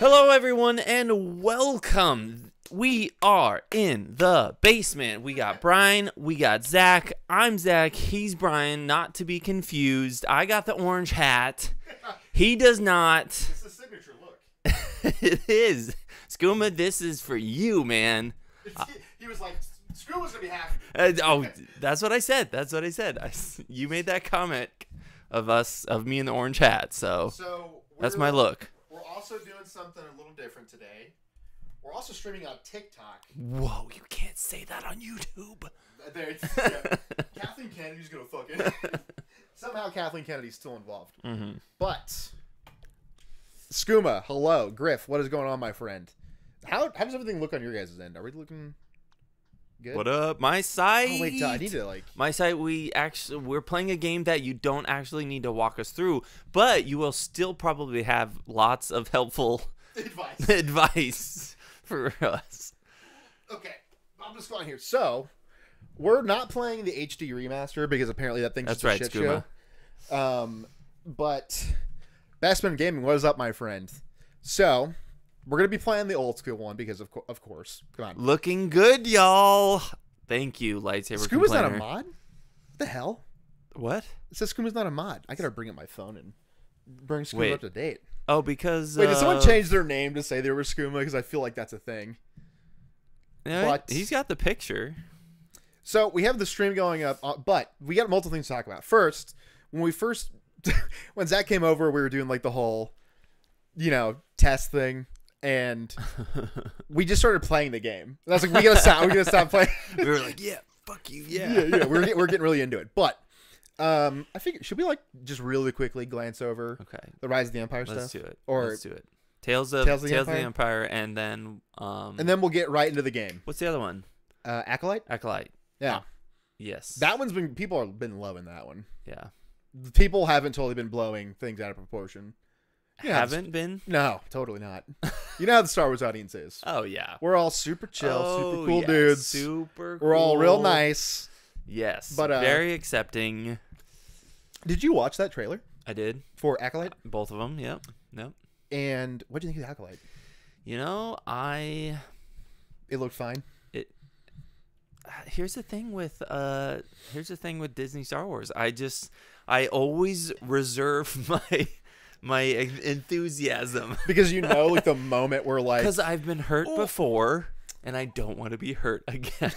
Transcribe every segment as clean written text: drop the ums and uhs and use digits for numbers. Hello everyone and welcome. We are in the basement. We got Brian, we got Zach. I'm Zach, he's Brian, not to be confused. I got the orange hat. He does not. It's the signature look. It is. Skooma, this is for you, man. He was like, Skooma's gonna be happy. Oh, that's what I said. That's what I said. You made that comment of us, of me in the orange hat, so that's my look. We're also doing something a little different today. We're also streaming on TikTok. Whoa, you can't say that on YouTube. Yeah. Kathleen Kennedy's gonna fuck it. Somehow Kathleen Kennedy's still involved. Mm-hmm. But Skooma, hello, Griff, what is going on, my friend? How does everything look on your guys' end? Are we looking good? What up, my site? Oh wait, I need to like my site. We're playing a game that you don't actually need to walk us through, but you will still probably have lots of helpful advice for us. Okay, I'm just going here. So we're not playing the HD remaster because apparently that thing's just a shit show. But Bestman Gaming, what is up, my friend? So we're going to be playing the old school one because, of course. Come on. Looking good, y'all. Thank you, Lightsaber Complainer. Skooma's not a mod? What the hell? What? It says Skooma's not a mod. I got to bring up my phone and bring Skooma up to date. Oh, because... Wait, did someone change their name to say they were Skooma? Because I feel like that's a thing. Yeah, but he's got the picture. So we have the stream going up, but we got multiple things to talk about. First, when Zach came over, we were doing like the whole, you know, test thing. And we just started playing the game. And I was like, we gotta stop playing. We were like, yeah, fuck you, yeah. Yeah. We're getting really into it. But I figured, should we like just really quickly glance over the Rise of the Empire stuff? Let's do it. Tales of the Empire, and then we'll get right into the game. What's the other one? Acolyte. Acolyte. Yeah. Yes. That one's been people have been loving that one. Yeah. People haven't totally been blowing things out of proportion. Yeah, haven't been? No, totally not. You know how the Star Wars audience is. Oh, yeah. We're all super chill, super cool dudes. Super cool. We're all real nice. Yes. But very accepting. Did you watch that trailer? I did. For Acolyte? Both of them, yep. Nope. And what do you think of Acolyte? You know, it looked fine. Here's the thing with Disney Star Wars. I always reserve my enthusiasm because, you know, like the moment we're like, because I've been hurt before and I don't want to be hurt again.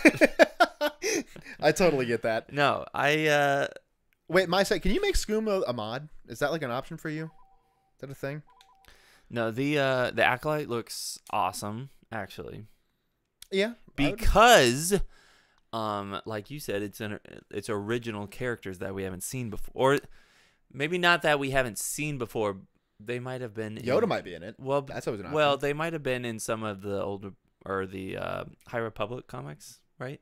I totally get that. No, I wait, my site, can you make Skooma a mod? Is that like an option for you? Is that a thing? No, the Acolyte looks awesome, actually. Yeah, because like you said, it's original characters that we haven't seen before. Or maybe not that we haven't seen before. They might have been. Yoda might be in it. Well, that's always an option. Well, they might have been in some of the older or the High Republic comics, right?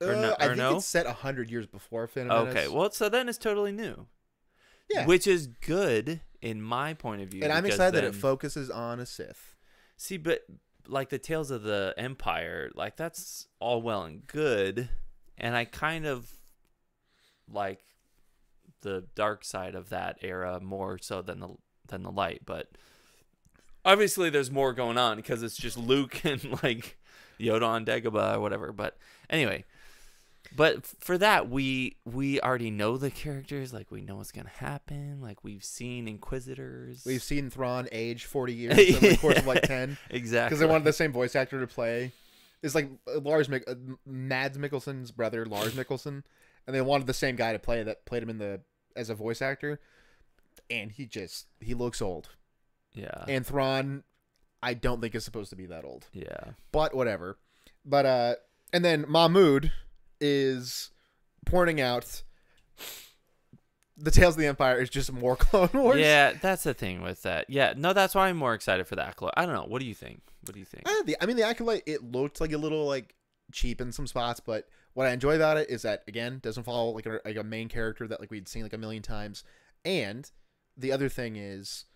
Or no, I think it's set 100 years before Phantom Menace. Okay, well, so then it's totally new. Yeah, which is good in my point of view. And I'm excited that it focuses on a Sith. See, but like the Tales of the Empire, like that's all well and good, and I kind of like the dark side of that era more so than the light, but obviously there's more going on because it's just Luke and like Yoda on Dagobah or whatever. But anyway, but for that we already know the characters, like we know what's gonna happen, like we've seen Inquisitors, we've seen Thrawn age 40 years in the course of like 10, exactly, because they wanted the same voice actor to play. It's like Mads Mikkelsen's brother, Lars Mikkelsen, and they wanted the same guy to play that played him in the as a voice actor, and he looks old. Yeah. And Thrawn, I don't think is supposed to be that old. Yeah. But whatever. But and then Mahmood is pointing out the Tales of the Empire is just more Clone Wars. Yeah, that's the thing with that. Yeah, no, that's why I'm more excited for the Acolyte. I don't know. What do you think? What do you think? I mean, the Acolyte, it looked like a little like cheap in some spots, but what I enjoy about it is that, again, doesn't follow like a main character that like we'd seen like a million times. And the other thing is,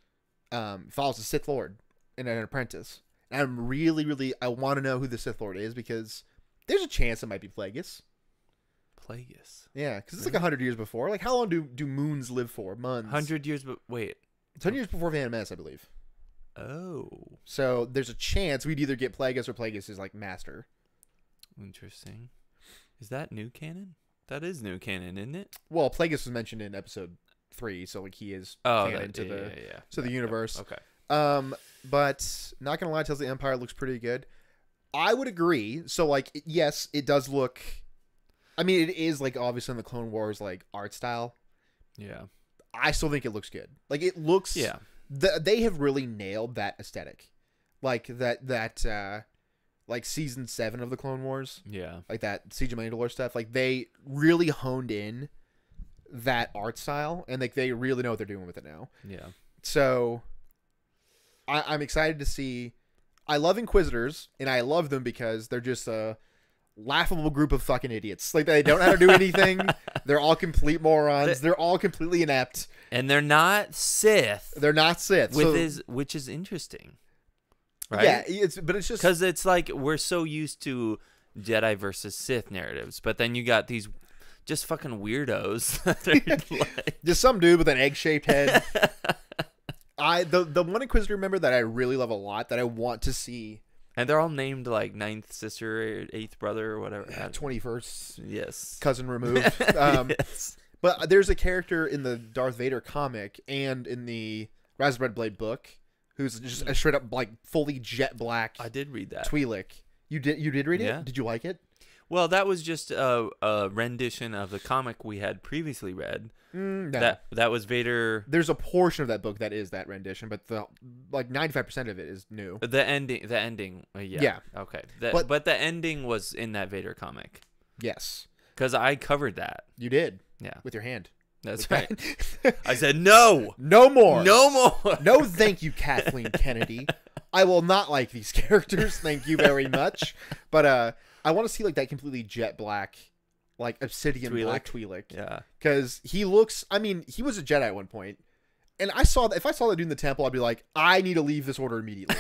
follows a Sith Lord and an apprentice. And I'm really I want to know who the Sith Lord is because there's a chance it might be Plagueis. Plagueis. Yeah, because it's like 100 years before. Like, how long do moons live for? Months. 100 years, but wait, it's 100 years before Phantom Menace, I believe. Oh. So there's a chance we'd either get Plagueis or Plagueis' like master. Interesting. Is that new canon? That is new canon, isn't it? Well, Plagueis was mentioned in episode 3, so like he is canon to the universe. Okay. But not gonna lie, Tales of the Empire looks pretty good. I would agree. So like, yes, it does look. I mean, it is like obviously in the Clone Wars like art style. Yeah. I still think it looks good. Like it looks. Yeah. They have really nailed that aesthetic, like like season 7 of the Clone Wars. Yeah. Like that Siege of Mandalore stuff. Like they really honed in that art style, and like they really know what they're doing with it now. Yeah. So I'm excited to see. I love Inquisitors, and I love them because they're just a laughable group of fucking idiots. Like they don't know how to do anything. They're all complete morons. They're all completely inept. And they're not Sith. They're not Sith. Which is interesting. Right? Yeah, it's just because it's like we're so used to Jedi versus Sith narratives, but then you got these just fucking weirdos. Like... Just some dude with an egg-shaped head. The one Inquisitor member that I really love a lot that I want to see. And they're all named like 9th sister, or 8th brother, or whatever. 21st. Yes. Cousin removed. Yes. But there's a character in the Darth Vader comic and in the Rise of Red Blade book who's just a straight up like fully jet black. I did read that. Twi'lek. You did read it? Yeah. Did you like it? Well, that was just a rendition of the comic we had previously read. No. That was Vader. There's a portion of that book that is that rendition, but the like 95% of it is new. The ending, yeah. Yeah. Okay. But the ending was in that Vader comic. Yes. Because I covered that. You did. Yeah. With your hand. That's like right. That. I said no. No more. No more. No, thank you, Kathleen Kennedy. I will not like these characters. Thank you very much. But I want to see like that completely jet black, like obsidian black Twi'lek. Yeah. Because he looks, I mean, he was a Jedi at one point. And I saw that, if I saw that dude in the temple, I'd be like, I need to leave this order immediately.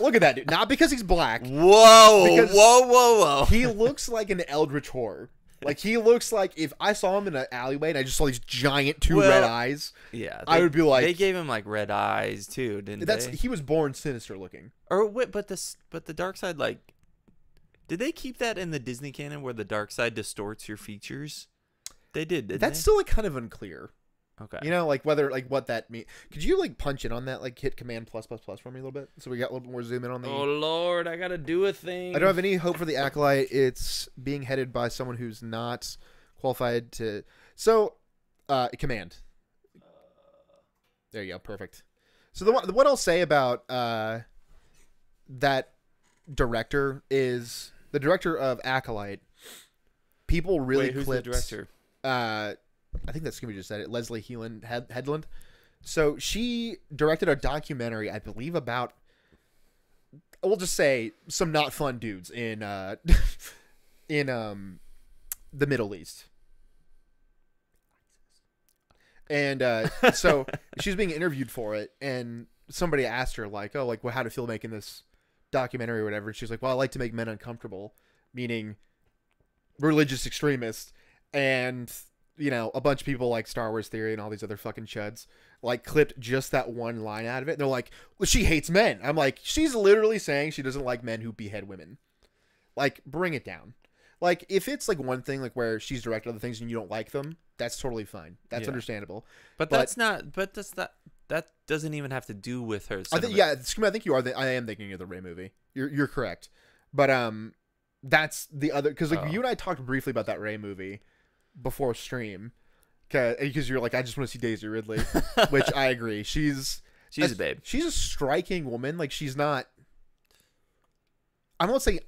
Look at that dude. Not because he's black. Whoa. Whoa, whoa, whoa. He looks like an eldritch horror. Like he looks like if I saw him in an alleyway and I just saw these giant red eyes, yeah, I would be like. They gave him like red eyes too, didn't they? He was born sinister looking. Or wait, but the dark side, like, did they keep that in the Disney canon where the dark side distorts your features? They did. That's still like kind of unclear. Okay. You know, like whether like what that means. Could you like punch in on that? Like hit command +++ for me a little bit, so we got a little bit more zoom in on the. Oh Lord, I gotta do a thing. I don't have any hope for the Acolyte. It's being headed by someone who's not qualified to. So, command. There you go, perfect. So the what I'll say about that director is the director of Acolyte. People really. Wait, who's clipped, the director? I think that Scooby just said it. Leslie Headland. So she directed a documentary, I believe, about, we'll just say, some not fun dudes in the Middle East. And so she's being interviewed for it, and somebody asked her like, "Oh, like, well, how do you feel making this documentary or whatever?" And she's like, "Well, I like to make men uncomfortable," meaning religious extremists, and. You know, a bunch of people like Star Wars Theory and all these other fucking chuds like clipped just that one line out of it. And they're like, well, she hates men. I'm like, she's literally saying she doesn't like men who behead women. Like, bring it down. Like, if it's like one thing, like where she's directed other things and you don't like them, that's totally fine. That's understandable. But that's not. But that's not. That doesn't even have to do with her. Yeah, excuse me. I think you are. I am thinking of the Rey movie. You're correct. But that's the other because like you and I talked briefly about that Rey movie. Before stream because you're like I just want to see Daisy Ridley, which I agree. She's a babe. She's a striking woman. Like she's not I'm not saying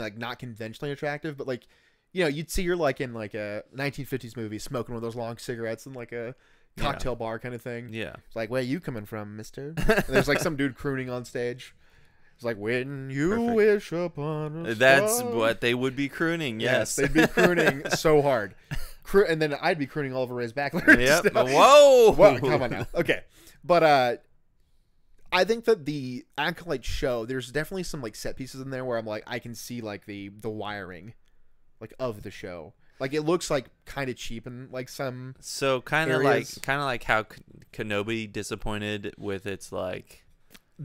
like not conventionally attractive, but like, you know, you'd see her like in like a 1950s movie smoking one of those long cigarettes in like a cocktail bar kind of thing. Yeah. It's like, where are you coming from, mister? And there's like some dude crooning on stage. It's like, when you wish upon a star. That's what they would be crooning, yes. They'd be crooning so hard. And then I'd be crooning all over Ray's back. Yep. Whoa! Well, come on now. Okay. But I think that the Acolyte show, there's definitely some like set pieces in there where I'm like, I can see like the wiring like of the show. Like it looks like kind of cheap and like some So kind of like how Kenobi disappointed with its like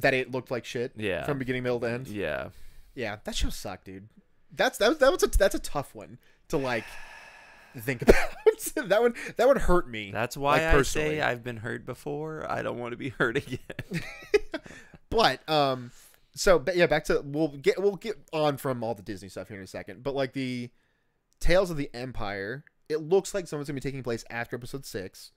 that it looked like shit. Yeah. From beginning, middle to end. Yeah. Yeah. That show sucked, dude. That's a tough one to like think about. that would hurt me. That's why like, I say I've been hurt before. I don't want to be hurt again. But so but yeah, back to we'll get on from all the Disney stuff here in a second. But like the Tales of the Empire, it looks like someone's gonna be taking place after Episode 6,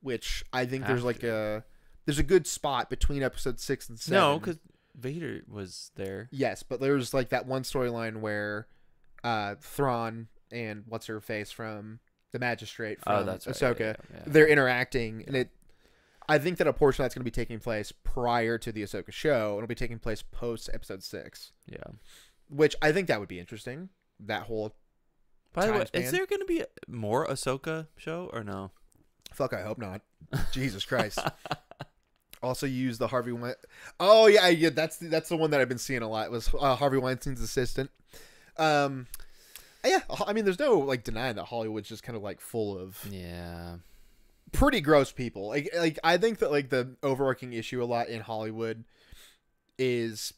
which I think after. There's like there's a good spot between Episodes 6 and 7. No, because Vader was there. Yes, but there's like that one storyline where Thrawn and what's her face from the Magistrate from Ahsoka, they're interacting, and it. I think that a portion of that's going to be taking place prior to the Ahsoka show. It'll be taking place post Episode 6. Yeah, which I think that would be interesting. That whole. By the way, is there going to be more Ahsoka show or no? Fuck, I hope not. Jesus Christ. Also use the Harvey Weinstein. Oh yeah, that's the one that I've been seeing a lot was Harvey Weinstein's assistant. Yeah, I mean, there's no like denying that Hollywood's just kind of like full of pretty gross people. Like I think that like the overarching issue a lot in Hollywood is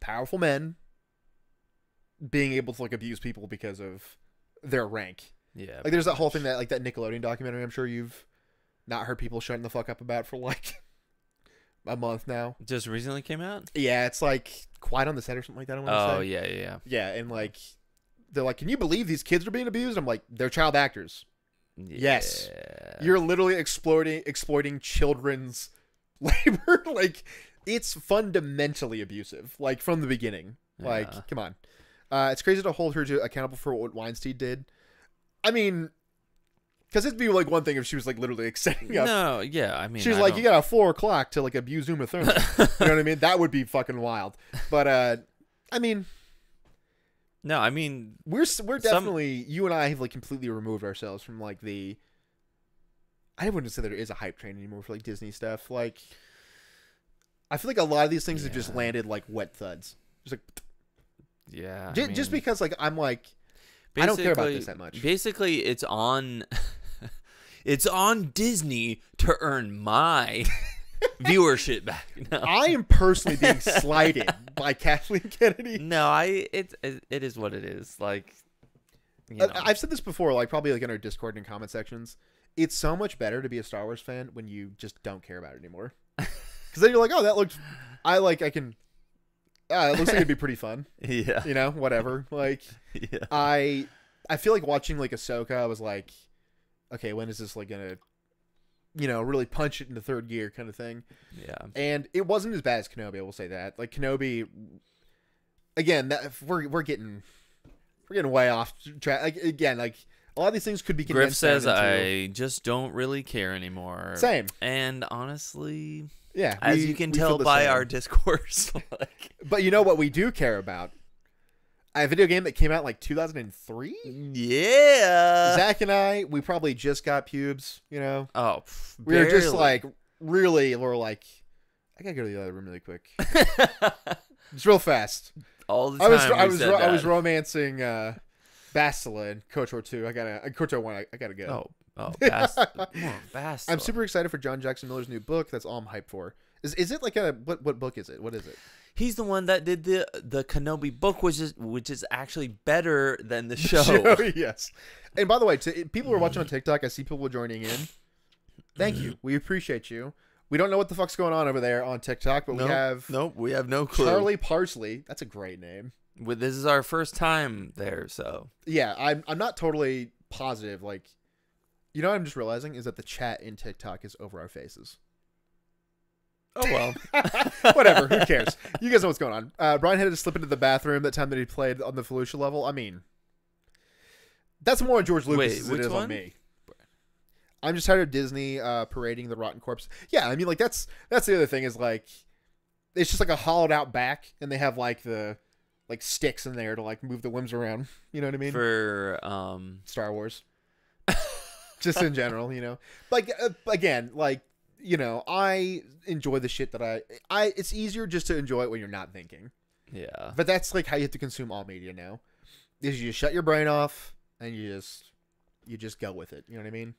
powerful men being able to like abuse people because of their rank. Yeah, like there's that whole thing that like that Nickelodeon documentary. I'm sure you've not heard people shutting the fuck up about for like. A month now. Just recently came out? Yeah, it's like Quiet on the Set or something like that. I want to say. Oh, yeah. Yeah, and like, they're like, can you believe these kids are being abused? I'm like, they're child actors. Yeah. Yes. You're literally exploiting children's labor. Like, it's fundamentally abusive. Like, from the beginning. Like, come on. It's crazy to hold her to accountable for what Weinstein did. I mean... Because it'd be, like, one thing if she was, like, literally setting up. No, yeah, I mean. She's like, you got a 4 o'clock to, like, abuse Uma Thurman. You know what I mean? That would be fucking wild. But, I mean. No, I mean. We're definitely, you and I have, like, completely removed ourselves from, like, the. I wouldn't say there is a hype train anymore for, like, Disney stuff. Like, I feel like a lot of these things have just landed, like, wet thuds. Just, like. Yeah. Just because, like, I'm, like. I don't care about this that much. Basically, it's on. It's on Disney to earn my viewership back. No. I am personally being slighted by Kathleen Kennedy. No, it is what it is. Like, you know. I've said this before, like probably like in our Discord and comment sections. It's so much better to be a Star Wars fan when you just don't care about it anymore. Because then you're like, oh, that looks. It looks like it'd be pretty fun. Yeah, you know, whatever. Like, yeah. I feel like watching like Ahsoka. I was like. Okay, when is this like gonna, you know, really punch it in the third gear kind of thing? Yeah, and it wasn't as bad as Kenobi. I will say that. Like Kenobi, again, that we're getting way off track. Like again, like a lot of these things could be. Griff says I just don't really care anymore. Same. And honestly, yeah, as you can tell by our discourse. Like... But you know what we do care about. A video game that came out in like 2003? Yeah. Zach and I, we probably just got pubes, you know? Oh, barely. We were just like, really, we were like, I gotta go to the other room really quick. It's real fast. All the time. I was romancing Bastila in KOTOR 2. KOTOR 1, I gotta go. Oh, Bastila. I'm super excited for John Jackson Miller's new book. That's all I'm hyped for. Is it like a, what book is it? What is it? He's the one that did the Kenobi book, which is actually better than the show. Yes. And by the way, people who are watching on TikTok, I see people joining in. Thank you. We appreciate you. We don't know what the fuck's going on over there on TikTok, but we have no clue. Charlie Parsley. That's a great name. This is our first time there, so. Yeah, I'm not totally positive. Like, you know what I'm just realizing is that the chat in TikTok is over our faces. Oh, well. Whatever. Who cares? You guys know what's going on. Brian had to slip into the bathroom that time that he played on the Felucia level. I mean, that's more on George Lucas than it is on me. I'm just tired of Disney parading the rotten corpse. Yeah, I mean, like, that's the other thing is, like, it's just, like, a hollowed-out back, and they have, like, the, like, sticks in there to, like, move the limbs around. You know what I mean? For, Star Wars. Just in general, you know? Like, again, like... You know, I enjoy the shit that I. It's easier just to enjoy it when you're not thinking. Yeah. But that's like how you have to consume all media now. Is you shut your brain off and you just go with it. You know what I mean?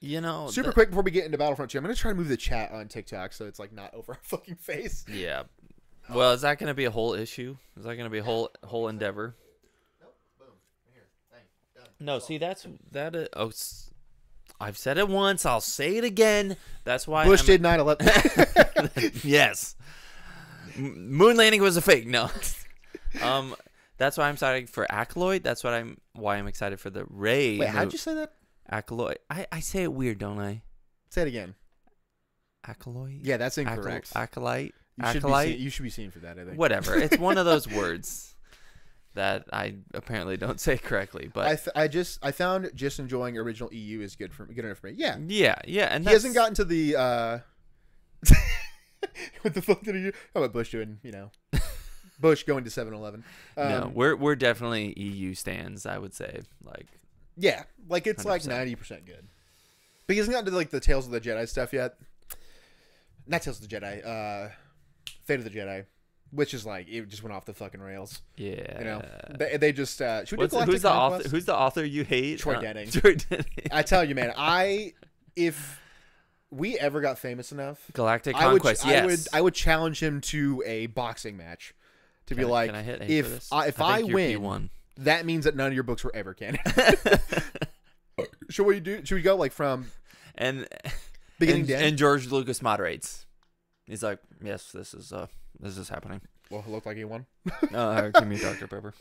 You know, super quick before we get into Battlefront 2, I'm going to try to move the chat on TikTok so it's like not over our fucking face. Yeah. Well, is that going to be a whole issue? Is that going to be a whole endeavor? Nope. Boom. Right here. Bang. Done. No, see, that's that. Oh, I've said it once. I'll say it again. That's why Bush did 9/11. Yes. Moon landing was a fake. No. That's why I'm excited for Acolyte. That's what why I'm excited for the raid. Wait, how'd you say that? Acolyte. I say it weird, don't I? Say it again. Acolyte. Yeah, that's incorrect. Acolyte. You should be seen for that, I think. Whatever. It's one of those words that I apparently don't say correctly. But I found just enjoying original EU is good enough for me. Yeah. Yeah. Yeah. And he hasn't gotten to the what the fuck did he do? How about Bush doing? You know, Bush going to 7-Eleven. No, we're definitely EU stands. I would say like. Yeah, like it's 100%. Like 90% good. But he hasn't gotten to like the Tales of the Jedi stuff yet. Not Tales of the Jedi. Fate of the Jedi, which is like it just went off the fucking rails. Yeah, you know they just. Should we do Galactic Conquest? Who's the author? Who's the author you hate? Troy Denning. Troy Denning. I tell you, man. If we ever got famous enough, Galactic Conquest. I would challenge him to a boxing match. To be like, if I win, P1. That means that none of your books were ever canon. Should we do? Should we go like from beginning to end? And George Lucas moderates. He's like, yes, this is happening. Well, it looked like he won. Give me Dr. Pepper.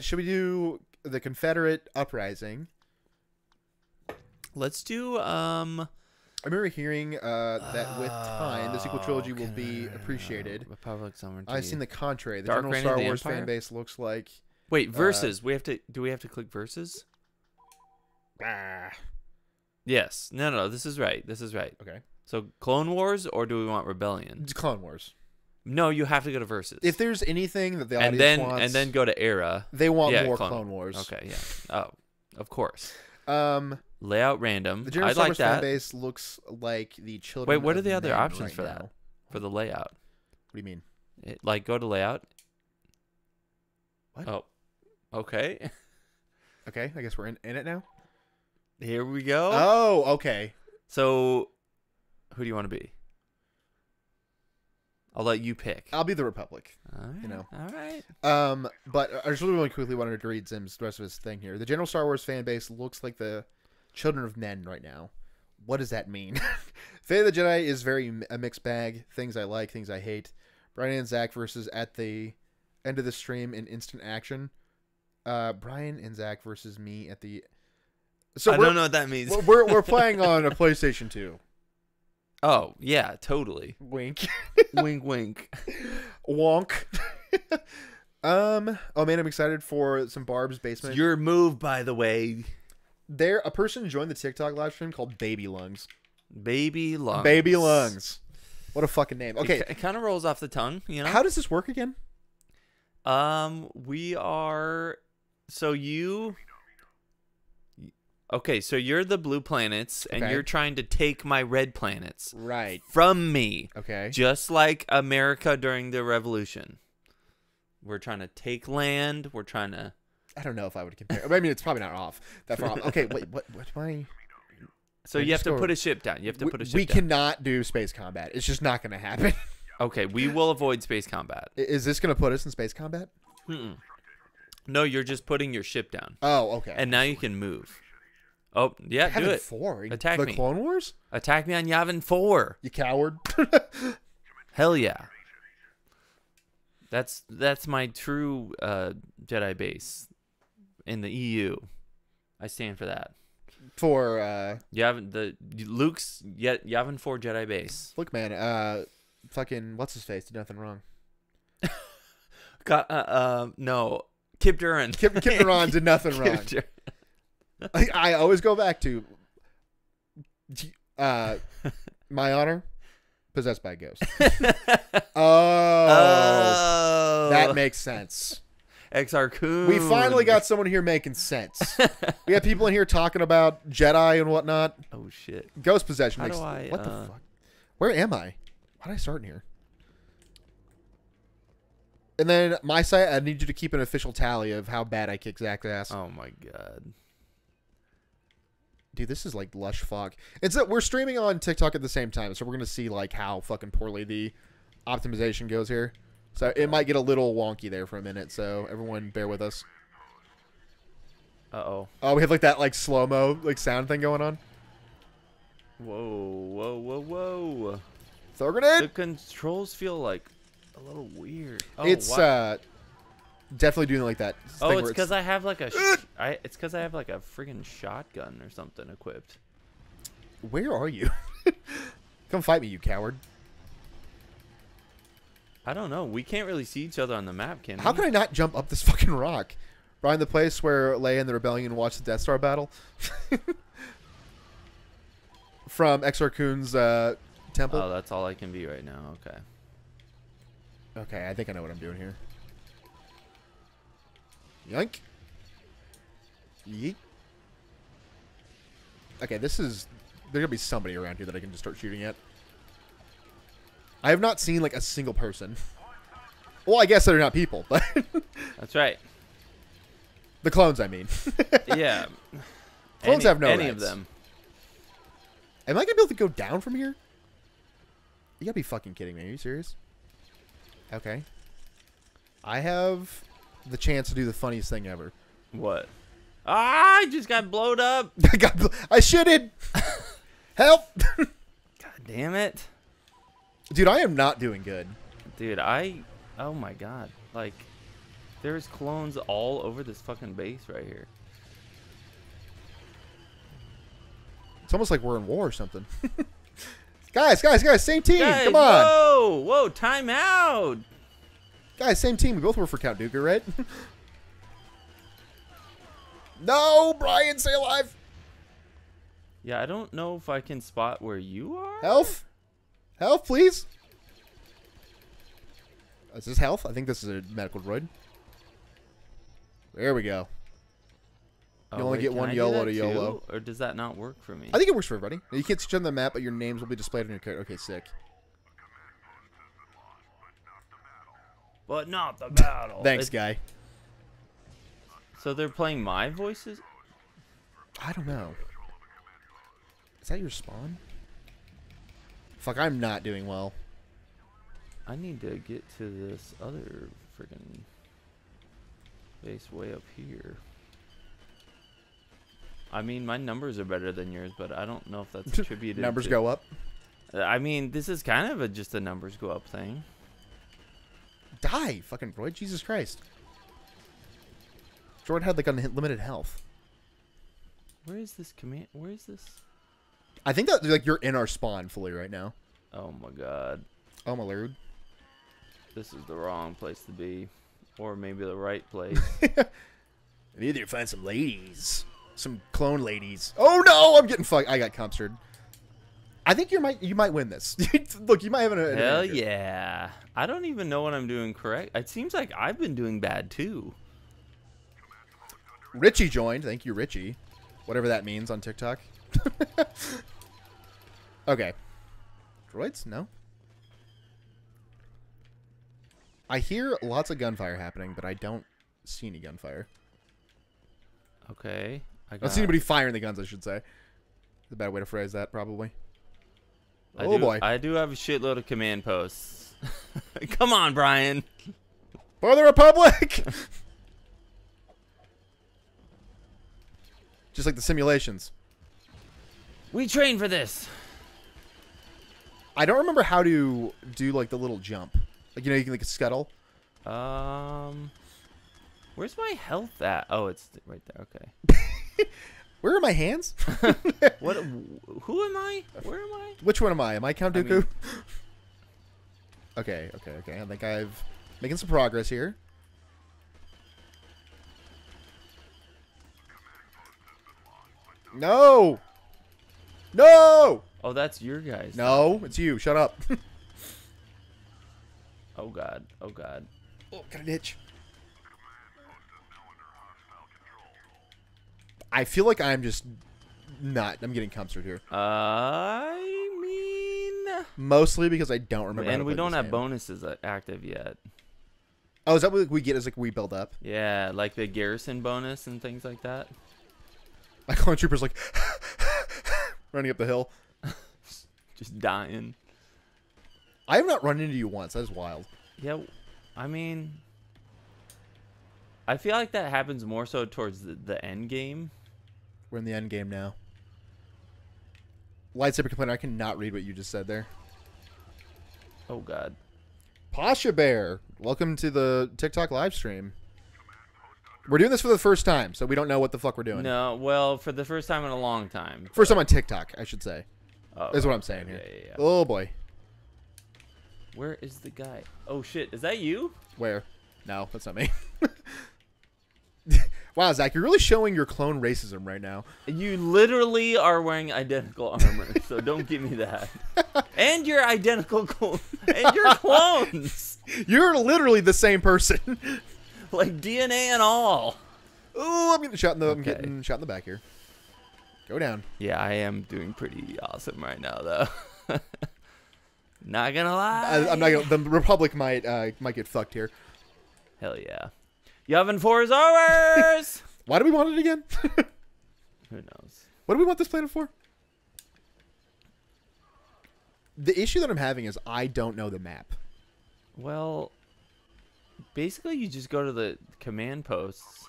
Should we do the Confederate uprising? Let's do. I remember hearing that with time, the sequel trilogy will be appreciated. Republic sovereignty. I've seen the contrary. The general Star Wars fan base looks like. Wait, versus. We have to. Do we have to click versus? Yes. No. This is right. This is right. Okay. So Clone Wars, or do we want Rebellion? It's Clone Wars. No, you have to go to versus. If there's anything that the audience wants, and then go to era. They want more Clone Wars. Okay, yeah. Oh, of course. Layout random. The general Star Wars fan base looks like the children. Wait, what are the other options for that? For the layout. What do you mean? Like go to layout. What? Oh, okay. Okay, I guess we're in it now. Here we go. Oh, okay. So. Who do you want to be? I'll let you pick. I'll be the Republic. All right. You know. All right. But I just really quickly wanted to read Zim's the rest of his thing here. The general Star Wars fan base looks like the children of men right now. What does that mean? Fate of the Jedi is a mixed bag. Things I like, things I hate. Brian and Zach versus at the end of the stream in instant action. Brian and Zach versus me at the. So I don't know what that means. we're playing on a PlayStation 2. Oh, yeah, totally. Wink. Wink, wink. Wonk. Oh, man, I'm excited for some Barb's Basement. It's your move, by the way. A person joined the TikTok live stream called Baby Lungs. Baby Lungs. Baby Lungs. What a fucking name. Okay. It kind of rolls off the tongue, you know? How does this work again? We are... So you... Okay, so you're the blue planets, and you're trying to take my red planets from me. Okay. Just like America during the Revolution. We're trying to take land. We're trying to... I don't know if I would compare. I mean, it's probably not off that far off. Okay, wait, what do I... So you have to put a ship down. You have to put a ship down. We cannot do space combat. It's just not going to happen. Okay, we will avoid space combat. Is this going to put us in space combat? Mm-mm. No, you're just putting your ship down. Oh, okay. And now you can move. Oh, yeah, do it. Four. Attack me. The Clone Wars? Attack me on Yavin 4. You coward. Hell yeah. That's my true Jedi base in the EU. I stand for that. For Yavin Luke's Yavin 4 Jedi base. Look, man, fucking what's his face did nothing wrong. God, no. Kip Durron. Kip Durron did nothing wrong. I always go back to my honor possessed by a ghost. Oh, that makes sense. XR Coon. We finally got someone here making sense. We have people in here talking about Jedi and whatnot. Oh shit. Ghost possession makes sense. What the fuck? Where am I? Why did I start in here? And then my site, I need you to keep an official tally of how bad I kick Zach's ass. Oh my god. Dude, this is like lush fog. It's that we're streaming on TikTok at the same time, so we're gonna see like how fucking poorly the optimization goes here. So it might get a little wonky there for a minute. So everyone, bear with us. Uh-oh. Oh, we have like that like slow-mo like sound thing going on. Whoa, whoa, whoa, whoa! Throw grenade. The controls feel like a little weird. Oh, it's wow. Definitely doing like that. Oh, it's because I have like a it's because I have like a friggin' shotgun or something equipped. Where are you? Come fight me, you coward. I don't know. We can't really see each other on the map, can we? How can I not jump up this fucking rock? Brian, the place where Leia and the Rebellion watched the Death Star battle. From Exar Kun's temple. Oh, that's all I can be right now. Okay. Okay, I think I know what I'm doing here. Yoink. Yeet. Okay, this is... There's gonna be somebody around here that I can just start shooting at. I have not seen, like, a single person. Well, I guess they're not people, but... That's right. The clones, I mean. Yeah. Clones have no rights. Any of them. Am I gonna be able to go down from here? You gotta be fucking kidding me. Are you serious? Okay. I have... the chance to do the funniest thing ever. What? Ah, I just got blowed up. I shitted. Help. God damn it. Dude, I am not doing good. Dude, oh my God. Like, there's clones all over this fucking base right here. It's almost like we're in war or something. Guys, same team. Guys, come on. Whoa, whoa, time out. Guys, same team. We both were for Count Dooku, right? No, Brian, stay alive. Yeah, I don't know if I can spot where you are. Health? Health, please. Is this health? I think this is a medical droid. There we go. You only get one YOLO to YOLO. Or does that not work for me? I think it works for everybody. You can't see on the map, but your names will be displayed on your character. Okay, sick. But not the battle. Thanks, guy. So they're playing my voices? I don't know. Is that your spawn? Fuck, I'm not doing well. I need to get to this other freaking base way up here. I mean, my numbers are better than yours, but I don't know if that's attributed numbers to... go up? I mean, this is kind of just a numbers go up thing. Die, fucking droid. Jesus Christ. Droid had like unlimited health. Where is this command? Where is this? I think that like you're in our spawn fully right now. Oh my God. Oh my lord. This is the wrong place to be. Or maybe the right place. I need to find some ladies. Some clone ladies. Oh no, I'm getting fucked. I got compstered. I think you might win this. Look, you might have an advantage. Hell yeah. I don't even know what I'm doing correct. It seems like I've been doing bad too. Richie joined. Thank you, Richie. Whatever that means on TikTok. Okay. Droids? No. I hear lots of gunfire happening, but I don't see any gunfire. Okay. I don't see anybody firing the guns, I should say. It's a bad way to phrase that, probably. Oh boy. I do have a shitload of command posts. Come on, Brian. For the Republic! Just like the simulations. We trained for this. I don't remember how to do like the little jump. Like, you know, you can like scuttle. Where's my health at? Oh, it's right there. Okay. Where are my hands? What? Who am I? Where am I? Which one am I? Am I Count Dooku? I mean... Okay. I think I'm making some progress here. No! No! Oh, that's your guys. No, it's you. Shut up. Oh, God. Oh, God. Oh, got an itch. I feel like I'm just not. I'm getting comfort here. I mean... mostly because I don't remember. And we don't have bonuses active yet. Oh, is that what we get as like we build up? Yeah, like the garrison bonus and things like that. My clone trooper's like... running up the hill. Just dying. I have not run into you once. That is wild. Yeah, I mean, I feel like that happens more so towards the end game. We're in the end game now. Lightsaber complainer, I cannot read what you just said there. Oh, God. Pasha Bear, welcome to the TikTok live stream. We're doing this for the first time, so we don't know what the fuck we're doing. No, well, for the first time in a long time. But... first time on TikTok, I should say. Oh, is what I'm saying here. Yeah, yeah. Oh, boy. Where is the guy? Oh, shit. Is that you? Where? No, that's not me. Wow, Zach, you're really showing your clone racism right now. You literally are wearing identical armor, so don't give me that. And you're identical and you're clones. You're literally the same person. Like DNA and all. Ooh, I'm getting shot in the I'm getting shot in the back here. Go down. Yeah, I am doing pretty awesome right now though. Not gonna lie. I'm not gonna, the Republic might get fucked here. Hell yeah. Yavin 4 is ours! Why do we want it again? Who knows? What do we want this planet for? The issue that I'm having is I don't know the map. Well, basically you just go to the command posts.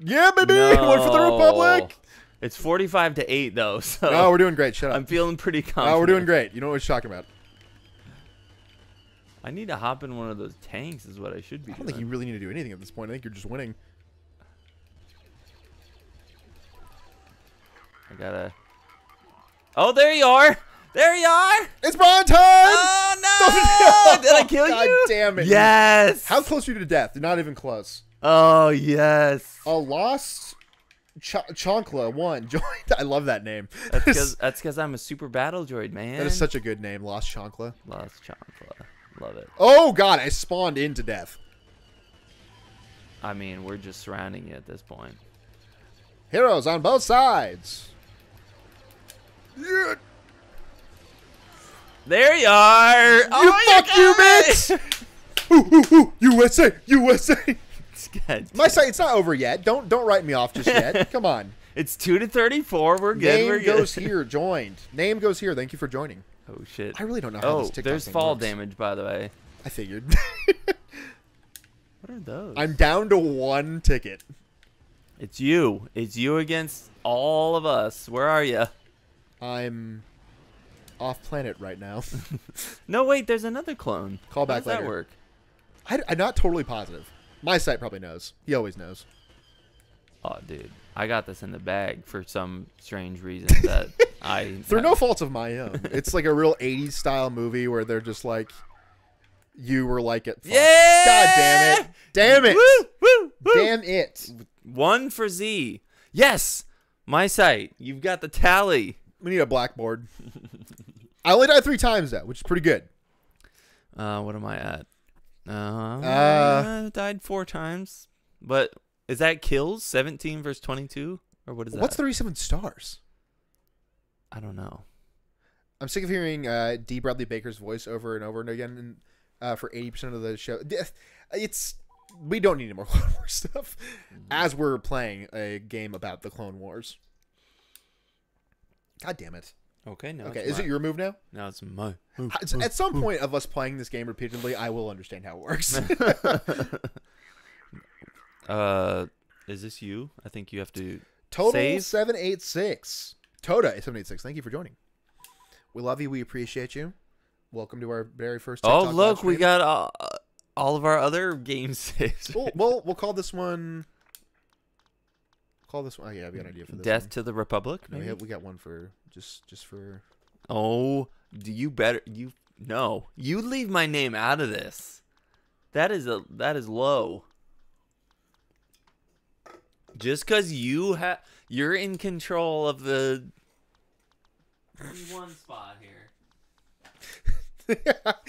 Yeah, baby! No. One for the Republic! It's 45-8, though, so... oh, we're doing great. Shut up. I'm feeling pretty confident. Oh, we're doing great. You know what we're talking about. I need to hop in one of those tanks is what I should be doing. I don't think you really need to do anything at this point. I think you're just winning. I gotta... oh, there you are! There you are! It's Brian time! Oh, no! Did I kill you? God damn it. Yes! How close are you to death? You're not even close. Oh, yes. A lost Chonkla 1 joined. I love that name. That's because I'm a super battle droid, man. That is such a good name, Lost Chonkla. Lost Chonkla. Love it. Oh, God. I spawned into death. I mean, we're just surrounding you at this point. Heroes on both sides. Yeah. There you are. You fuck you, bitch. Ooh, ooh, ooh. USA. USA. My site, it's not over yet. Don't write me off just yet. Come on. It's 2 to 34. We're good. Name goes here. Joined. Name goes here. Thank you for joining. Oh, shit. I really don't know how this TikTok thing works. There's fall damage, by the way. I figured. What are those? I'm down to one ticket. It's you. It's you against all of us. Where are you? I'm off planet right now. No, wait. There's another clone. Call back later. How does that work? I'm not totally positive. My site probably knows. He always knows. Oh, dude. I got this in the bag for some strange reason that... Through no fault of my own. It's like a real 80s style movie where they're just like, you were like it. Yeah! God damn it. Damn it. Woo, woo, woo. Damn it. One for Z. Yes. My site. You've got the tally. We need a blackboard. I only died 3 times though, which is pretty good. What am I at? I died 4 times. But is that kills? 17 versus 22? Or what is that? What's 37 stars? I don't know. I'm sick of hearing D. Bradley Baker's voice over and over and again for 80% of the show. It's we don't need any more Clone Wars stuff as we're playing a game about the Clone Wars. God damn it. Okay, no. Okay, is it your move now? No, it's my move. At some point of us playing this game repeatedly, I will understand how it works. Is this you? I think you have to total save. 786. Toda 786, thank you for joining. We love you. We appreciate you. Welcome to our very first TikTok. Oh, look, we got all of our other game saves. We'll call this one. Call this one. Oh, yeah, I've got an idea for this. Death to the Republic. No, we got one for just for. Oh, do you better you no you leave my name out of this. That is low. Just because you're in control of the one spot here.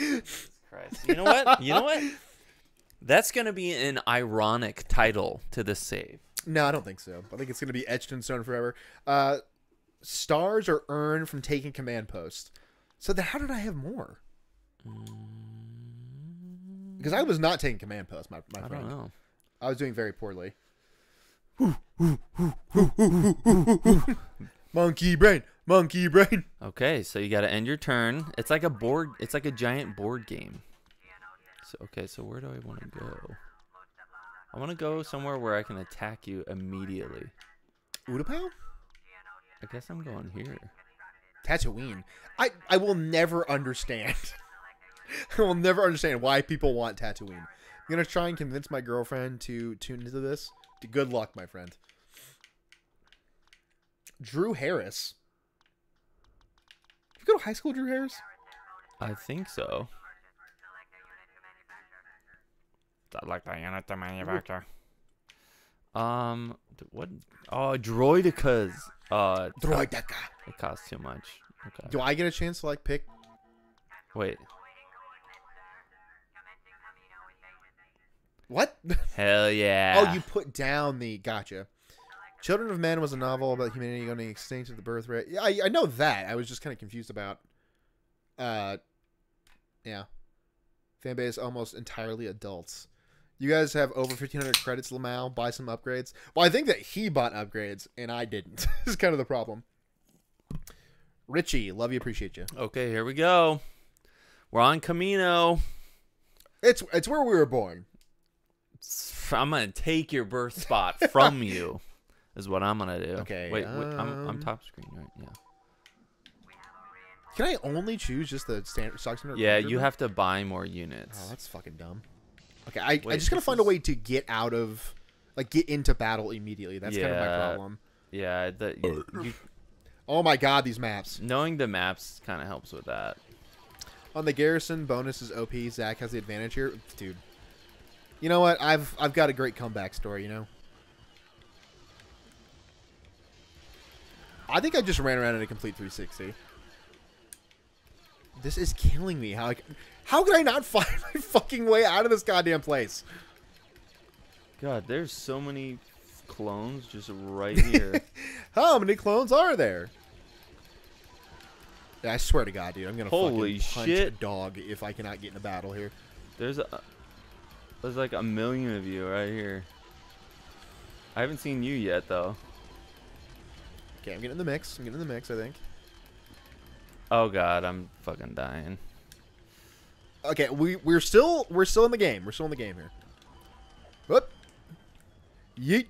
Jesus Christ. You know what? You know what? That's going to be an ironic title to this save. No, I don't think so. I think it's going to be etched in stone forever. Stars are earned from taking command posts. So then how did I have more? Because I was not taking command posts, my friend. I don't know. I was doing very poorly. Monkey brain. Monkey brain. Okay, so you got to end your turn. It's like a board. It's like a giant board game. So, okay, so where do I want to go? I want to go somewhere where I can attack you immediately. Utapau? I guess I'm going here. Tatooine. I will never understand. I will never understand why people want Tatooine. I'm going to try and convince my girlfriend to tune into this. Good luck, my friend. Drew Harris. Did you go to high school, Drew Harris? I think so. Like the unit to manufacture. What? Oh, droidicas. Droidica. It costs too much. Okay. Do I get a chance to like pick? Wait. What? Hell yeah. Oh, you put down the gotcha. Children of Men was a novel about humanity going extinct at the birth rate. Yeah, I know that. I was just kind of confused about. Yeah. Fanbase almost entirely adults. You guys have over 1,500 credits, Lamau. Buy some upgrades. Well, I think that he bought upgrades, and I didn't. This is kind of the problem. Richie, love you, appreciate you. Okay, here we go. We're on Camino. It's where we were born. I'm going to take your birth spot from you, is what I'm going to do. Okay. Wait, I'm top screen, right? Yeah. Can I only choose just the standard stock standard? Yeah, you have to buy more units. Oh, that's fucking dumb. Okay, I just gotta find a way to get out of, like, get into battle immediately. That's kind of my problem. Yeah. Oh my god, these maps. Knowing the maps kind of helps with that. On the garrison, bonus is OP. Zach has the advantage here, dude. You know what? I've got a great comeback story. You know. I think I just ran around in a complete 360. This is killing me. How could I not find my fucking way out of this goddamn place? God, there's so many clones just right here. How many clones are there? I swear to God, dude, I'm gonna fucking punch a dog if I cannot get in a battle here. There's like a million of you right here. I haven't seen you yet though. Okay, I'm getting in the mix. I'm getting in the mix, I think. Oh god, I'm fucking dying. Okay, we're still in the game. We're still in the game here. Whoop. Yeet.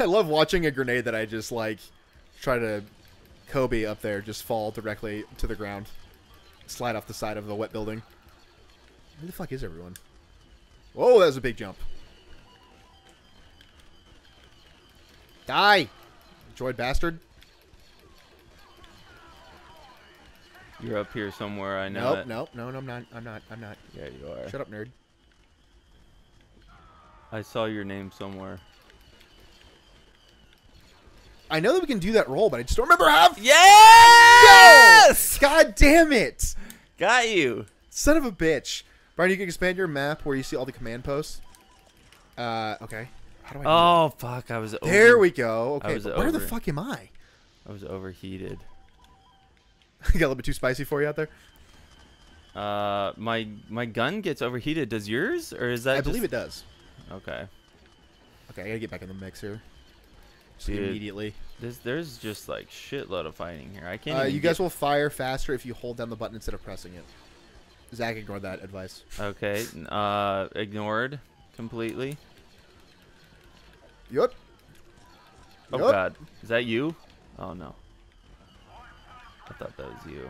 I love watching a grenade that I just like try to Kobe up there just fall directly to the ground. Slide off the side of the wet building. Where the fuck is everyone? Whoa, that was a big jump. Die! Droid bastard. You're up here somewhere, I know. Nope, no, I'm not. Yeah, you are. Shut up, nerd. I saw your name somewhere. I know that we can do that roll, but I just don't remember how. Yes! No! God damn it! Got you. Son of a bitch. Brian, you can expand your map where you see all the command posts. Okay. How do I do that? Fuck, I was over. There we go. Okay, but where the fuck am I? I was overheated. Got a little bit too spicy for you out there. My gun gets overheated. Does yours, or is that? I believe it does. Okay. Okay, I gotta get back in the mix here. Dude, immediately. There's just like shitload of fighting here. I can't. You guys will fire faster if you hold down the button instead of pressing it. Zach ignored that advice. Okay. Ignored completely. Yup. Oh god, is that you? Oh no. I thought that was you.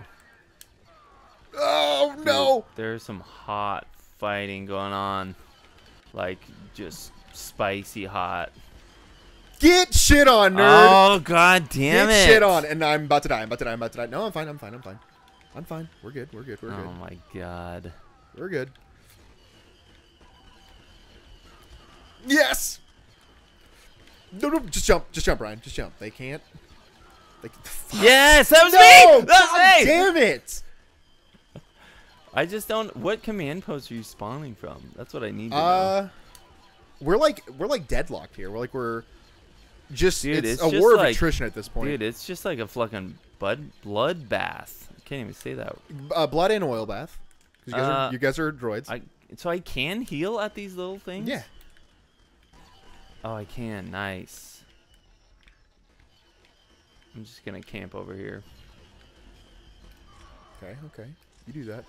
Oh, no! Dude, there's some hot fighting going on. Like, just spicy hot. Get shit on, nerd! Oh, god damn it! Get shit on, and I'm about to die, I'm about to die, I'm about to die. No, I'm fine, I'm fine, I'm fine. I'm fine. We're good, we're good, we're good. Oh, my god. We're good. Yes! No, just jump, Ryan, just jump. They can't. Like, yes, that was me! That was me! Damn it! I just don't. What command post are you spawning from? That's what I need to know. We're like deadlocked here. We're just dude, it's just a war of attrition at this point. Dude, it's just like a fucking blood bath. I can't even say that. Blood and oil bath. You guys are droids. So I can heal at these little things. Yeah. Oh, I can. Nice. I'm just gonna camp over here. Okay, okay. You do that.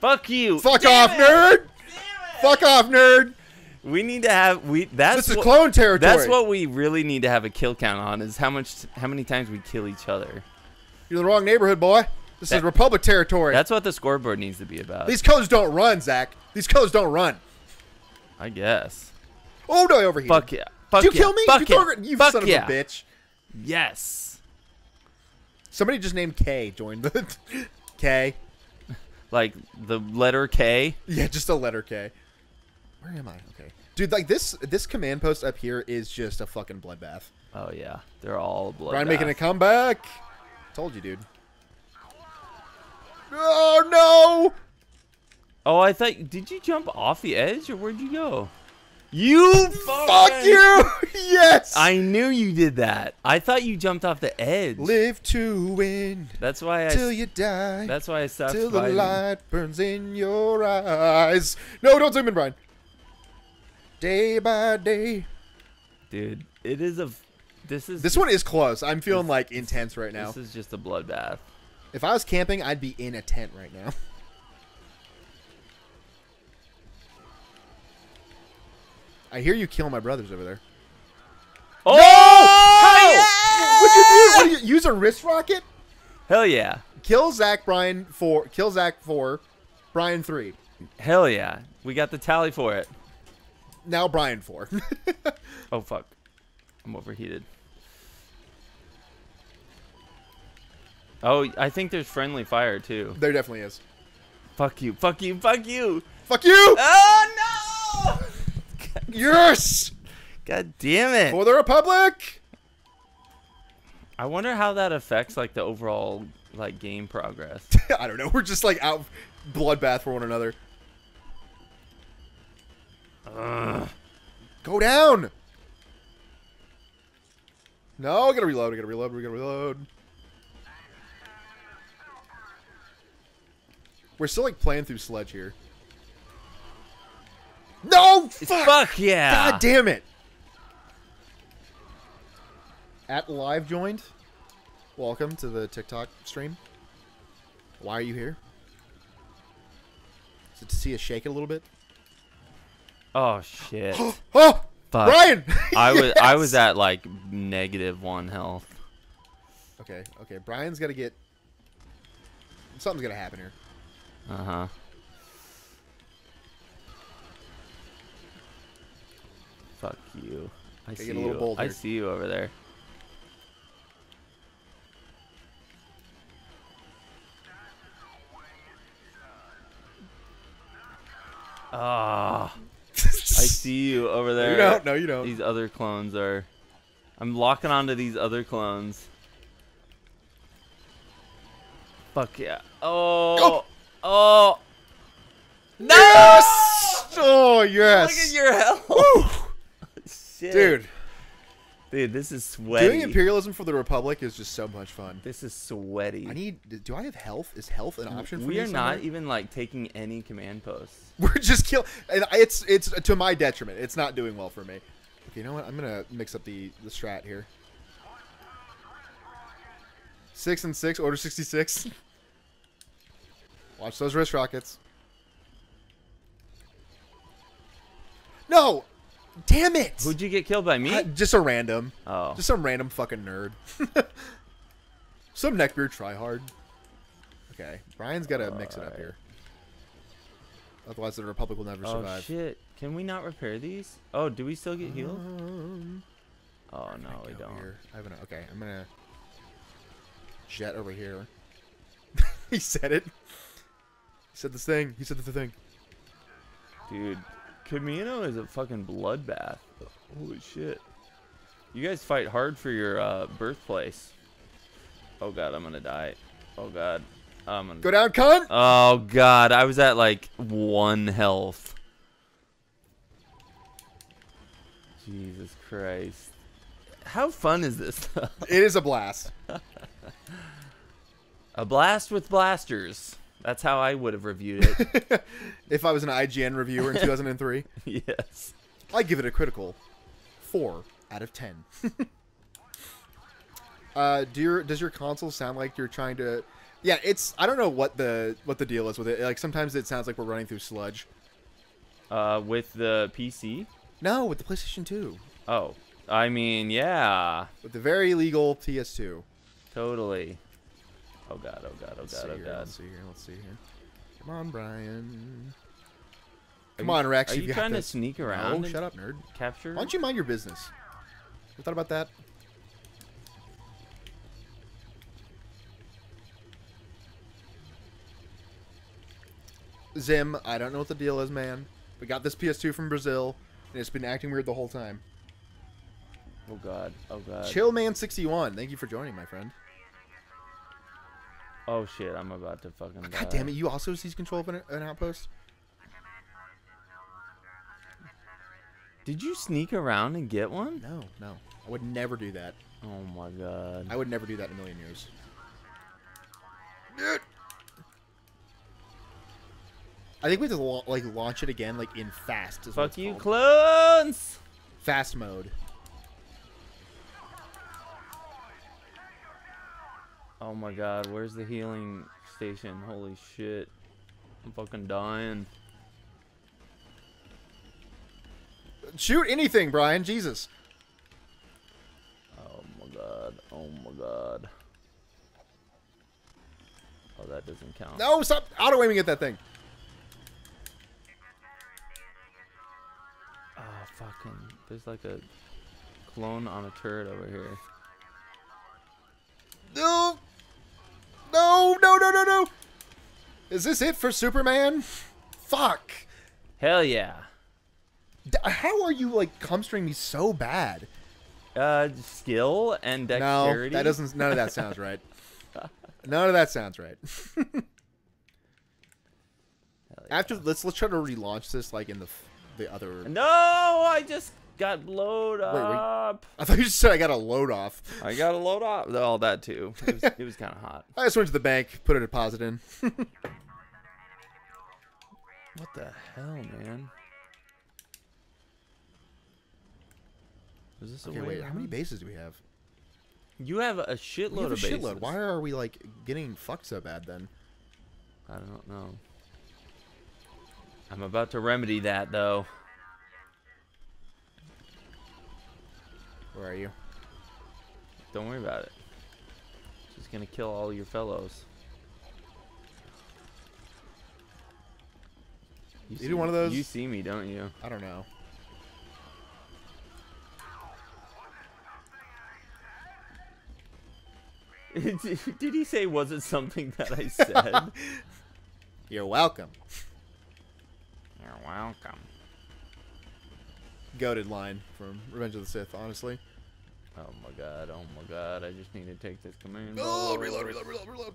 Fuck you! Fuck off, nerd! Fuck off, nerd! We need to have that's this is clone territory. That's what we really need to have a kill count on is how many times we kill each other. You're the wrong neighborhood, boy. This is Republic territory. That's what the scoreboard needs to be about. These codes don't run, Zach. These codes don't run. I guess. Oh no, over here. Fuck yeah. Fuck Did you kill me? Fuck you fuck son of a bitch. Yes. Somebody just named K joined the K. Like the letter K? Yeah, just a letter K. Where am I? Okay. Dude, like this command post up here is just a fucking bloodbath. Oh yeah. They're all bloodbath. Ryan making a comeback. Told you, dude. Oh no! Oh, I thought did you jump off the edge or where'd you go? You fuck you! Yes! I knew you did that. I thought you jumped off the edge. Live to win. That's why I till you die. That's why I stopped till fighting. The light burns in your eyes. No, don't zoom in, Brian. Day by day. Dude, it is a this one is close. I'm feeling like intense right now. This is just a bloodbath. If I was camping, I'd be in a tent right now. I hear you kill my brothers over there. Oh! No! Yeah! What'd you do? What, use a wrist rocket? Hell yeah. Kill Zach, Brian 4. Kill Zach 4. Brian 3. Hell yeah. We got the tally for it. Now Brian 4. Oh, fuck. I'm overheated. Oh, I think there's friendly fire, too. There definitely is. Fuck you. Fuck you. Fuck you. Fuck you! Oh, no! Yes! God damn it. For the Republic! I wonder how that affects, like, the overall, like, game progress. I don't know. We're just, like, out bloodbath for one another. Ugh. Go down! No, I gotta reload. I gotta reload. We gotta reload. We're still, like, playing through Sledge here. No! Fuck. Fuck yeah! God damn it! At live joined. Welcome to the TikTok stream. Why are you here? Is it to see us shake it a little bit? Oh shit! Oh! Fuck. Brian! I was I was at like -1 health. Okay, okay. Brian's gotta get. Something's gonna happen here. Uh huh. Fuck you. I see you. I see you over there. Ah. I see you over there. You don't. No, you don't. These other clones are... I'm locking onto these other clones. Fuck yeah. Oh. Oh. Oh. No! Yes! Oh, yes. Look at your health. Woo! Shit. Dude, this is sweaty. Doing imperialism for the Republic is just so much fun. This is sweaty. I need. Do I have health? Is health an option for me? We are not even like taking any command posts. We're just killing. It's to my detriment. It's not doing well for me. Okay, you know what? I'm gonna mix up the strat here. 6 and 6, order 66. Watch those wrist rockets. No. Damn it! Who'd you get killed by? Me? Just a random. Oh. Just some random fucking nerd. Some neckbeard tryhard. Okay. Brian's got to mix it up here. Otherwise, the Republic will never survive. Oh, shit. Can we not repair these? Oh, do we still get healed? Oh, no, we don't. I have an, okay, I'm going to jet over here. He said it. He said this thing. He said the thing. Dude. Camino is a fucking bloodbath. Holy shit. You guys fight hard for your birthplace. Oh god, I'm gonna die. Oh god. I'm gonna go down, cunt! Oh god, I was at like 1 health. Jesus Christ. How fun is this though? It is a blast. A blast with blasters. That's how I would have reviewed it. If I was an IGN reviewer in 2003. Yes. I'd give it a critical 4 out of 10. Does your console sound like you're trying to... Yeah, it's... I don't know what the deal is with it. Like, sometimes it sounds like we're running through sludge. With the PC? No, with the PlayStation 2. Oh. I mean, yeah. With the very legal PS2. Totally. Oh, God, oh, God, oh, God, oh, God. Let's see here, let's see here. Come on, Brian. Come on, Rex. Are you trying to sneak around? Oh, shut up, nerd. Capture? Why don't you mind your business? You thought about that? Zim, I don't know what the deal is, man. We got this PS2 from Brazil, and it's been acting weird the whole time. Oh, God. Oh, God. Chillman61, thank you for joining, my friend. Oh, shit. I'm about to fucking die. God damn it. You also seize control of an outpost? Did you sneak around and get one? No, no. I would never do that. Oh, my God. I would never do that in a million years. Dude. I think we have to launch it again, like in fast. Is Fuck you, clones! Fast mode. Oh my God, where's the healing station? Holy shit, I'm fucking dying. Shoot anything, Brian. Jesus. Oh my God. Oh my God. Oh, that doesn't count. No, stop auto aiming at that thing. Fucking, there's like a clone on a turret over here. No! No, no, no, no, no! Is this it for Superman? Fuck! Hell yeah. How are you, like, hamstring me so bad? Skill and dexterity? No, that doesn't, none of that sounds right. None of that sounds right. Hell yeah. After, let's try to relaunch this, like, in the... The other... No, I just got load up. Wait, I thought you just said I got a load off. I got a load off. All that too. It was kind of hot. I just went to the bank, put a deposit in. What the hell, man? Is this okay, wait, how many bases do we have? You have a shitload of bases. Shitload. Why are we like getting fucked so bad then? I don't know. I'm about to remedy that, though. Where are you? Don't worry about it. She's gonna kill all your fellows. You do one of those? You see me, don't you? I don't know. Did he say, was it something that I said? You're welcome. You're welcome. Goated line from Revenge of the Sith, honestly. Oh my God! Oh my God! I just need to take this command. Oh, reload! Reload! Reload! Reload!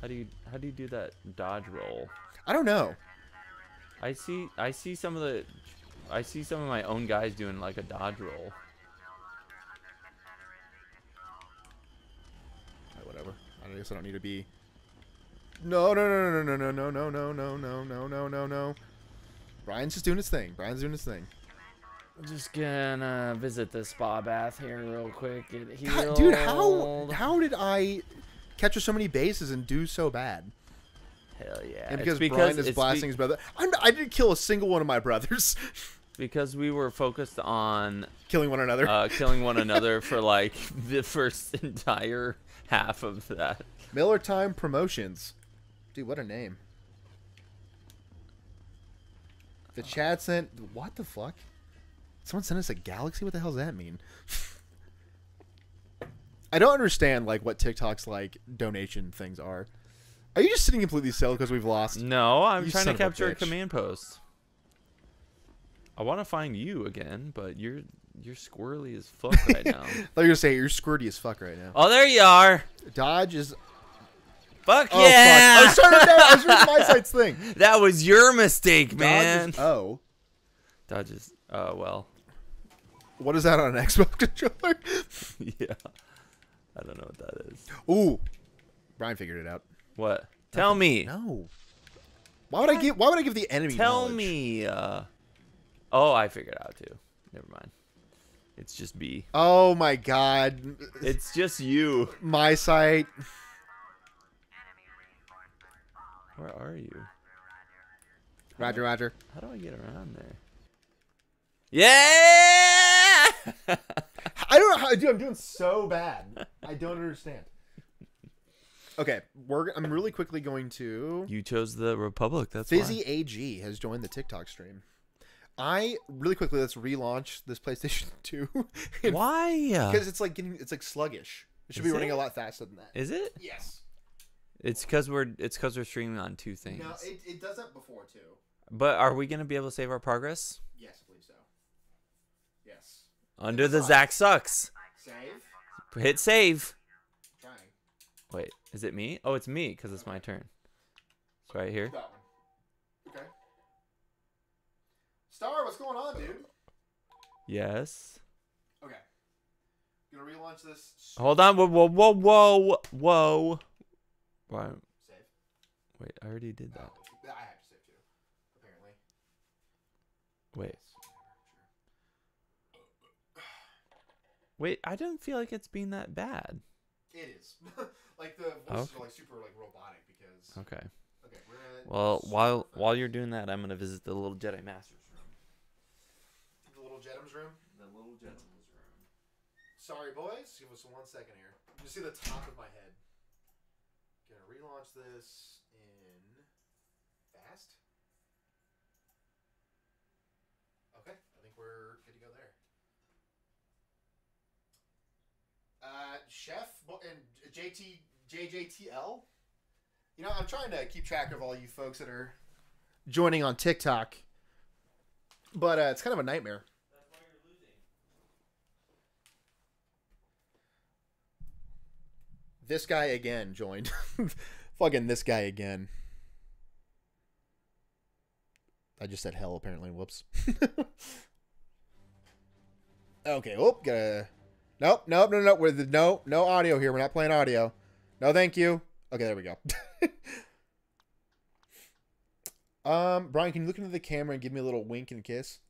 How do you do that dodge roll? I don't know. I see some of my own guys doing like a dodge roll. All right, whatever. I guess I don't need to be. No! No! No! No! No! No! No! No! No! No! No! No! No! No! Brian's just doing his thing. Brian's doing his thing. I'm just gonna visit the spa bath here real quick. Get healed. God, dude, how did I capture so many bases and do so bad? Hell yeah. And because Brian is blasting his brother. I didn't kill a single one of my brothers. Because we were focused on... Killing one another. Killing one another for, like, the first entire half of that. Miller Time Promotions. Dude, what a name. The chat sent... What the fuck? Someone sent us a galaxy? What the hell does that mean? I don't understand, like, what TikTok's, like, donation things are. Are you just sitting completely still because we've lost? No, I'm trying to capture a command post. I want to find you again, but you're squirrely as fuck right now. I thought you were going to say you're squirty as fuck right now. Oh, there you are. Dodge is... Fuck oh, yeah! Fuck. I was reading my site's thing. That was your mistake, man. Dodges, oh. Dodges. Oh, well. What is that on an Xbox controller? Yeah. I don't know what that is. Ooh. Brian figured it out. What? Tell me. No. Why would I give the enemy knowledge? Tell me. Oh, I figured out too. Never mind. It's just B. Oh my god. It's just you. My site. Where are you? Roger, roger. How do I get around there? Yeah! I don't know how I do. I'm doing so bad. I don't understand. Okay, I'm really quickly going to... You chose the Republic, that's why. Fizzy AG has joined the TikTok stream. Really quickly, let's relaunch this PlayStation 2. Why? Because it's like sluggish. It should be running a lot faster than that. Is it? Yes. It's because we're streaming on two things. No, it does that before too. But are we gonna be able to save our progress? Yes, I believe so. Yes. Under the Zach sucks. Save. Hit save. I'm trying. Wait, is it me? Oh, it's me because it's my turn. It's right here. That one. Okay. Star, what's going on, dude? Yes. Okay. I'm gonna relaunch this. Hold on. Whoa, whoa, whoa, whoa, whoa. Why? Save. Wait, I already did that. Oh, I have to save too, apparently. Wait. Wait, I don't feel like it's being that bad. It is. Like the voices are like super like robotic because. Okay. Okay. Well, while you're doing that, I'm gonna visit the little Jedi Master's room. The little Jedim's room. The little Jedim's room. Sorry, boys. Give us 1 second here. You can see the top of my head. Gonna relaunch this in fast. Okay, I think we're good to go there. Chef and JJTL. You know, I'm trying to keep track of all you folks that are joining on TikTok, but it's kind of a nightmare. That's why you're losing. This guy again joined. Fucking this guy again. I just said hell, apparently. Whoops. Okay. Oh, gotta... Nope. Nope. No. No. We're the... No. No audio here. We're not playing audio. No, thank you. Okay, there we go. Brian, can you look into the camera and give me a little wink and kiss?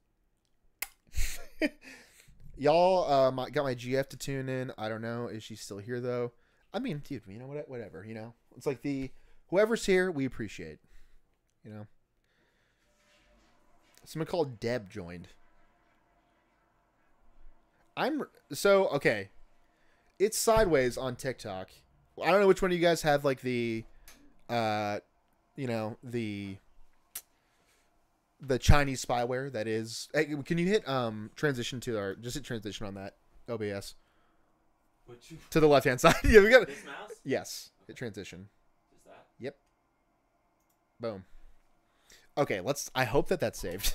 Y'all, got my GF to tune in. I don't know. Is she still here though? I mean, dude, you know, whatever, you know, it's like whoever's here, we appreciate, you know. Someone called Deb joined. Okay. It's sideways on TikTok. I don't know which one of you guys have like the, you know, the Chinese spyware that is. Hey, can you hit transition to our? Just hit transition on that OBS. To the left hand side. Yeah, we got this mouse. Yes, hit transition. Is that? Yep. Boom. Okay, let's. I hope that that's saved.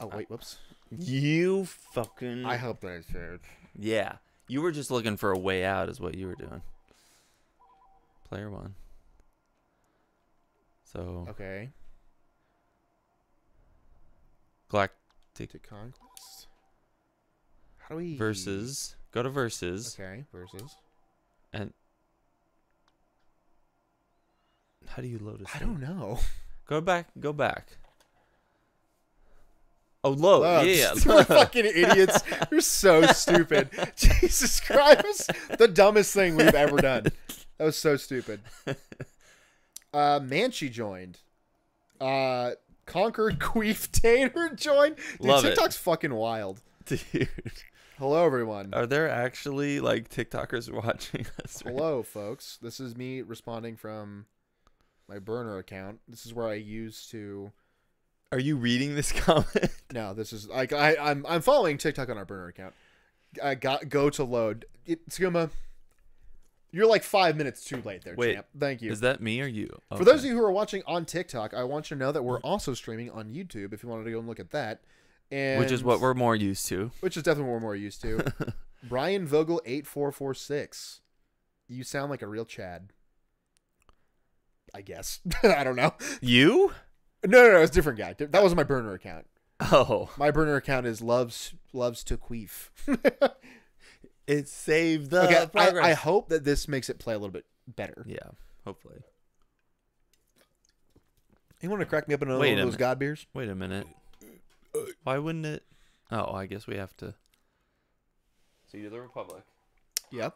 Oh wait, whoops. You fucking. I hope that's saved. Yeah, you were just looking for a way out, is what you were doing. Player one. So okay. Galactic Conquest. How do we versus? Go to versus. Okay, versus. And how do you load it? I don't know. Go back. Go back. Oh, load. Yeah. We're fucking idiots. You're so stupid. Jesus Christ, the dumbest thing we've ever done. That was so stupid. Manchi joined. Conquer Queef Tater joined. Dude, love TikTok's it. Fucking wild. Dude. Hello, everyone. Are there actually, like, TikTokers watching us? Right? Hello, folks. This is me responding from my burner account. This is where I used to... Are you reading this comment? No, this is... Like, I'm following TikTok on our burner account. Go to load. Skuma... You're like 5 minutes too late there, wait, champ. Thank you. Is that me or you? Okay. For those of you who are watching on TikTok, I want you to know that we're also streaming on YouTube if you wanted to go and look at that. And which is what we're more used to. Which is definitely what we're more used to. Brian Vogel 8446. You sound like a real Chad. I guess. I don't know. You? No, it's a different guy. That was my burner account. Oh. My burner account is loves to queef. It saved the progress. I hope that this makes it play a little bit better. Yeah, hopefully. You want to crack me up in another one of those god beers? Wait a minute. Why wouldn't it? Oh, I guess we have to. So you're the Republic. Yep.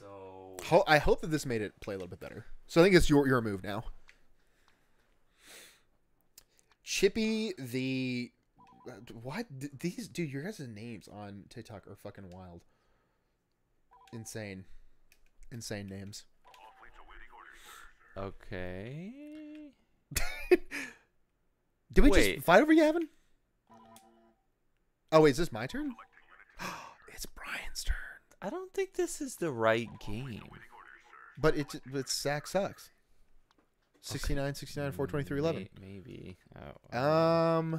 So I hope that this made it play a little bit better. So I think it's your move now. Chippy the what? These dude, your guys' names on TikTok are fucking wild. Insane, insane names. Okay. Did we just fight over Yavin? Oh wait, is this my turn? It's Brian's turn. I don't think this is the right game. But it's Sack sucks. 69, okay. 69, 423, 11. Maybe. Oh, I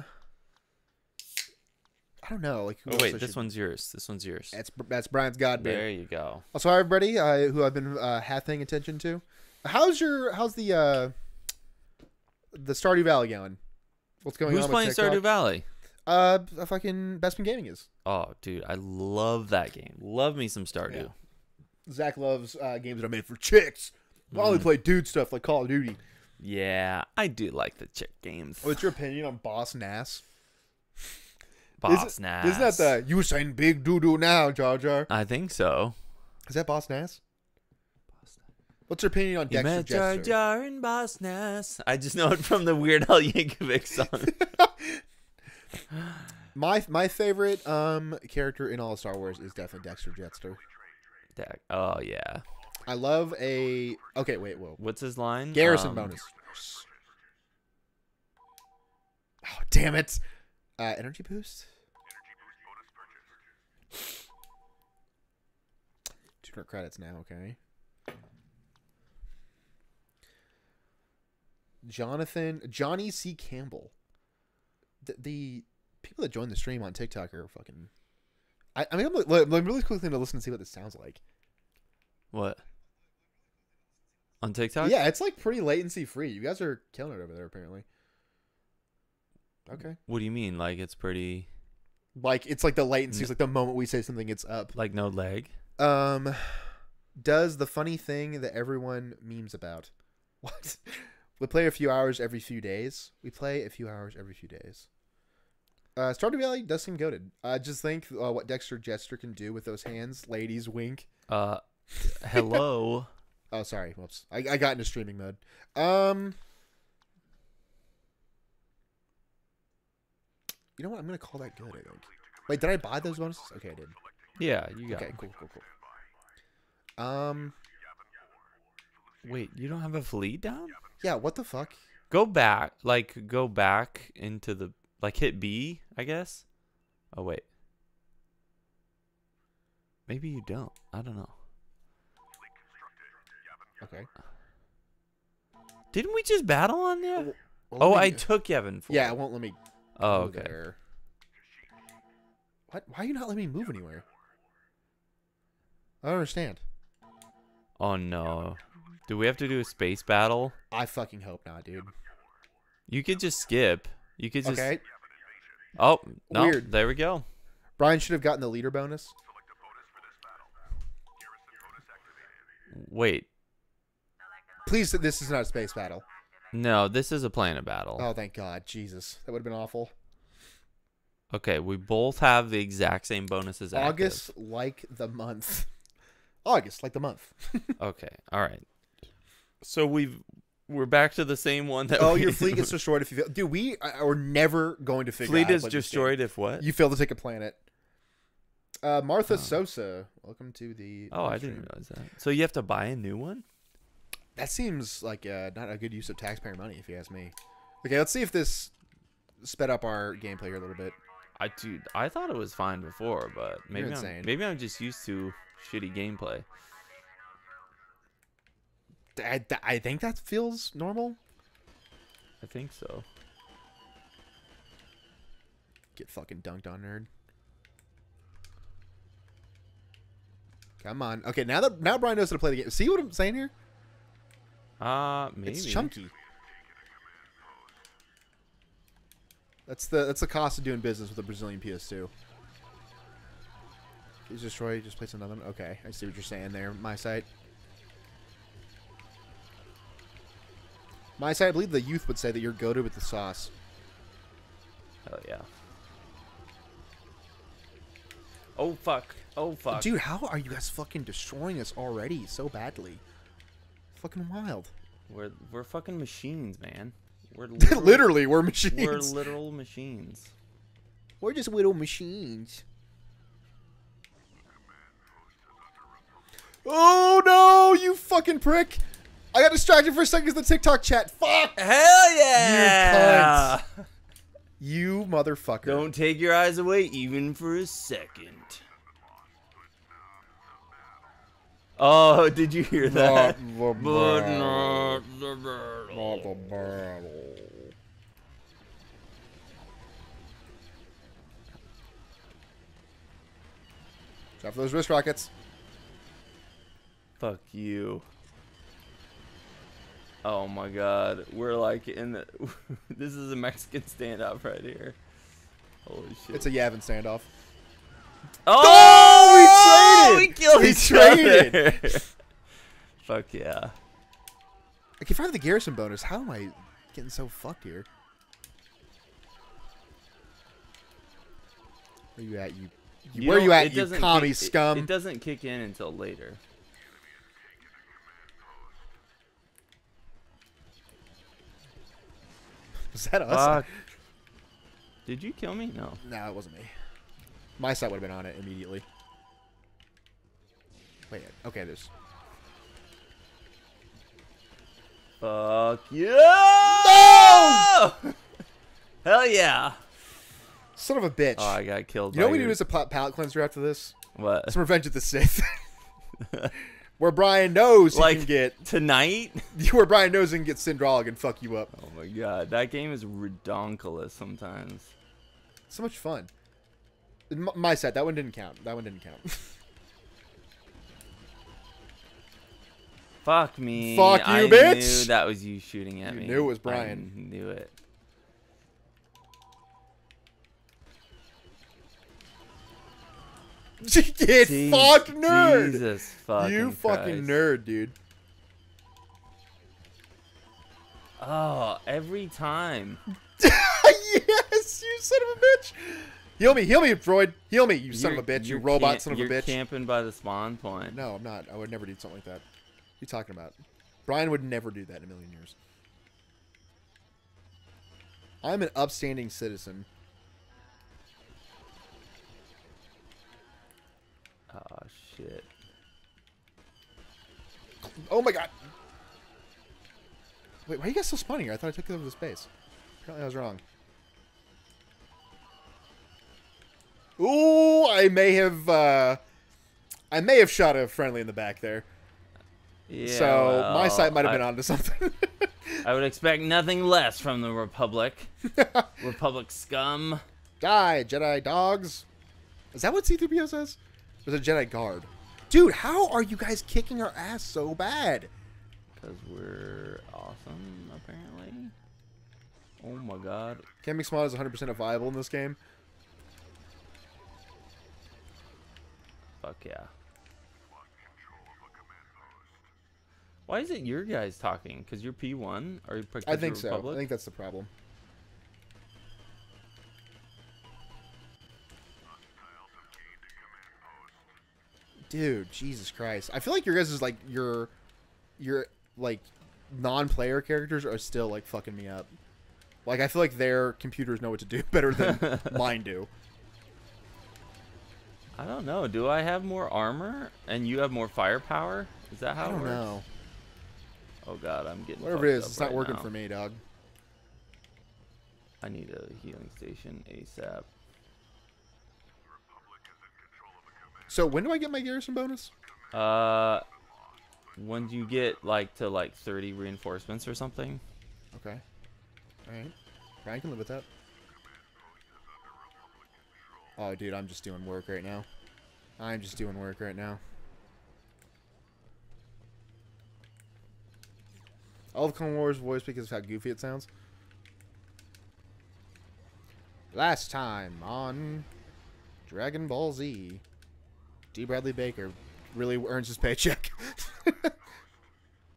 don't know. Like, oh wait, this one's yours. This one's yours. That's Brian's god beer. There you go. Also, everybody who I've been half-paying attention to. How's the Stardew Valley going? What's going on? Who's playing Stardew Valley? Fucking Bespin Gaming is. Oh, dude, I love that game. Love me some Stardew. Yeah. Zach loves games that are made for chicks. I only play dude stuff like Call of Duty. Yeah, I do like the chick games. What's your opinion on Boss Nass? Boss Nass. Isn't that the you saying big doo doo now, Jar Jar? I think so. Is that Boss Nass? What's your opinion on Dexter Jester? Jar Jar and Boss Nass. I just know it from the Weird Al Yankovic song. My favorite character in all of Star Wars is definitely Dexter Jetster. Oh yeah. I love a okay. Wait, whoa. What's his line? Garrison bonus. Oh damn it! Energy boost. Tutor credits now. Okay. Johnny C. Campbell. The people that join the stream on TikTok are fucking. I mean, I'm really quickly going to listen and see what this sounds like. What? On TikTok? Yeah, it's like pretty latency free. You guys are killing it over there, apparently. Okay. What do you mean? Like it's pretty. Like it's like the latency is like the moment we say something, it's up. Like no lag. Does the funny thing that everyone memes about? What? We play a few hours every few days. We play a few hours every few days. Stardew Valley does seem goated. I just think what Dexter Jetster can do with those hands. Ladies, wink. Hello. Oh, sorry. Whoops. I got into streaming mode. You know what? I'm going to call that good, I think. Wait, did I buy those bonuses? Okay, I did. Yeah, you got it. Okay, cool. Wait, you don't have a fleet down? Yeah, what the fuck? Go back. Like, go back into the... Like, hit B, I guess? Oh, wait. Maybe you don't. I don't know. Okay. Didn't we just battle on there? Well, I took Yavin Four. Yeah, it won't let me... Oh, okay. There. What? Why are you not letting me move anywhere? I don't understand. Oh, no. Do we have to do a space battle? I fucking hope not, dude. You could just skip. You could just... Okay. Oh, no. Weird. There we go. Brian should have gotten the leader bonus. Wait. Please, this is not a space battle. No, this is a planet battle. Oh, thank God. Jesus. That would have been awful. Okay, we both have the exact same bonuses. August, active. Like the month. August, like the month. Okay, all right. So we're back to the same one that. Oh, your fleet gets destroyed if you fail. Dude, we are never going to figure out. Fleet is destroyed if what? You fail to take a planet. Martha Sosa, welcome to the. Oh, I didn't realize that. So you have to buy a new one. That seems like not a good use of taxpayer money, if you ask me. Okay, let's see if this sped up our gameplay here a little bit. Dude, I thought it was fine before, but maybe I'm just used to shitty gameplay. I think that feels normal. I think so. Get fucking dunked on, nerd. Come on. Okay, now Brian knows how to play the game. See what I'm saying here? Maybe. It's chunky. That's the cost of doing business with a Brazilian PS2. Please destroy. Just place another one. Okay, I see what you're saying there. My site. My side, I believe the youth would say that you're goated with the sauce. Hell yeah. Oh, fuck. Oh, fuck. Dude, how are you guys fucking destroying us already so badly? Fucking wild. We're fucking machines, man. We're literal, literally, we're machines. We're literal machines. We're just little machines. Oh, no, you fucking prick. I got distracted for a second because the TikTok chat. Fuck. Hell yeah. You cunt. You motherfucker. Don't take your eyes away even for a second. Oh, did you hear that? Not the but not the battle. Not the battle. Drop those wrist rockets. Fuck you. Oh my god, we're like in the... This is a Mexican standoff right here. Holy shit. It's a Yavin standoff. Oh! Oh, we traded! We killed each other! Fuck yeah. I can find the garrison bonus. How am I getting so fucked here? Where you at, you where you at, you commie scum? It doesn't kick in until later. Was that us? Did you kill me? No. No, it wasn't me. My side would have been on it immediately. Wait. Okay, there's... Fuck you! No! Hell yeah! Son of a bitch. Oh, I got killed. You know what we do as a palate cleanser after this? What? Some Revenge of the Sith. Where Brian knows he can get... tonight? Where Brian knows he can get Syndralic and fuck you up. Oh my god. That game is redonkulous sometimes. So much fun. In my set, that one didn't count. That one didn't count. Fuck me. Fuck you, bitch! I knew that was you shooting at me. I knew it was Brian. I knew it. Get fucked, nerd! Jesus fucking you fucking Christ. Nerd, dude. Oh, every time. Yes, you son of a bitch. Heal me, droid. Heal me, you son of a bitch. You robot son of a bitch. You're camping by the spawn point. No, I'm not. I would never do something like that. What are you talking about? Brian would never do that in a million years. I'm an upstanding citizen. Oh shit. Oh my god. Wait, why are you guys still spawning here? I thought I took it over the space. Apparently I was wrong. Ooh, I may have shot a friendly in the back there. Yeah. So well, my side might have been onto something. I would expect nothing less from the Republic. Republic scum. Die, Jedi dogs. Is that what C-3PO says? There's a Jedi guard. Dude, how are you guys kicking our ass so bad? Because we're awesome, apparently. Oh my god. Camping Smod is 100% viable in this game. Fuck yeah. Why is it your guys talking? Because you're P1? Or you're I think so. Republic? I think that's the problem. Dude, Jesus Christ! I feel like your guys is like your like non-player characters are still like fucking me up. Like I feel like their computers know what to do better than mine do. I don't know. Do I have more armor and you have more firepower? Is that how it works? I don't know. Oh god, I'm getting whatever it is. It's not working for me, dog. I need a healing station ASAP. So when do I get my garrison bonus? When you get like to like 30 reinforcements or something. Okay. All right. I can live with that. Oh, dude, I'm just doing work right now. I'm just doing work right now. I love Clone Wars voice because of how goofy it sounds. Last time on Dragon Ball Z. D. Bradley Baker really earns his paycheck.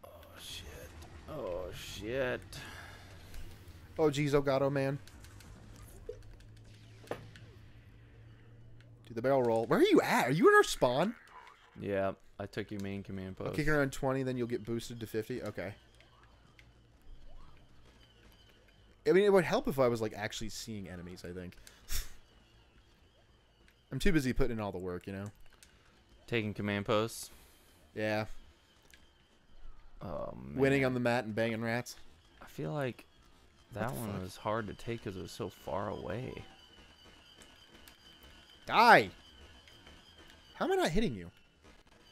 Oh, shit. Oh, shit. Shit. Oh, geez, Elgato, man. Do the barrel roll. Where are you at? Are you in our spawn? Yeah, I took your main command post. I'll kick around 20, then you'll get boosted to 50. Okay. I mean, it would help if I was, like, actually seeing enemies, I think. I'm too busy putting in all the work, you know? Taking command posts? Yeah. Oh, man. Winning on the mat and banging rats. I feel like that one was hard to take because it was so far away. Die! How am I not hitting you?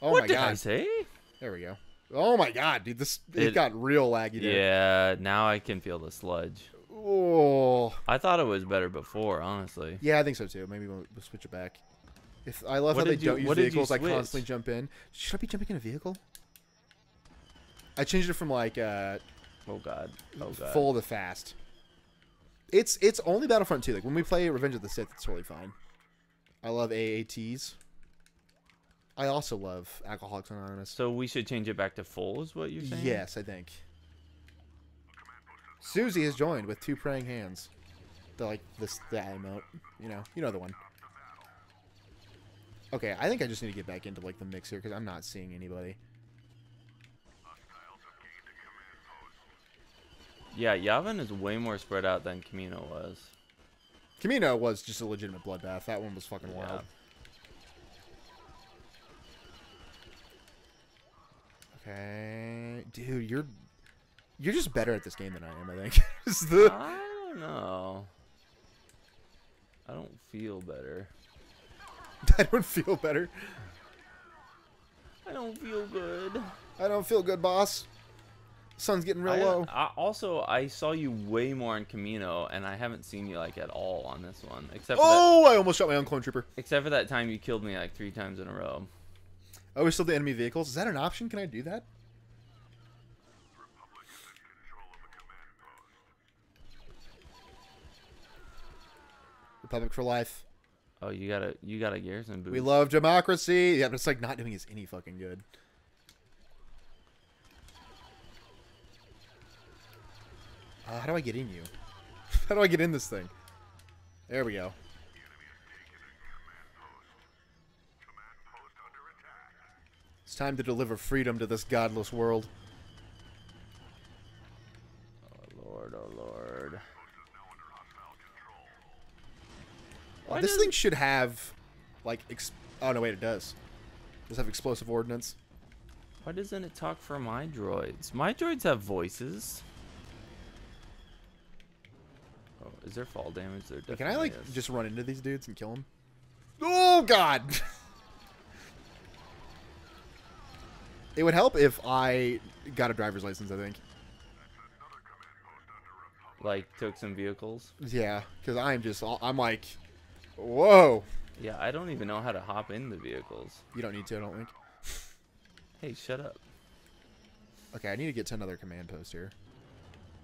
Oh, my God. What did I say? There we go. Oh, my God, dude. This, it got real laggy there. Yeah, now I can feel the sludge. Oh. I thought it was better before, honestly. Yeah, I think so, too. Maybe we'll switch it back. If I love how they don't use vehicles. I constantly jump in. Should I be jumping in a vehicle? I changed it from, like, oh, God. Oh, God. Full to fast. It's only Battlefront 2. Like, when we play Revenge of the Sith, it's totally fine. I love AATs. I also love Alcoholics Anonymous. So we should change it back to full is what you're saying? Yes, I think. Susie has joined with two praying hands. They're like this, that emote. You know the one. Okay, I think I just need to get back into like the mix here because I'm not seeing anybody. Yeah, Yavin is way more spread out than Kamino was. Kamino was just a legitimate bloodbath. That one was fucking wild. Okay, dude, you're just better at this game than I am. I think. I don't know. I don't feel better. I don't feel better. I don't feel good. I don't feel good, boss. Sun's getting real low. I saw you way more on Kamino, and I haven't seen you like at all on this one, except. Oh, I almost shot my own clone trooper. Except for that time you killed me like 3 times in a row. Oh, we still the enemy vehicles. Is that an option? Can I do that? Republic for life. Oh, you got a garrison boost. We love democracy. Yeah, but it's like not doing us any fucking good. How do I get in you? How do I get in this thing? There we go. It's time to deliver freedom to this godless world. Oh, Lord, oh, Lord. Oh, this thing should have, like, oh, no, wait, it does. It does have explosive ordnance. Why doesn't it talk for my droids? My droids have voices. Oh, is there fall damage? There definitely can I, like, is. Just run into these dudes and kill them? Oh, God! It would help if I got a driver's license, I think. Like, took some vehicles? Yeah, because I'm like, whoa. Yeah, I don't even know how to hop in the vehicles. You don't need to, I don't think. Hey, shut up. Okay, I need to get to another command post here.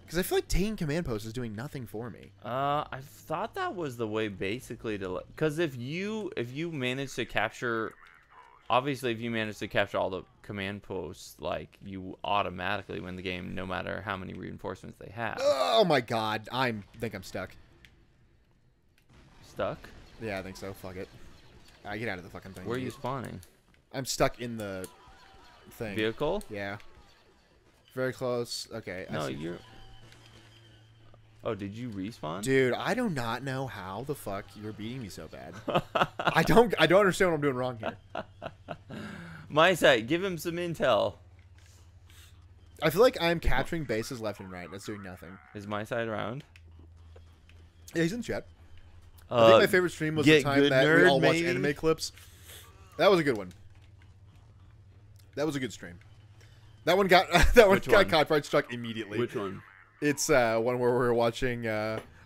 Because I feel like taking command post is doing nothing for me. I thought that was the way basically to... Because if you manage to capture... Obviously, if you manage to capture all the command posts, like, you automatically win the game no matter how many reinforcements they have. Oh, my God. I think I'm stuck. Stuck? Yeah, I think so. Fuck it. I get out of the fucking thing. Where are you spawning? I'm stuck in the thing. Vehicle? Yeah. Very close. Okay. No, you're... Oh, did you respawn? Dude, I do not know how the fuck you're beating me so bad. I don't understand what I'm doing wrong here. My side, give him some intel. I feel like I'm capturing bases left and right. That's doing nothing. Is my side around? Yeah, he's in chat. I think my favorite stream was the time that we all watched anime clips. That was a good one. That was a good stream. That one got copyright struck immediately. Which one? It's one where we were watching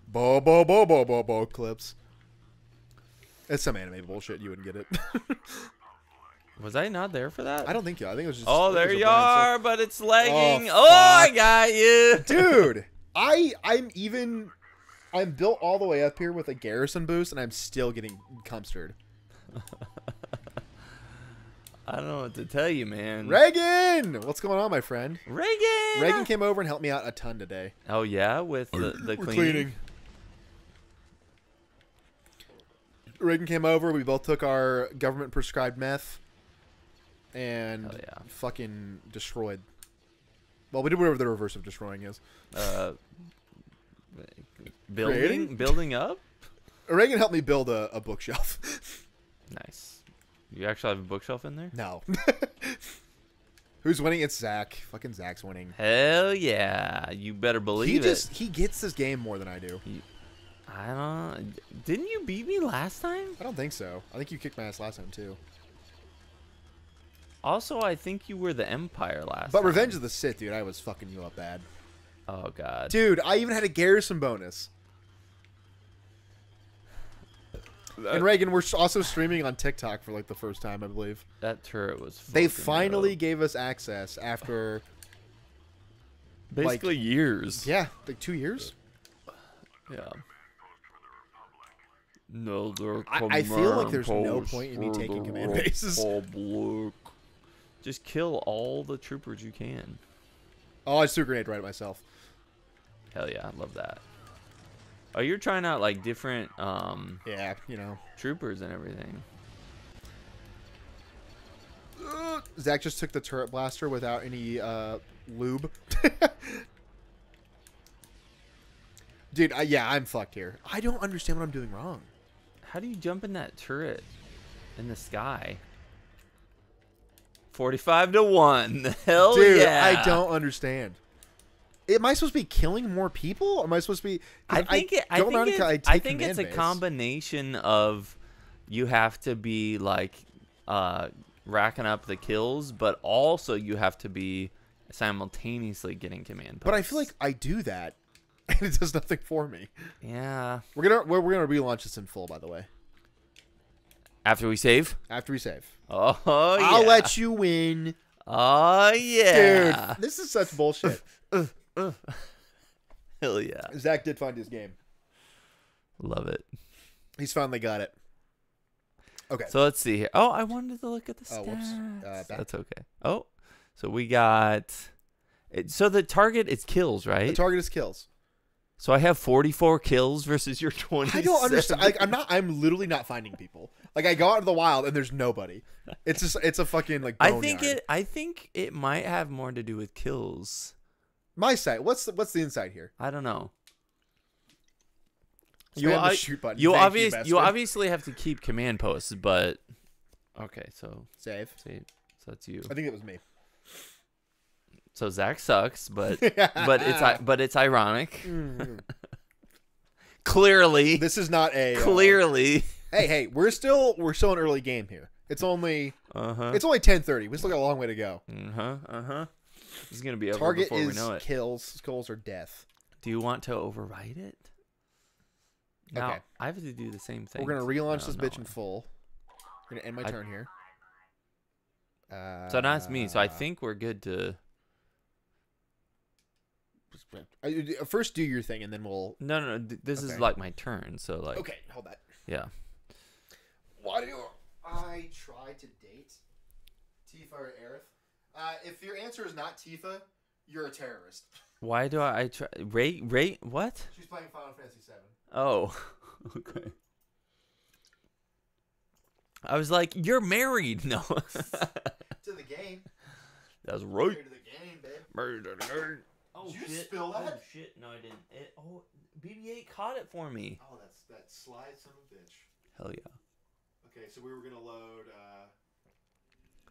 bo clips. It's some anime bullshit. You wouldn't get it. Was I not there for that? I don't think so. I think it was just. Oh, there you are, but it's lagging. Oh, I got you, dude. I'm built all the way up here with a garrison boost, and I'm still getting cumstered. I don't know what to tell you, man. Reagan! What's going on, my friend? Reagan! Reagan came over and helped me out a ton today. Oh, yeah? With the cleaning? Reagan came over. We both took our government-prescribed meth and fucking destroyed. Well, we did whatever the reverse of destroying is. Building up? Reagan helped me build a bookshelf. Nice. You actually have a bookshelf in there? No. Who's winning? It's Zach. Fucking Zach's winning. Hell yeah. You better believe it. He gets this game more than I do. I don't... Didn't you beat me last time? I don't think so. I think you kicked my ass last time, too. Also, I think you were the Empire last time. But Revenge of the Sith, dude, I was fucking you up bad. Oh, God. Dude, I even had a garrison bonus. And Reagan, we're also streaming on TikTok for like the first time, I believe. That turret was. They finally gave us access after basically like, years. Yeah, like 2 years. Yeah. No, I feel like there's no point in me taking command bases. Just kill all the troopers you can. Oh, I super grenade right at myself. Hell yeah, I love that. Oh, you're trying out like different, yeah, you know, troopers and everything. Zach just took the turret blaster without any lube. Dude, yeah, I'm fucked here. I don't understand what I'm doing wrong. How do you jump in that turret in the sky? 45-1. Hell dude, yeah! Dude, I don't understand. Am I supposed to be killing more people? Or am I supposed to be... I think it's a combination of you have to be like racking up the kills, but also you have to be simultaneously getting command posts. But I feel like I do that and it does nothing for me. Yeah. We're gonna relaunch this in full, by the way. After we save? After we save. Oh yeah. I'll let you win. Oh yeah. Dude, this is such bullshit. Hell yeah. Zach did find his game. Love it. He's finally got it. Okay. So let's see here. Oh, I wanted to look at the stats. Whoops. That's okay. Oh, so we got... So the target is kills, right? The target is kills. So I have 44 kills versus your 20. I don't understand. Like, I'm literally not finding people. Like I go out into the wild and there's nobody. It's just. It's a fucking like. I think it might have more to do with kills. My side. What's the inside here? I don't know. You obviously have to keep command posts, but okay. So save. So that's you. I think it was me. So Zach sucks, but it's ironic. Mm. Clearly, this is not a clearly. Hey, we're still an early game here. It's only it's only 10:30. We still got a long way to go. This is gonna be over before we know it. Target is kills, skulls, or death. Do you want to override it? Now, okay, I have to do the same thing. We're gonna relaunch this bitch in full. We're gonna end my turn here. So now it's me. So I think we're good to. First do your thing and then we'll no, this is like my turn, so like okay, hold that. Yeah, why do I try to date Tifa or Aerith? If your answer is not Tifa, you're a terrorist. Why do I try Ray what? She's playing Final Fantasy 7. Oh, okay. I was like, you're married. No. To the game. That's right. Married to the game, babe. Married to the game. Oh, did you spill that? Oh, shit. No, I didn't. Oh, BB-8 caught it for me. Oh, that's that sly son of a bitch. Hell yeah. Okay, so we were going to load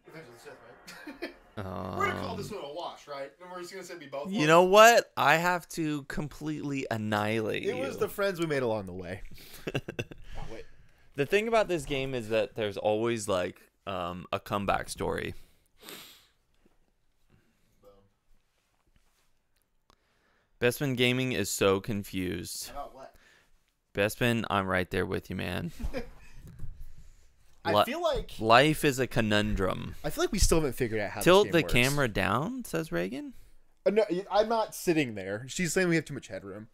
Revenge of the Sith, right? We're going to call this one a wash, right? And we're just going to say we both won. You know what? I have to completely annihilate you. It was the friends we made along the way. Oh, wait. The thing about this game is that there's always, like, a comeback story. Bestman Gaming is so confused. About what? Bestman, I'm right there with you, man. I feel like life is a conundrum. I feel like we still haven't figured out how to tilt the camera down. Says Reagan. No, I'm not sitting there. She's saying we have too much headroom.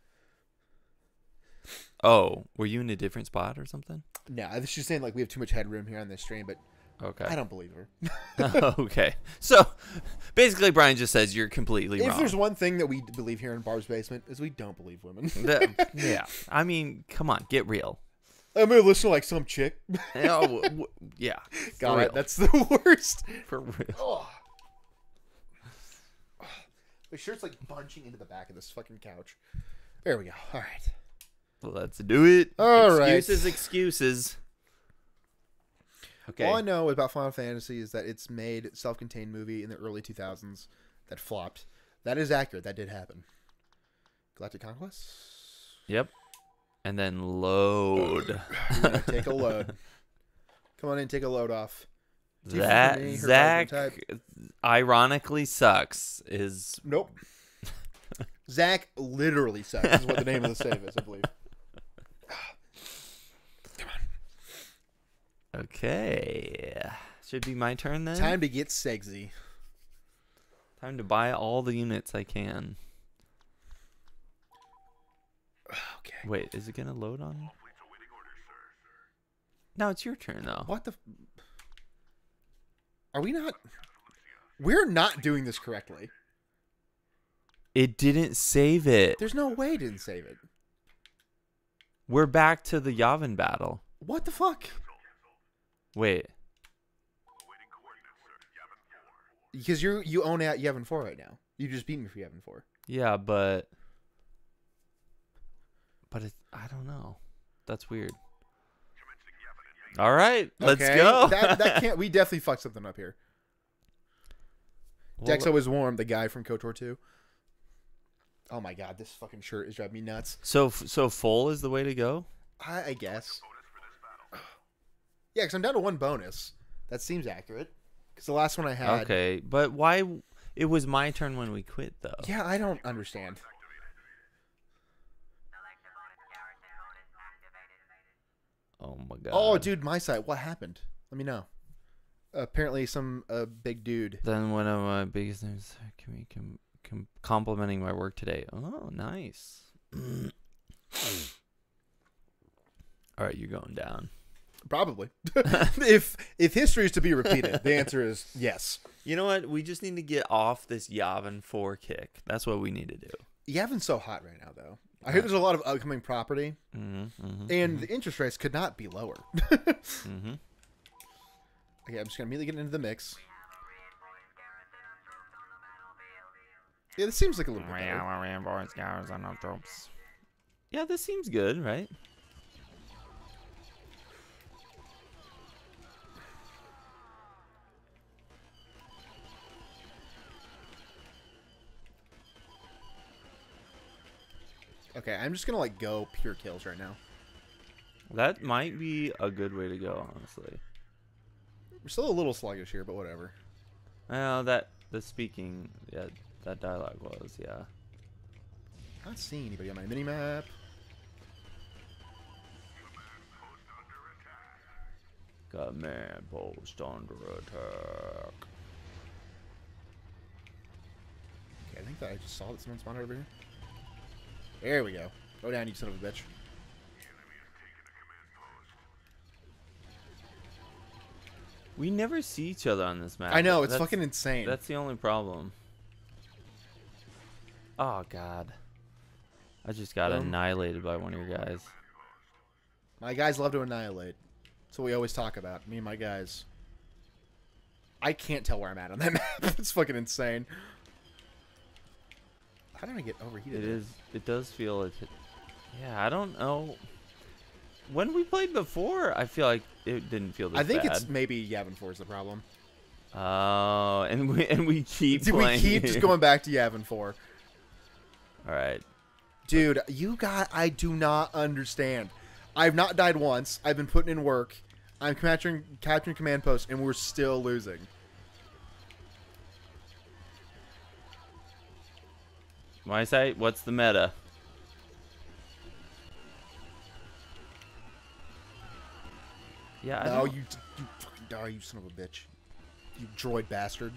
Oh, were you in a different spot or something? No, she's saying like we have too much headroom here on this stream, but Okay. I don't believe her. Okay. So basically Brian just says you're completely wrong. If there's one thing that we believe here in Barb's Basement is we don't believe women. Yeah. I mean, come on, get real. I'm going to listen to like some chick. Oh, yeah. God, that's the worst. For real. Oh. My shirt's like bunching into the back of this fucking couch. There we go. All right. Let's do it. All right. Excuses, excuses. Okay. All I know about Final Fantasy is that it's made self-contained movie in the early 2000s that flopped. That is accurate. That did happen. Galactic Conquest? Yep. And then load. Take a load. Come on in, take a load off. That Zach ironically sucks is... Nope. Zach literally sucks is what the name of the save is, I believe. Come on. Okay. Should be my turn then? Time to get sexy. Time to buy all the units I can. Okay. Wait, is it going to load on you? No, it's your turn, though. What the... Are we not... We're not doing this correctly. It didn't save it. There's no way it didn't save it. We're back to the Yavin battle. What the fuck? Wait. Because you own out Yavin 4 right now. You just beat me for Yavin 4. Yeah, but... But it's, I don't know. That's weird. All right, let's go. that can't. We definitely fucked something up here. Well, Dexo is warm. The guy from KOTOR 2. Oh my god, this fucking shirt is driving me nuts. So full is the way to go. I guess. Yeah, because I'm down to one bonus. That seems accurate. Because the last one I had. Okay, but why? It was my turn when we quit, though. Yeah, I don't understand. Oh my god! Oh, dude, my side. What happened? Let me know. Apparently, some big dude. Then one of my biggest names. Complimenting my work today. Oh, nice. All right, you're going down. Probably. if history is to be repeated, the answer is yes. You know what? We just need to get off this Yavin 4 kick. That's what we need to do. Yavin's so hot right now, though. I hear there's a lot of upcoming property, and the interest rates could not be lower. Okay, I'm just going to immediately get into the mix. Yeah, this seems like a little bit better. Yeah, this seems good, right? Okay, I'm just going to, like, go pure kills right now. That might be a good way to go, honestly. We're still a little sluggish here, but whatever. Well, the speaking, yeah, that dialogue was, yeah. I'm not seeing anybody on my minimap. Command post under attack. Okay, I think that I just saw that someone spawned over here. There we go. Go down, you son of a bitch. We never see each other on this map. I know, it's fucking insane. That's the only problem. Oh, God. I just got annihilated by one of your guys. My guys love to annihilate. That's what we always talk about, me and my guys. I can't tell where I'm at on that map. It's fucking insane. How did I get overheated? It does feel it. Yeah, I don't know. When we played before, I feel like it didn't feel this bad. It's maybe Yavin 4 is the problem. Oh, and we keep playing. We keep just going back to Yavin 4. All right. Dude, I do not understand. I've not died once. I've been putting in work. I'm capturing command posts, and we're still losing. My site, what's the meta? Yeah, no, you fucking die, you son of a bitch. You droid bastard.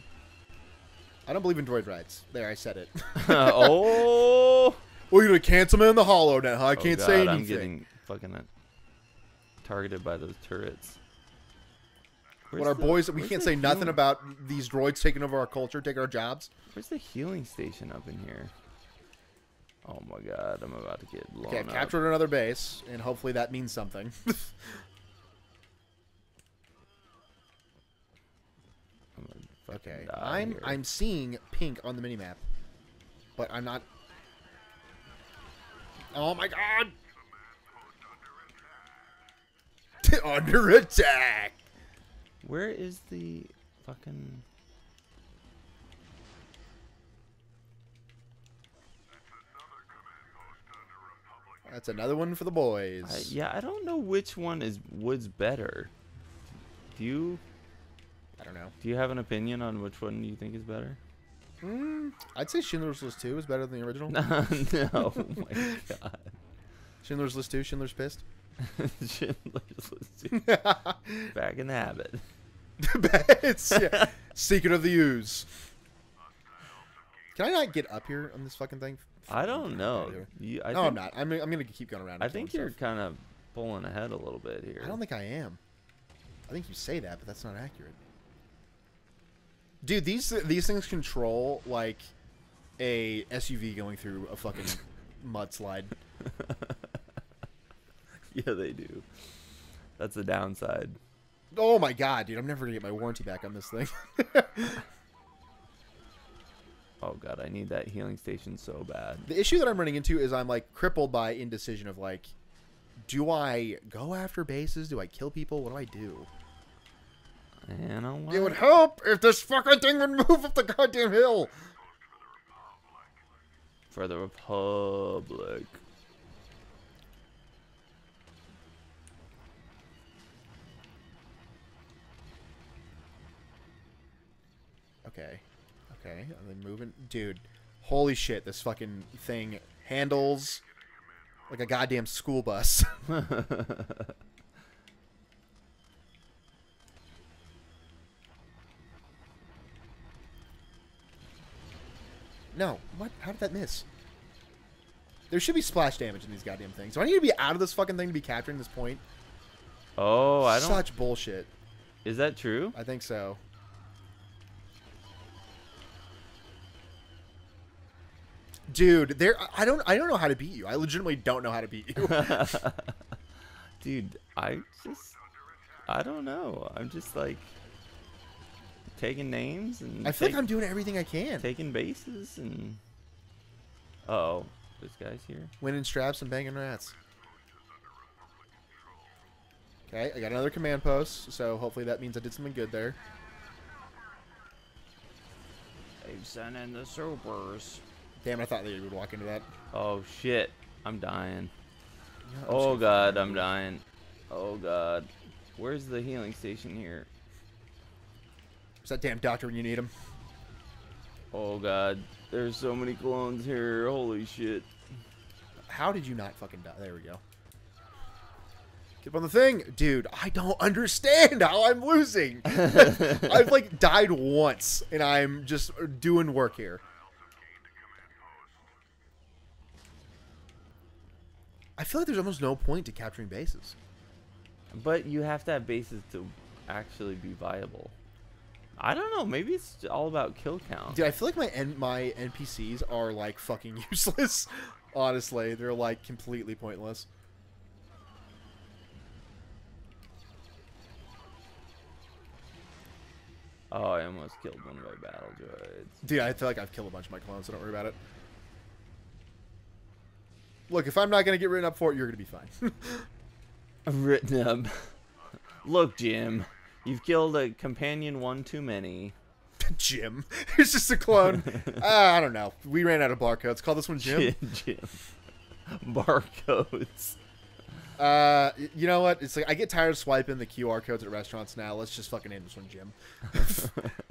I don't believe in droid rights. There, I said it. Oh! We're going to cancel me in the hollow now, huh? I can't say anything. I'm getting fucking targeted by those turrets. Where's our boys, we can't say nothing about these droids taking over our culture, taking our jobs. Where's the healing station up in here? Oh my god, I'm about to get blown up. Captured another base, and hopefully that means something. Okay, I'm seeing pink on the minimap, but I'm not. Oh my god! Under attack. Where is the fucking? That's another one for the boys. Yeah, I don't know which one is better. Do you? I don't know. Do you have an opinion on which one you think is better? I'd say Schindler's List 2 is better than the original. No, oh my god. Schindler's List 2, Schindler's Pissed. Schindler's List 2. Back in the habit. Yeah. Secret of the Ooze. Can I not get up here on this fucking thing? I don't know. I'm not. I'm going to keep going around. I think you're kind of pulling ahead a little bit here. I don't think I am. I think you say that, but that's not accurate. Dude, these things control like a SUV going through a fucking mudslide. Yeah, they do. That's the downside. Oh my god, dude! I'm never gonna get my warranty back on this thing. Oh god, I need that healing station so bad. The issue that I'm running into is I'm like crippled by indecision of like, do I go after bases? Do I kill people? What do I do? It would help if this fucking thing would move up the goddamn hill. For the Republic. Okay. Okay. Are they moving? Dude. Holy shit. This fucking thing handles like a goddamn school bus. No. What? How did that miss? There should be splash damage in these goddamn things. Do I need to be out of this fucking thing to be capturing this point? Oh, I don't... Such bullshit. Is that true? I think so. Dude, I don't know how to beat you. I legitimately don't know how to beat you. Dude, I don't know. I'm just like... taking names and I feel like I'm doing everything I can. Taking bases and oh, this guy's here. Winning straps and banging rats. Okay, I got another command post, so hopefully that means I did something good there. They've sent in the supers. Damn, I thought they would walk into that. Oh shit, I'm dying. No, oh god, I'm dying. Oh god, where's the healing station here? It's that damn doctor when you need him. Oh god, there's so many clones here. Holy shit! How did you not fucking die? There we go. Keep on the thing, dude. I don't understand how I'm losing. I've like died once, and I'm just doing work here. I feel like there's almost no point to capturing bases. But you have to have bases to actually be viable. I don't know. Maybe it's all about kill count. Dude, I feel like my NPCs are like fucking useless. Honestly, they're like completely pointless. Oh, I almost killed one of my battle droids. Dude, I feel like I've killed a bunch of my clones, so don't worry about it. Look, if I'm not gonna get written up for it, you're gonna be fine. I'm written up. Look, Jim. You've killed a companion one too many. Jim. It's just a clone. I don't know. We ran out of barcodes. Call this one Jim. Jim. Barcodes. You know what? It's like I get tired of swiping the QR codes at restaurants now. Let's just fucking name this one Jim.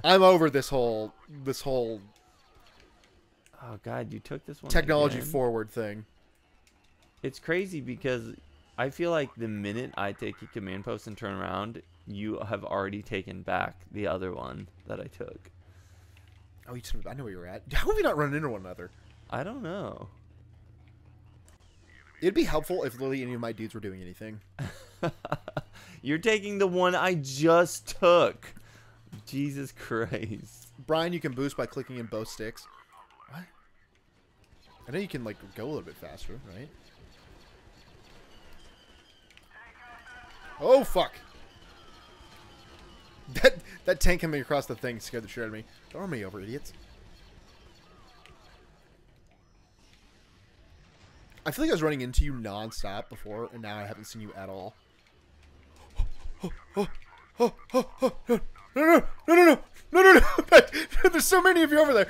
I'm over this whole oh god, you took this one technology again? Forward thing. It's crazy because I feel like the minute I take a command post and turn around, you have already taken back the other one that I took. Oh, you took, I know where you're at. How have we not run into one another? I don't know. It'd be helpful if literally any of my dudes were doing anything. You're taking the one I just took. Jesus Christ. Brian, you can boost by clicking in both sticks. What? I know you can, like, go a little bit faster, right? Oh, fuck. That tank coming across the thing scared the shit out of me. Don't run me over, idiots. I feel like I was running into you nonstop before, and now I haven't seen you at all. No. There's so many of you over there.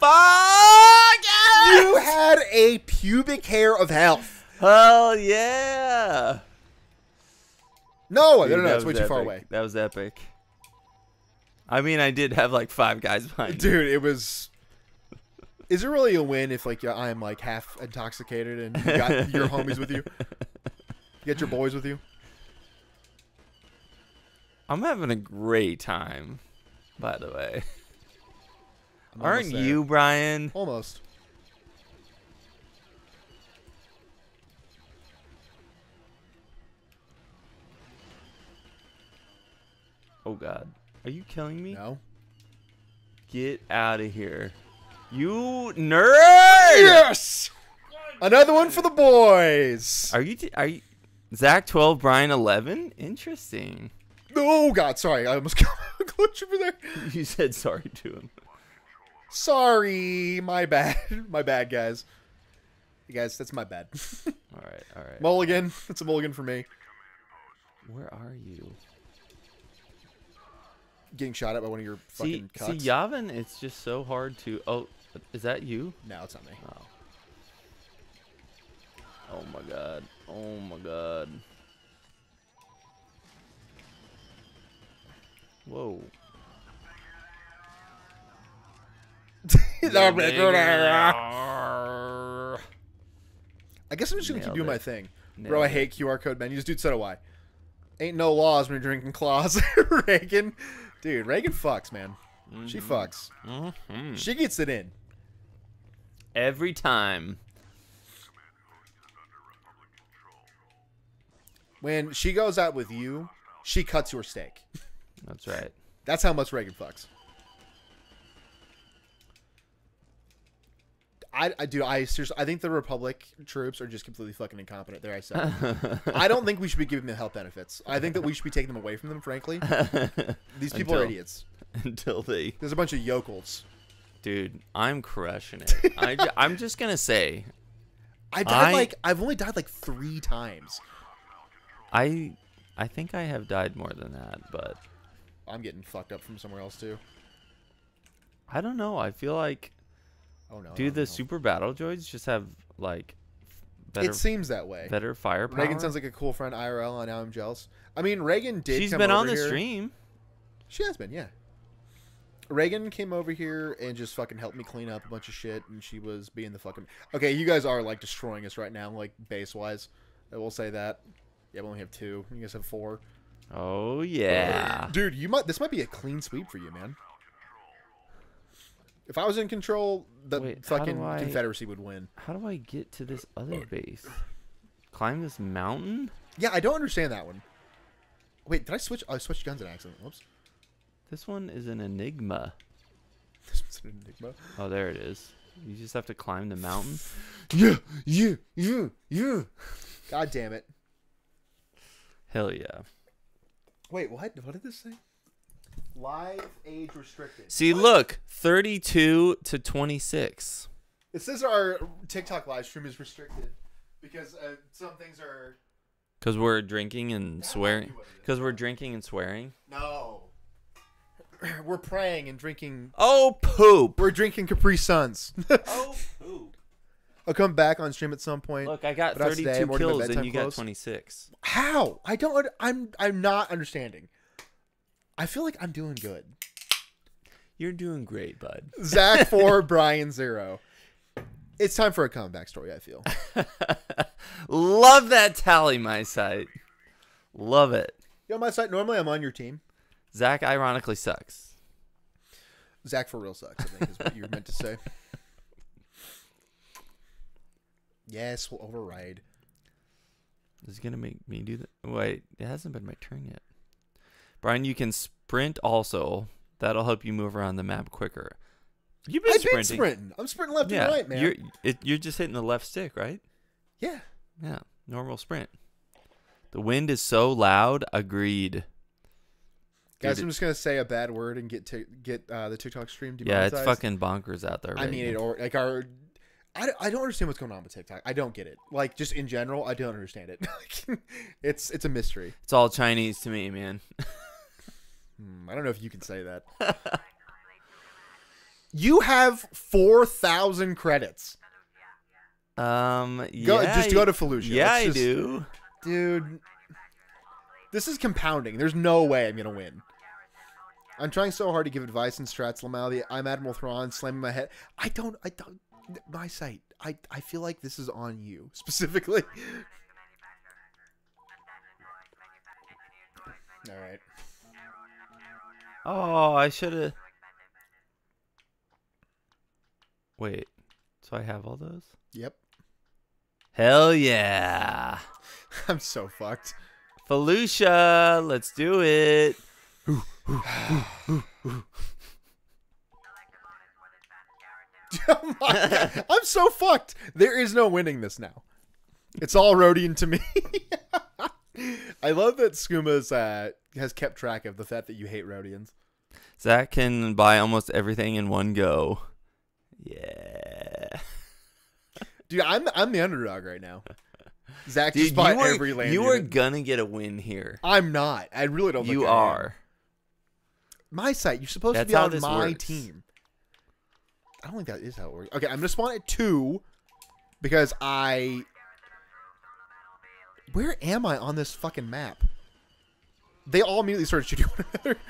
Fuck yes! You had a pubic hair of health. Hell yeah. No, dude, no. It's way too far away. That was epic. I mean, I did have like 5 guys behind me. Dude, it was... Is it really a win if, like, I am, like, half intoxicated and you got your homies with you? You got your boys with you? I'm having a great time, by the way. Aren't you, Brian? Almost. Oh, God. Are you killing me? No. Get out of here. You nerd! Yes! Another one for the boys. Are you Zach 12, Brian 11? Interesting. Oh God, sorry. I almost got a glitch over there. You said sorry to him. Sorry, my bad. My bad, guys. You guys, that's my bad. All right. Mulligan. It's a mulligan for me. Where are you? Getting shot at by one of your fucking cuts. See, Yavin, it's just so hard to... Oh, is that you? No, it's not me. Oh my God. Oh my God. Whoa. I guess I'm just going to keep doing my thing. Bro, I hate QR code menus. Dude, so do I. Ain't no laws when you're drinking claws. Reagan. Dude, Reagan fucks, man. Mm-hmm. She fucks. Mm-hmm. She gets it in. Every time. When she goes out with you, she cuts your steak. That's right. That's how much Reagan fucks. I think the Republic troops are just completely fucking incompetent. There I said. I don't think we should be giving them health benefits. I think that we should be taking them away from them, frankly. These people are idiots. There's a bunch of yokels. Dude, I'm crushing it. I'm just going to say. I've only died like 3 times. I think I have died more than that, but. I'm getting fucked up from somewhere else, too. I don't know. I feel like. Oh, no, do the super battle droids just have, like, better... It seems that way. Better firepower? Reagan sounds like a cool friend IRL, and now I'm jealous. I mean, Reagan did come over here. She's been on the stream. She has been, yeah. Reagan came over here and just fucking helped me clean up a bunch of shit, and she was being the fucking... Okay, you guys are, like, destroying us right now, like, base-wise. I will say that. Yeah, we only have 2. You guys have 4. Oh, yeah. Dude, you might... This might be a clean sweep for you, man. If I was in control, the fucking Confederacy would win. How do I get to this other base? Climb this mountain? Yeah, I don't understand that one. Wait, did I switch? I switched guns in accident. Whoops. This one is an enigma. This one's an enigma? Oh, there it is. You just have to climb the mountain? Yeah. God damn it. Hell yeah. Wait, what? What did this say? Live age restricted. See, what? Look, 32 to 26. It says our TikTok live stream is restricted because some things are. Because we're drinking and swearing. Because we're drinking and swearing. No, we're praying and drinking. Oh poop! We're drinking Capri Suns. Oh poop! I'll come back on stream at some point. Look, I got 32 kills and you got 26. How? I don't. I'm not understanding. I feel like I'm doing good. You're doing great, bud. Zach 4, Brian 0. It's time for a comeback story, I feel. Love that tally, my site. Love it. Yo, my site, normally I'm on your team. Zach ironically sucks. Zach for real sucks, I think is what you were meant to say. Yes, we'll override. This is gonna make me do that. Wait, it hasn't been my turn yet. Brian, you can sprint also. That'll help you move around the map quicker. You've been sprinting. I've been sprinting. I'm sprinting left and right, man. You're just hitting the left stick, right? Yeah. Yeah. Normal sprint. The wind is so loud. Agreed. Guys, I'm just gonna say a bad word and get the TikTok stream demonetized. Yeah, it's fucking bonkers out there. Right? I mean, it or like our. I don't understand what's going on with TikTok. I don't get it. Like, just in general, I don't understand it. It's a mystery. It's all Chinese to me, man. I don't know if you can say that. You have 4,000 credits. Yeah. Go to Felucia. Yeah, I do. Dude, this is compounding. There's no way I'm going to win. I'm trying so hard to give advice and strats, Lamaldi. I'm Admiral Thrawn, slamming my head. I don't. My site. I feel like this is on you specifically. All right. Oh, I should have. Wait. So I have all those? Yep. Hell yeah. I'm so fucked. Felucia, let's do it. Oh my God. I'm so fucked. There is no winning this now. It's all Rodian to me. I love that Skuma's has kept track of the fact that you hate Rodians. Zach can buy almost everything in one go. Yeah. Dude, I'm the underdog right now. Zach just bought every land. You are gonna get a win here. I'm not. I really don't think I am. You are. My site, you're supposed to be on my team. I don't think that is how it works. Okay, I'm gonna spawn at 2 because I. Where am I on this fucking map? They all immediately started shooting one another.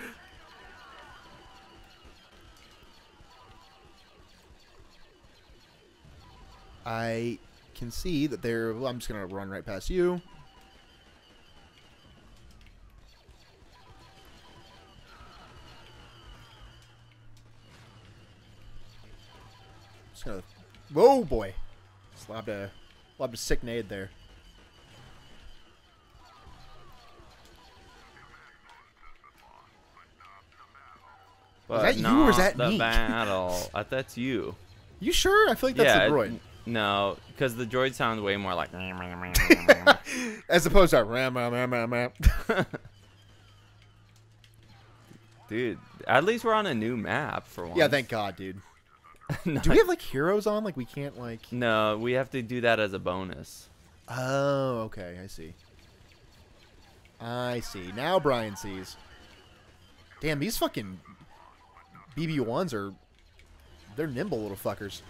I can see that they're. Well, I'm just gonna run right past you. Whoa, boy! Just lobbed a sick nade there. But is that you or is that me? Battle. That's you. You sure? I feel like that's the droid. No, because the droid sounds way more like as opposed to ram. Dude, at least we're on a new map for once. Yeah, thank God, dude. Do we have like heroes on? Like we can't like. No, we have to do that as a bonus. Oh, okay, I see. I see. Now Brian sees. Damn, these fucking BB1s are. They're nimble little fuckers.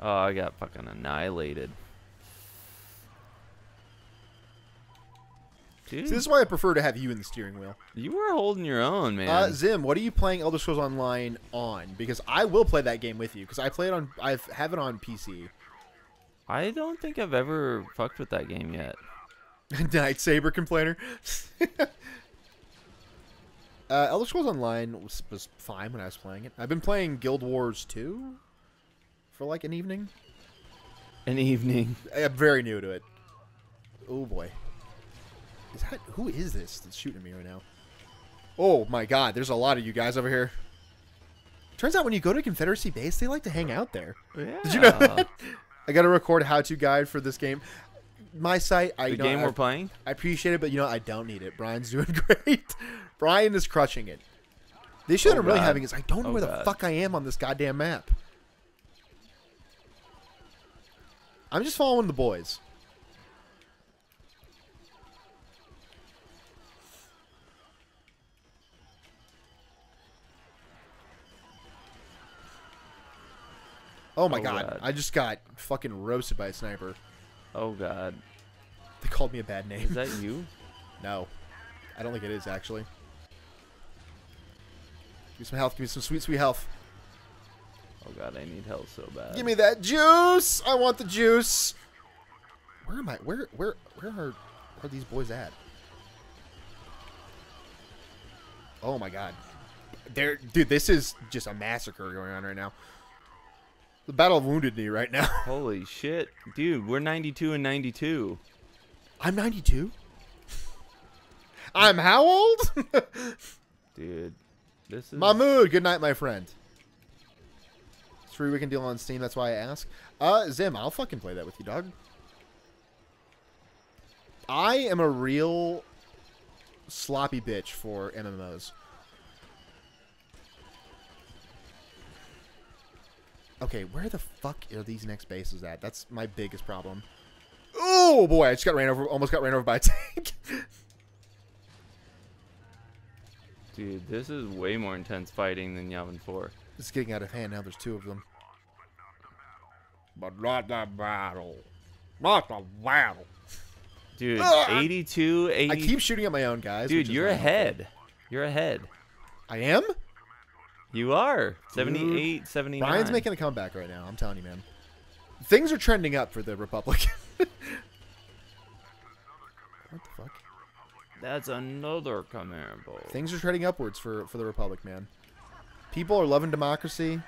Oh, I got fucking annihilated. Dude. See, this is why I prefer to have you in the steering wheel. You were holding your own, man. Zim, what are you playing Elder Scrolls Online on? Because I will play that game with you. Because I play it on, I have it on PC. I don't think I've ever fucked with that game yet. Nightsaber complainer. Elder Scrolls Online was fine when I was playing it. I've been playing Guild Wars 2 for like an evening. An evening. I'm very new to it. Oh boy. Who is this that's shooting at me right now? Oh my God, there's a lot of you guys over here. Turns out when you go to Confederacy base, they like to hang out there. Yeah. Did you know that? I got to record a how-to guide for this game. My site, the game we're playing? I appreciate it, but you know, I don't need it. Brian's doing great. Brian is crushing it. The issue that I'm really having is I don't know where the fuck I am on this goddamn map. I'm just following the boys. Oh my God. I just got fucking roasted by a sniper. Oh God. They called me a bad name. Is that you? No. I don't think it is, actually. Give me some health. Give me some sweet, sweet health. Oh God, I need health so bad. Give me that juice! I want the juice! Where am I? Where are these boys at? Oh my God. Dude, this is just a massacre going on right now. The Battle of Wounded Knee right now. Holy shit. Dude, we're 92 and 92. I'm 92? I'm how old? Dude, this is... Mahmood, good night, my friend. It's free weekend deal on Steam, that's why I ask. Zim, I'll fucking play that with you, dog. I am a real sloppy bitch for MMOs. Okay, where the fuck are these next bases at? That's my biggest problem. Oh boy, I just got ran over. Almost got ran over by a tank. Dude, this is way more intense fighting than Yavin 4. It's getting out of hand now. There's two of them. But not the battle. Not the battle. Dude, 82, 80. I keep shooting at my own guys. Dude, you're ahead. You're ahead. I am? You are. 78, dude, 79. Brian's making a comeback right now. I'm telling you, man. Things are trending up for the Republic. What the fuck? That's another command bowl. Things are trending upwards for the Republic, man. People are loving democracy,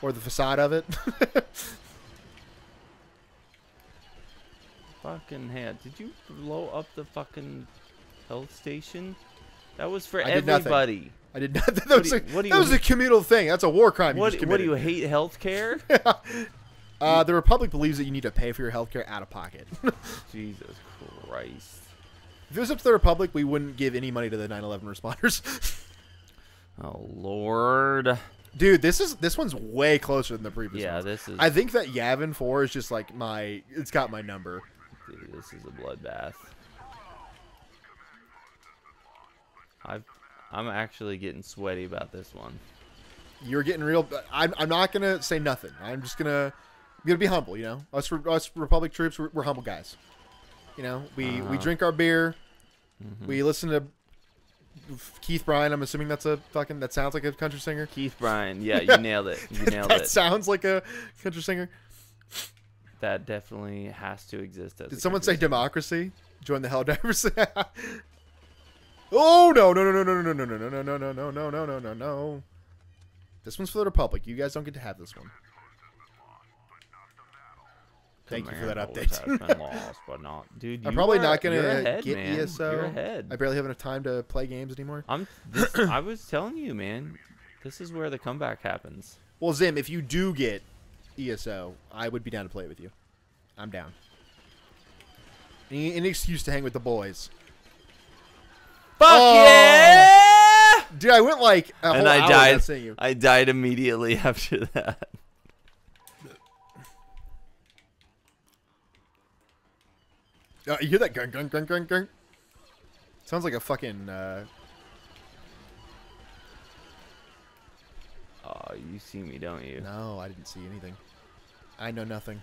or the facade of it. Fucking head. Did you blow up the fucking health station? That was for everybody. Nothing. I did not. That was, that was a communal thing. That's a war crime. What do you hate? Healthcare? The Republic believes that you need to pay for your healthcare out of pocket. Jesus Christ. If it was up to the Republic, we wouldn't give any money to the 9/11 responders. Oh Lord. Dude, this one's way closer than the previous. Yeah, ones. This is. I think that Yavin 4 is just like my. It's got my number. Dude, this is a bloodbath. I'm actually getting sweaty about this one. You're getting real. I'm not gonna say nothing. I'm just gonna be humble. You know, us Republic troops, we're humble guys. You know, we drink our beer. Mm-hmm. We listen to Keith Bryan. I'm assuming that's a fucking. That sounds like a country singer. Keith Bryan. Yeah, you nailed it. You nailed it. That sounds like a country singer. That definitely has to exist. As Did someone say democracy? Join the Helldivers. Oh no no no no no no no no no no no no no no no no no! This one's for the Republic. You guys don't get to have this one. Thank you for that update. Dude, I'm probably not gonna get ESO. You're ahead. I barely have enough time to play games anymore. I was telling you, man. This is where the comeback happens. Well, Zim, if you do get ESO, I would be down to play with you. I'm down. Any excuse to hang with the boys. Fuck yeah! Dude, I went like a whole hour without seeing you. I died immediately after that. You hear that gun, gun, gun, gun, gun? Sounds like a fucking. Oh, you see me, don't you? No, I didn't see anything. I know nothing.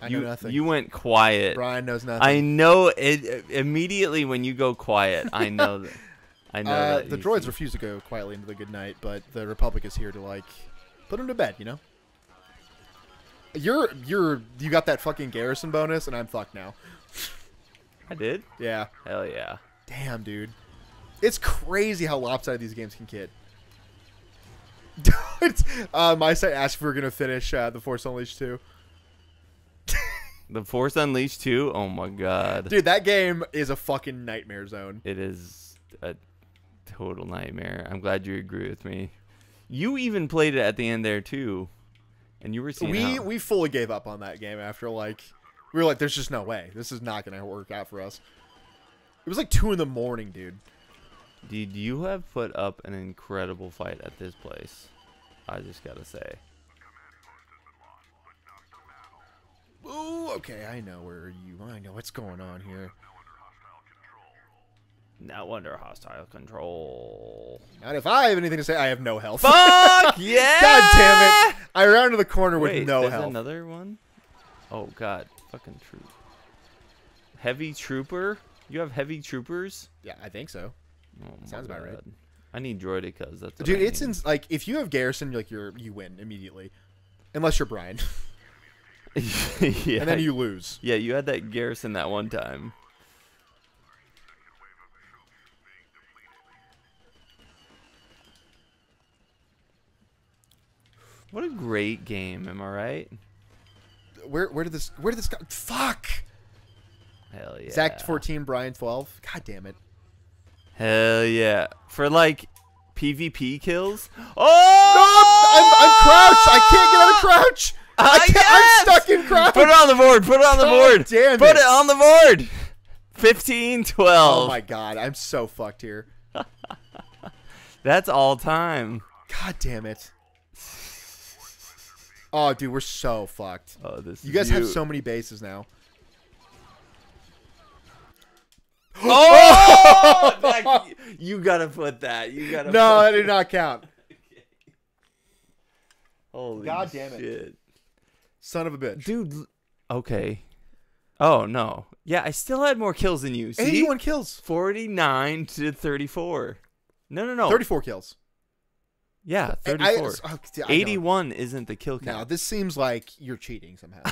I know nothing. You went quiet. Brian knows nothing. I know it immediately when you go quiet. I know that. I know that the droids refuse to go quietly into the good night, but the Republic is here to like put them to bed. You know. You got that fucking garrison bonus, and I'm fucked now. I did. Yeah. Hell yeah. Damn, dude. It's crazy how lopsided these games can get. My site asked if we were gonna finish The Force Unleashed 2. The Force Unleashed 2? Oh my god. Dude, that game is a fucking nightmare zone. It is a total nightmare. I'm glad you agree with me. You even played it at the end there too. And you were seeing we fully gave up on that game after like we were like, there's just no way. This is not gonna work out for us. It was like 2 in the morning, dude. Dude, you have put up an incredible fight at this place. I just gotta say. Ooh, okay, I know where you. I know what's going on here. Now under hostile control. Not if I have anything to say. I have no health. Fuck yeah! God damn it! I ran to the corner with no health. Another one? Oh god, fucking troop. Heavy trooper? You have heavy troopers? Yeah, I think so. Oh, sounds about right. I need droidicas. That's what I need. Like if you have garrison, like you win immediately, unless you're Brian. Yeah. And then you lose. Yeah, you had that garrison that one time. What a great game, am I right? Where did this go? Fuck! Hell yeah. Zach 14, Brian 12. God damn it. Hell yeah. For like PvP kills. Oh no, I'm crouched. I can't get out of crouch. Yes! I'm stuck in crouch. Put it on the board. Put it on the board. Damn it. Put it on the board. 15, 12. Oh my god, I'm so fucked here. That's all time. God damn it. Oh, dude, we're so fucked. Oh, this. You guys have so many bases now. Oh! That, you gotta put that. You gotta. No, that did not count. Holy God damn shit. It! Son of a bitch, dude. Okay. Oh no. Yeah, I still had more kills than you. See? 81 kills. 49 to 34. No, no, no. 34 kills. Yeah, 34. 81 isn't the kill count. Now this seems like you're cheating somehow.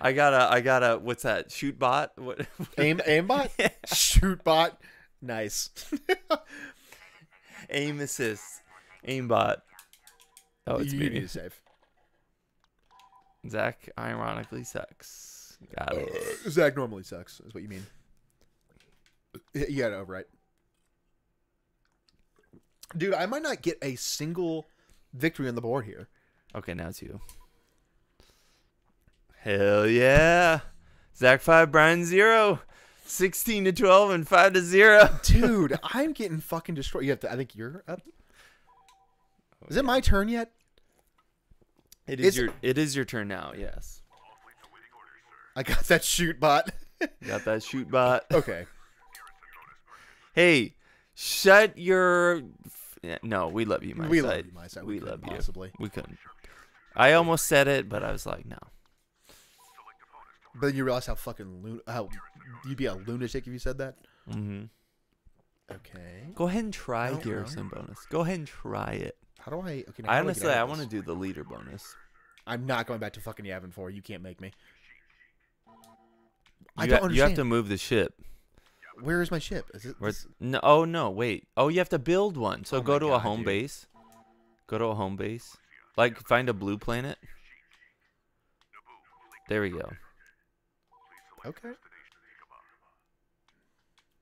I gotta. What's that? Shoot bot. What? Aimbot. Yeah. Shoot bot. Nice. Aim assist. Aimbot. Oh, it's me. You need to save. Zach ironically sucks. Got it. Zach normally sucks, is what you mean. You gotta overwrite. Dude, I might not get a single victory on the board here. Okay, now it's you. Hell yeah. Zach 5, Brian 0. 16 to 12 and 5 to 0. Dude, I'm getting fucking destroyed. You have to, I think you're up. Is it my turn yet? It is your turn now, yes. I got that shoot bot. Got that shoot bot. Okay. Hey, shut your No, we love you, my side. We love you, my side. We love you. Possibly. We couldn't. I almost said it, but I was like, no. But then you realize how fucking how you'd be a lunatic if you said that? Mm-hmm. Okay. Go ahead and try Garrison bonus. Go ahead and try it. How do I? Okay, I honestly, I want to do the leader bonus. I'm not going back to fucking Yavin 4. You can't make me. I don't understand. You have to move the ship. Where is my ship? Is it? No. Oh no. Wait. Oh, you have to build one. So go to a home base. Go to a home base. Like find a blue planet. There we go. Okay.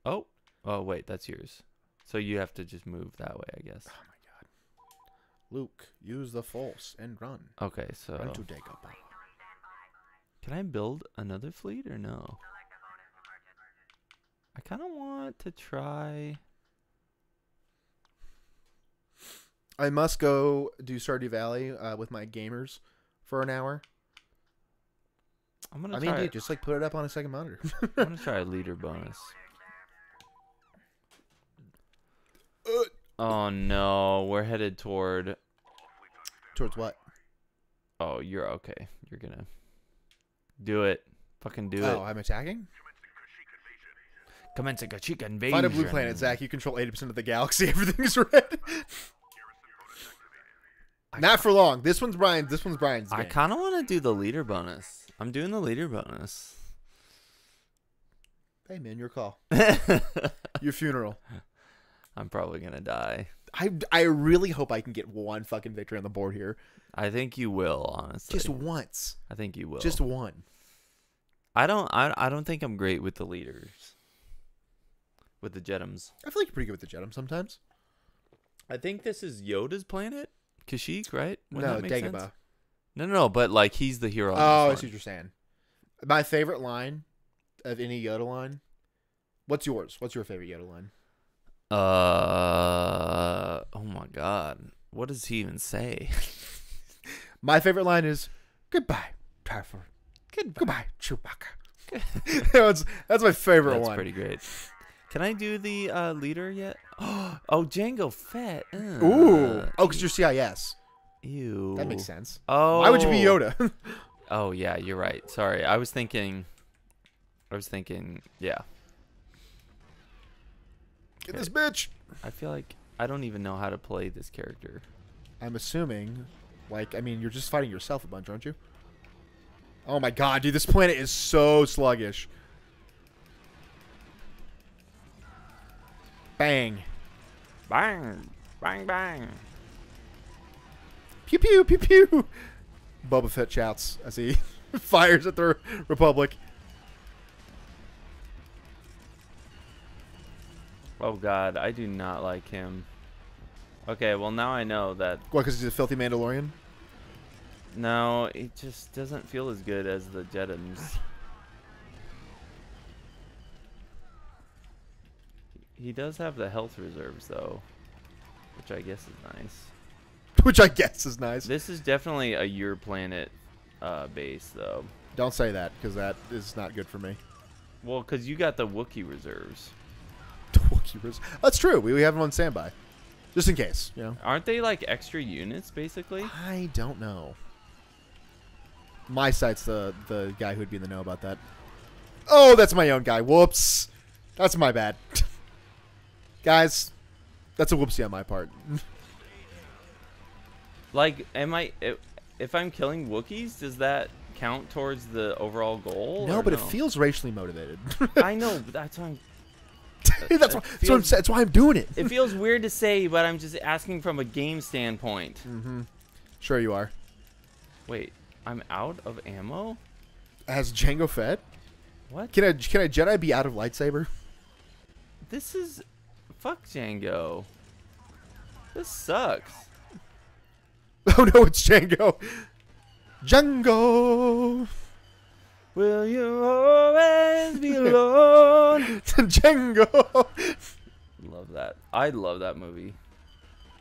Oh. Oh wait, that's yours. So you have to just move that way, I guess. Luke, use the Force and run. Okay, so... Run to Dagobah. Can I build another fleet or no? I kind of want to try... I must go do Stardew Valley with my gamers for an hour. I'm gonna try... I mean, dude, just like put it up on a second monitor. I'm going to try a leader bonus. Oh no, we're headed toward... Towards what? Oh, you're okay. You're gonna... Do it. Fucking do it. Oh, I'm attacking? Commence a Kashyyyk invasion. Find a blue planet, Zach. You control 80% of the galaxy. Everything's red. Not for long. This one's Brian's. This one's Brian's game. I kind of want to do the leader bonus. I'm doing the leader bonus. Hey, man, your call. Your funeral. I'm probably going to die. I really hope I can get one fucking victory on the board here. I think you will, honestly. Just once. I think you will. Just one. I don't think I'm great with the leaders. With the Jedims. I feel like you're pretty good with the Jedims sometimes. I think this is Yoda's planet, Kashyyyk, right? Wouldn't no, Dagobah. No, no, no, but like he's the hero. Oh, that's what you're saying. My favorite line of any Yoda line. What's yours? What's your favorite Yoda line? Oh my god. What does he even say? My favorite line is, goodbye, Tarfur. Goodbye, Chewbacca. that's my favorite one. That's pretty great. Can I do the leader yet? Oh, Jango Fett. Ooh. Oh, because you're CIS. Ew. That makes sense. Oh. Why would you be Yoda? Oh, yeah, you're right. Sorry. I was thinking, yeah. Get this bitch! I feel like I don't even know how to play this character. I'm assuming, like, I mean, you're just fighting yourself a bunch, aren't you? Oh my god, dude, this planet is so sluggish. Bang. Bang. Bang, bang. Pew pew pew pew. Boba Fett shouts as he fires at the Republic. Oh God, I do not like him. Okay, well now I know that. What? Because he's a filthy Mandalorian. No, it just doesn't feel as good as the Jeddams. He does have the health reserves though, which I guess is nice. Which I guess is nice. This is definitely a your planet base though. Don't say that, because that is not good for me. Well, because you got the Wookiee reserves. The Wookiee reserves. That's true. We have them on standby. Just in case, you know. Aren't they like extra units, basically? I don't know. My site's the guy who'd be in the know about that. Oh, that's my own guy. Whoops. That's my bad. Guys, that's a whoopsie on my part. Like, am I... If I'm killing Wookiees, does that count towards the overall goal? No, but no? It feels racially motivated. I know, but that's why I'm... that's why I'm doing it. It feels weird to say, but I'm just asking from a game standpoint. Mm-hmm. Sure you are. Wait, I'm out of ammo? As Jango Fett? What? Can a Jedi be out of lightsaber? This is... Fuck Jango. This sucks. Oh no, it's Jango. Jango! Will you always be alone? Jango. Love that. I love that movie.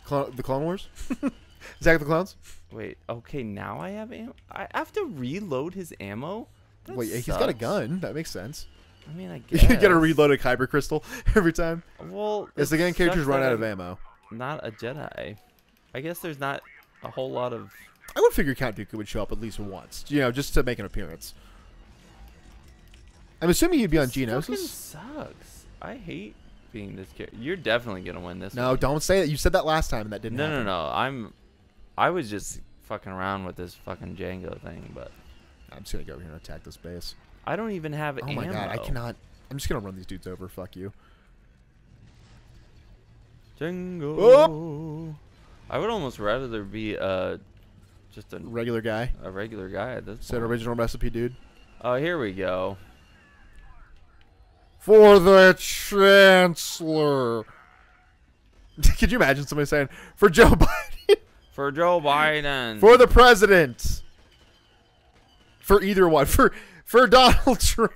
The Clone Wars? Attack of the Clones? Wait, okay, now I have ammo? I have to reload his ammo? That Wait, sucks. He's got a gun. That makes sense. I mean, I guess. You gotta reload a Kyber crystal every time. Well, it's the game characters run out of ammo. Not a Jedi. I guess there's not a whole lot of... I would figure Count Dooku would show up at least once, you know, just to make an appearance. I'm assuming you'd be on Geonosis. This sucks. I hate being this character. You're definitely gonna win this. No, don't say that. You said that last time, and that didn't. No, happen. No, no. I was just fucking around with this fucking Jango thing, but I'm just gonna go over here and attack this base. I don't even have ammo. Oh my god, I cannot. I'm just gonna run these dudes over. Fuck you, Jango. Oh! I would almost rather there be just a regular guy. A regular guy. At this point. It's an original recipe, dude. Oh, here we go. For the Chancellor. Could you imagine somebody saying, for Joe Biden? For Joe Biden. For the President. For either one. For Donald Trump.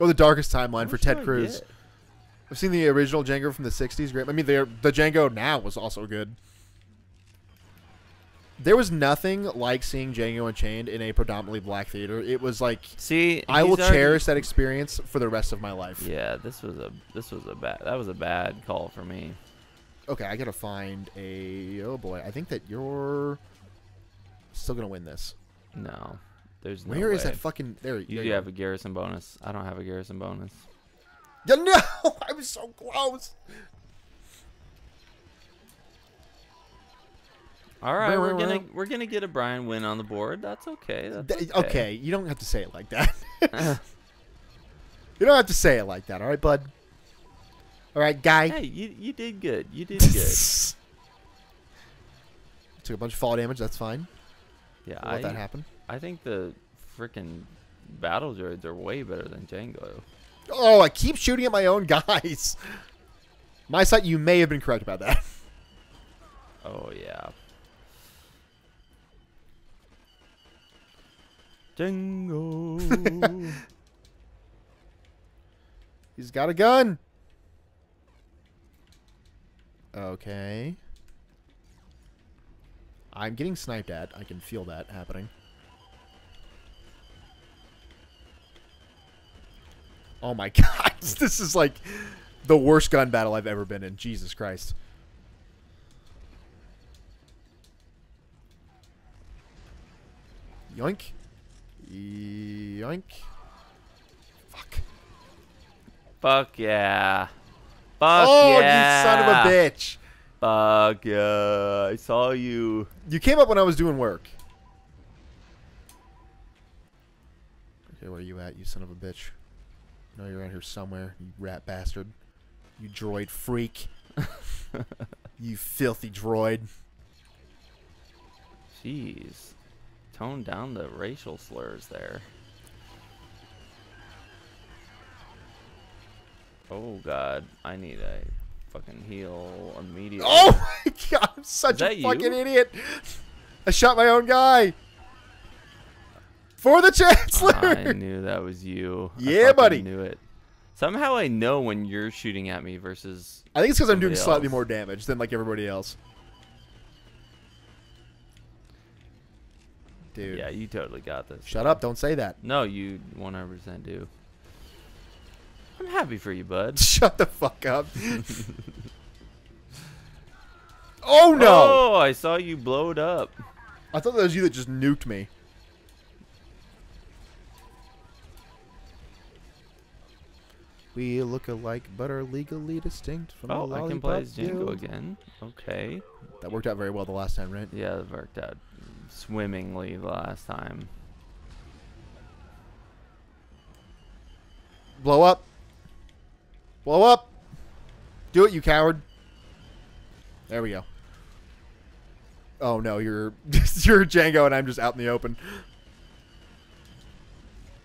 Oh, the darkest timeline. What for Ted Cruz. I've seen the original Jango from the 60s. Great. I mean, the Jango now was also good. There was nothing like seeing Django Unchained in a predominantly black theater. It was like, see, I will cherish that experience for the rest of my life. Yeah, that was a bad call for me. Okay, I gotta find a. Oh boy, I think that you're still gonna win this. No, there's no way. Where is that fucking? There you do have a garrison bonus. I don't have a garrison bonus. Yeah, no, I was so close. All right, we're gonna get a Brian win on the board. That's okay. That's okay. Okay, you don't have to say it like that. You don't have to say it like that. All right, bud. All right, guy. Hey, you did good. You did good. Took a bunch of fall damage. That's fine. Yeah, we'll let that happen. I think the freaking battle droids are way better than Jango. Oh, I keep shooting at my own guys. My site, you may have been correct about that. Oh yeah. Jango. He's got a gun. Okay. I'm getting sniped at. I can feel that happening. Oh my god. This is like the worst gun battle I've ever been in. Jesus Christ. Yoink. Yoink. Fuck. Fuck yeah. Fuck oh, yeah. Oh, you son of a bitch. Fuck yeah. I saw you. You came up when I was doing work. Okay, where are you at, you son of a bitch? No, you're out here somewhere, you rat bastard. You droid freak. You filthy droid. Jeez. Tone down the racial slurs there. Oh god, I need a fucking heal immediately. Oh my god, I'm such a fucking idiot. I shot my own guy. For the Chancellor. I knew that was you. Yeah, buddy. I knew it. Somehow I know when you're shooting at me versus I think it's because I'm doing slightly more damage than like everybody else. Dude. Yeah, you totally got this. Shut up, don't say that. No, you 100% do. I'm happy for you, bud. Shut the fuck up. Oh, no. Oh, I saw you blow it up. I thought that was you that just nuked me. We look alike, but are legally distinct from the lollipop. Oh, I can play as Jango again. Okay. That worked out very well the last time, right? Yeah, it worked out swimmingly the last time. Blow up. Blow up. Do it, you coward. There we go. Oh no, you're Jango and I'm just out in the open.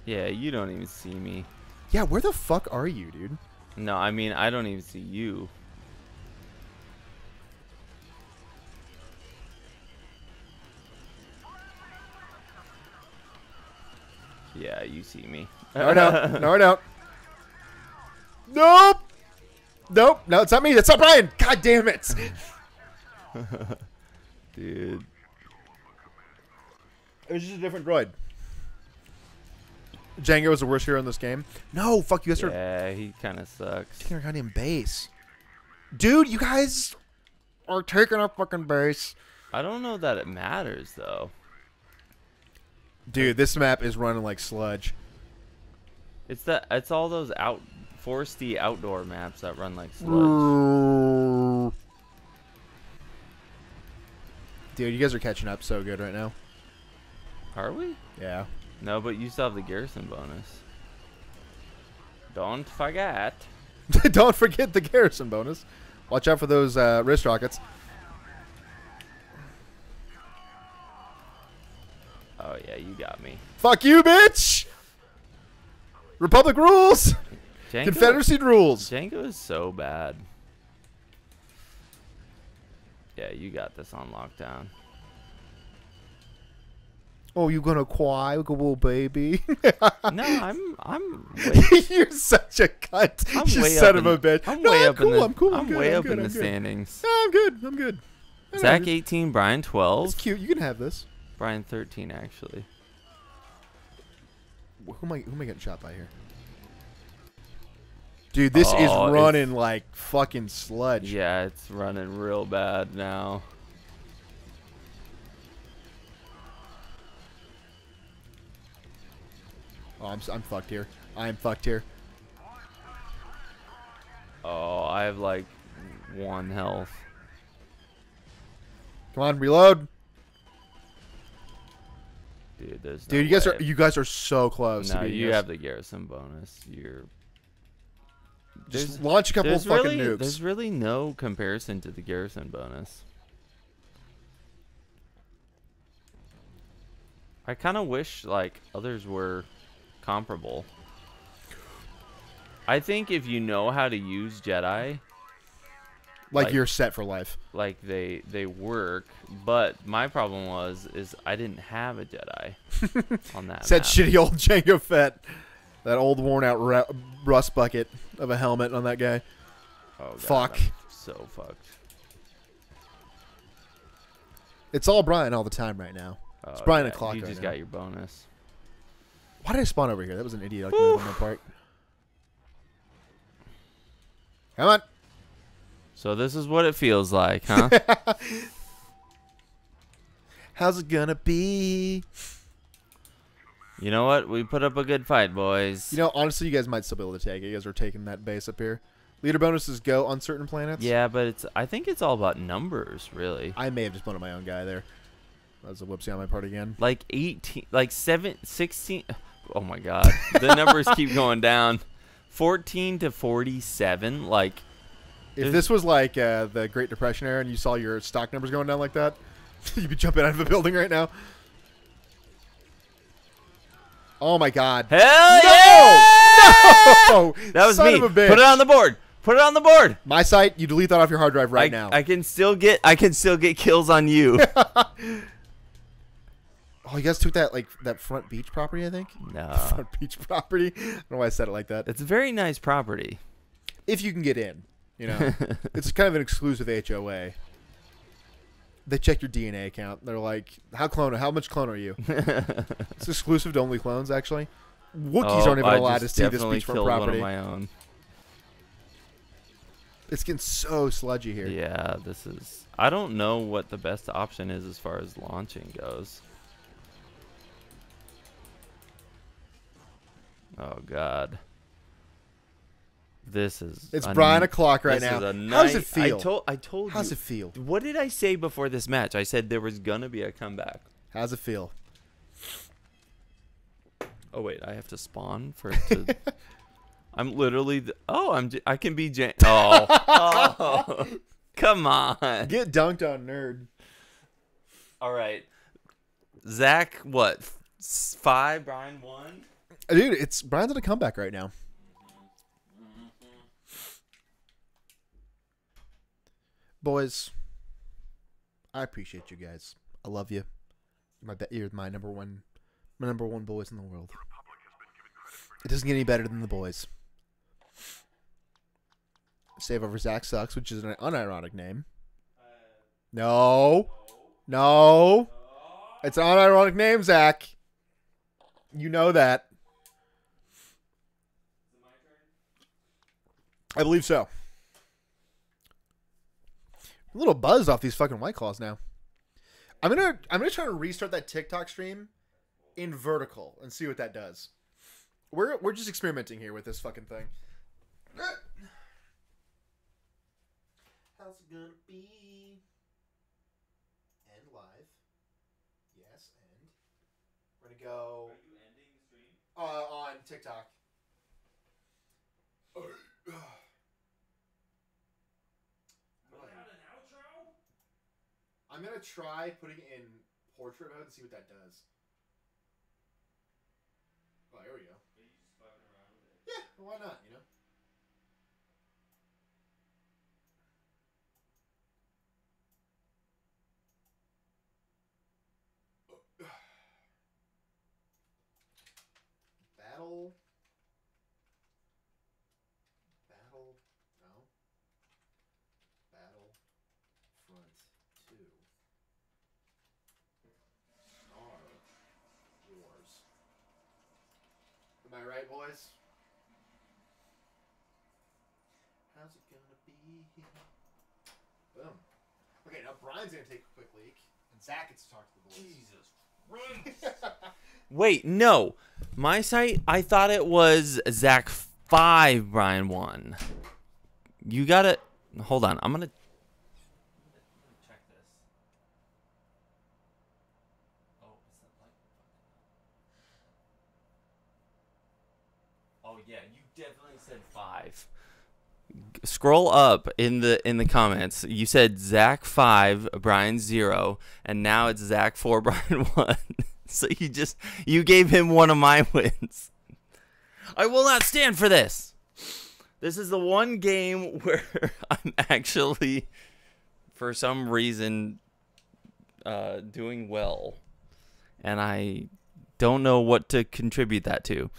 Yeah, you don't even see me. Yeah, where the fuck are you, dude? No, I mean, I don't even see you. Yeah, you see me. No, I don't. No, I don't. Nope. Nope. No, it's not me. That's not Brian. God damn it. Dude. It was just a different droid. Jango was the worst hero in this game. No, fuck you. Yeah, he kind of sucks. Taking our goddamn base. Dude, you guys are taking our fucking base. I don't know that it matters, though. Dude, this map is running like sludge. It's all those foresty outdoor maps that run like sludge. Dude, you guys are catching up so good right now. Are we? Yeah. No, but you still have the garrison bonus. Don't forget. Don't forget the garrison bonus. Watch out for those wrist rockets. Oh, yeah, you got me. Fuck you, bitch! Republic rules! Jango, Confederacy rules! Jango is so bad. Yeah, you got this on lockdown. Oh, you gonna cry like a little baby? No, I'm. You're such a cunt. I'm you son of a bitch. I'm way up in the standings. No, I'm good. I'm good. Zach 18, Brian 12. That's cute. You can have this. Brian 13, actually. Who am I getting shot by here? Dude, this is running like fucking sludge. Yeah, it's running real bad now. Oh, I'm fucked here. I am fucked here. Oh, I have like 1 health. Come on, reload. Dude, there's no you guys are so close. No, you have the garrison bonus. You're just launch a couple of fucking nukes. There's really no comparison to the garrison bonus. I kind of wish like others were comparable. I think if you know how to use Jedi, like you're set for life. Like they work, but my problem is I didn't have a Jedi on that. That shitty old Jango Fett, that old worn out rust bucket of a helmet on that guy. Oh, God, fuck. I'm so fucked. It's all Brian all the time right now. Oh, it's Brian o'clock. You just got your bonus. Why did I spawn over here? That was an idiot on my part. Come on. So this is what it feels like, huh? How's it gonna be? You know what? We put up a good fight, boys. You know, honestly, you guys might still be able to take it. You guys are taking that base up here. Leader bonuses go on certain planets. Yeah, but I think it's all about numbers, really. I may have just blown up my own guy there. That's a whoopsie on my part again. Like 18, like 16. Oh my god, the numbers keep going down. 14 to 47. Like If this was like the Great Depression era and you saw your stock numbers going down like that, you'd be jumping out of a building right now. Oh my God! Hell no! Yeah! No! That was me. Son of a bitch. Put it on the board. Put it on the board. My site. You delete that off your hard drive right now. I can still get kills on you. Oh, you guys took that like that front beach property, I think. No. The front beach property. I don't know why I said it like that. It's a very nice property. If you can get in, you know, it's kind of an exclusive HOA. They check your DNA account. They're like, how much clone are you? It's exclusive to only clones, actually. Wookiees aren't even allowed to see this beachfront property. One of my own. It's getting so sludgy here. Yeah, this is. I don't know what the best option is as far as launching goes. Oh God. This is. It's Brian o'clock right now. How does it feel? I told you. How does it feel? What did I say before this match? I said there was gonna be a comeback. How's it feel? Oh wait, I have to spawn for it to. I'm literally. I can be. Oh, come on. Get dunked on, nerd. All right, Zach. What? 5. Brian 1. Dude, it's Brian's at a comeback right now. Boys, I appreciate you guys. I love you. You're my number one boys in the world. It doesn't get any better than the boys. Save over Zach Sucks, which is an unironic name. No. No. It's an unironic name, Zach. You know that. I believe so. A little buzz off these fucking White Claws now. I'm gonna try to restart that TikTok stream in vertical and see what that does. We're just experimenting here with this fucking thing. How's it gonna be? End live. Yes, end. We're gonna go. Are you ending the stream? On TikTok. I'm going to try putting in portrait mode and see what that does. Oh, here we go. Yeah, well, why not, you know? Battle. Am I right, boys? How's it gonna be? Boom. Okay, now Brian's gonna take a quick leak, and Zach gets to talk to the boys. Jesus Christ! Wait, no. My site, I thought it was Zach 5, Brian 1. You gotta hold on. I'm gonna check this. Oh, is that like? Oh yeah, you definitely said 5. Scroll up in the comments. You said Zach 5, Brian 0, and now it's Zach 4, Brian 1. So you gave him one of my wins. I will not stand for this. This is the one game where I'm actually, for some reason, doing well, and I don't know what to contribute that to.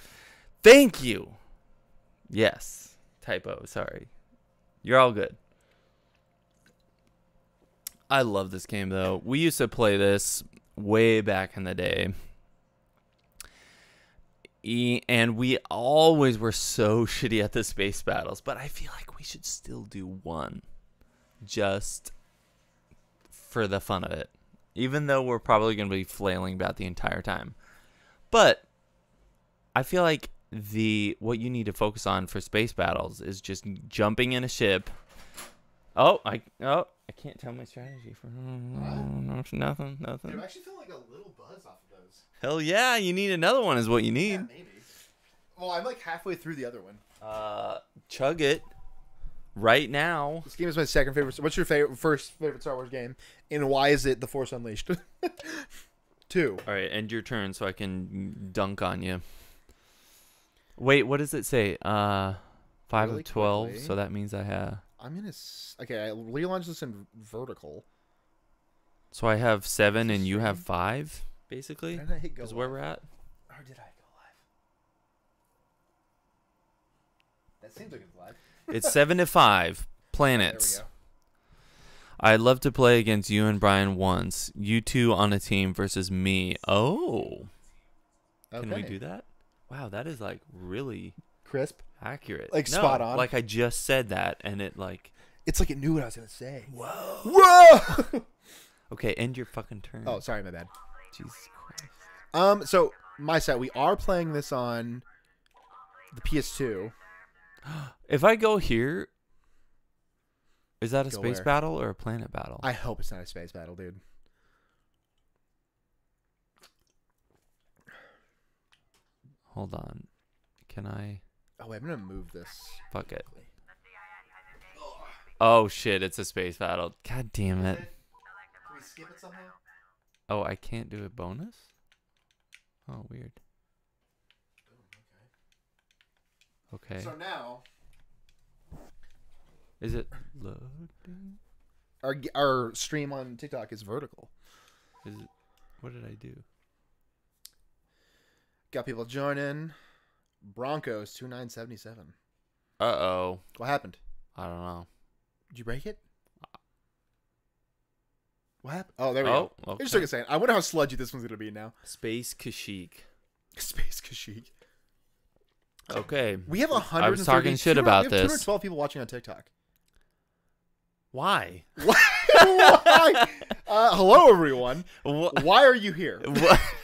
Thank you. Yes. Typo. Sorry. You're all good. I love this game, though. We used to play this way back in the day. And we always were so shitty at the space battles. But I feel like we should still do one. Just for the fun of it. Even though we're probably going to be flailing about the entire time. But I feel like what you need to focus on for space battles is just jumping in a ship. I can't tell my strategy for nothing. Dude, I'm actually feeling like a little buzz off of those. Hell yeah, you need another one is what you need. Yeah, maybe. Well, I'm like halfway through the other one. Chug it. right now. This game is my second favorite. What's your favorite, first favorite Star Wars game, and why is it The Force Unleashed? 2. All right, end your turn so I can dunk on you. Wait, what does it say? 5 really of 12, quickly. So that means I have... I'm going to... Okay, I relaunched this in vertical. So I have 7 and you have 5, basically, is where we're at. Or did I go live? That seems like it's live. It's 7 to 5. Planets. There we go. I'd love to play against you and Brian once. You two on a team versus me. Oh. Okay. Can we do that? Wow, that is like really... Crisp? Accurate. Like no, spot on. Like I just said that and it like... It's like it knew what I was going to say. Whoa. Whoa! Okay, end your fucking turn. Oh, sorry, my bad. Jesus Christ. So, my side, we are playing this on the PS2. If I go here, is that a space battle or a planet battle? I hope it's not a space battle, dude. Hold on. Can I? Oh, wait, I'm going to move this. Fuck it. Oh, shit, it's a space battle. God damn it. Can we skip it somehow? Oh, I can't do a bonus? Oh, weird. Okay. So now, is it loading? Our stream on TikTok is vertical. Is it? What did I do? Got people joining. Broncos 2977. Uh oh. What happened? I don't know. Did you break it? What happened? Oh, there we go. Okay. Just took a second. I wonder how sludgy this one's gonna be now. Space Kashyyyk. Space Kashyyyk. Okay. We have 100. I was talking shit about this. 212 people watching on TikTok. Why? Why? Hello, everyone. Why are you here?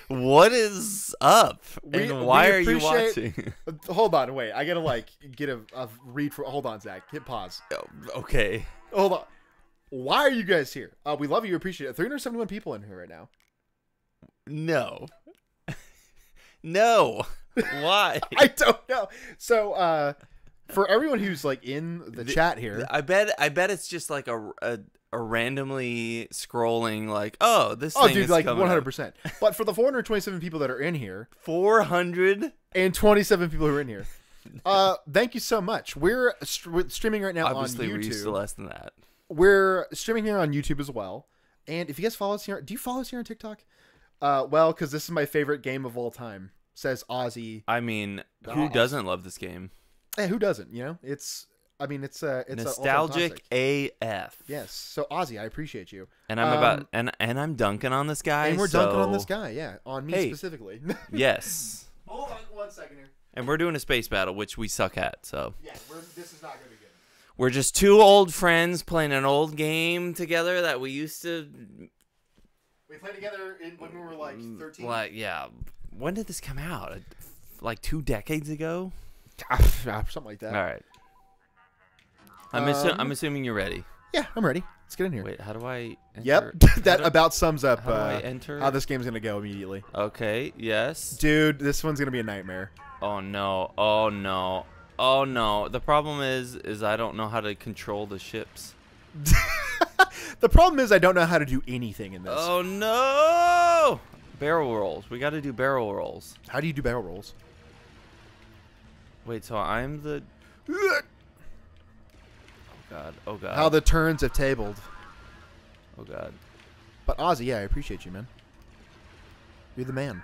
What is up? And why are you watching? Hold on, wait. I gotta like get a read for. Hold on, Zach. Hit pause. Okay. Hold on. Why are you guys here? We love you. Appreciate it. 371 people in here right now. No. No. Why? I don't know. So for everyone who's like in the chat here, I bet it's just like a randomly scrolling like, oh, this thing dude, is like 100%. But for the 427 people that are in here, 427 people who are in here, thank you so much. We're streaming right now. Obviously, on YouTube. Obviously, we're used to less than that. We're streaming here on YouTube as well. And if you guys follow us here, do you follow us here on TikTok? Well, because this is my favorite game of all time. Says Ozzy. I mean, who doesn't love this game? Yeah, who doesn't? You know, it's. I mean, it's nostalgic AF. Yes. So Ozzy, I appreciate you. And I'm about and I'm dunking on this guy. And we're dunking on this guy. Yeah, on me specifically. Yes. Hold on one second here. And we're doing a space battle, which we suck at. So yeah, this is not gonna be good. We're just two old friends playing an old game together that we used to. We played together when we were like 13. Like yeah. When did this come out? Like 2 decades ago? Something like that. All right. I'm assuming you're ready. Yeah, I'm ready. Let's get in here. Wait, how do I enter? Yep, that about sums up how this game's going to go immediately. Okay, yes. Dude, this one's going to be a nightmare. Oh, no. Oh, no. Oh, no. The problem is I don't know how to control the ships. The problem is I don't know how to do anything in this. Oh, no! Barrel rolls. We got to do barrel rolls. How do you do barrel rolls? Wait, so I'm the... Oh, God. Oh, God. How the turns have tabled. Oh, God. But, Ozzy, yeah, I appreciate you, man. You're the man.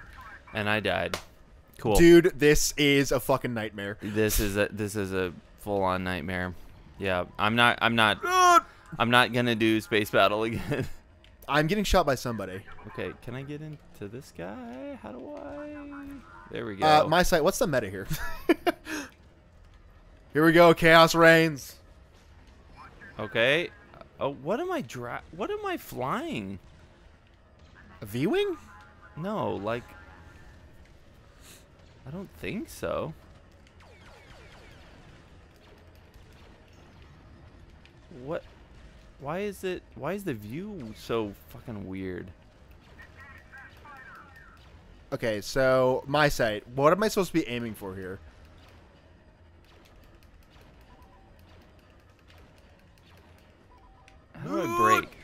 And I died. Cool. Dude, this is a fucking nightmare. This is a full-on nightmare. Yeah, I'm not going to do space battle again. I'm getting shot by somebody. Okay, can I get into this guy? How do I? There we go. My site. What's the meta here? Here we go. Chaos reigns. Okay. Oh, what am I What am I flying? A V-wing? No, like. I don't think so. What? Why is it? Why is the view so fucking weird? Okay, so my site. What am I supposed to be aiming for here?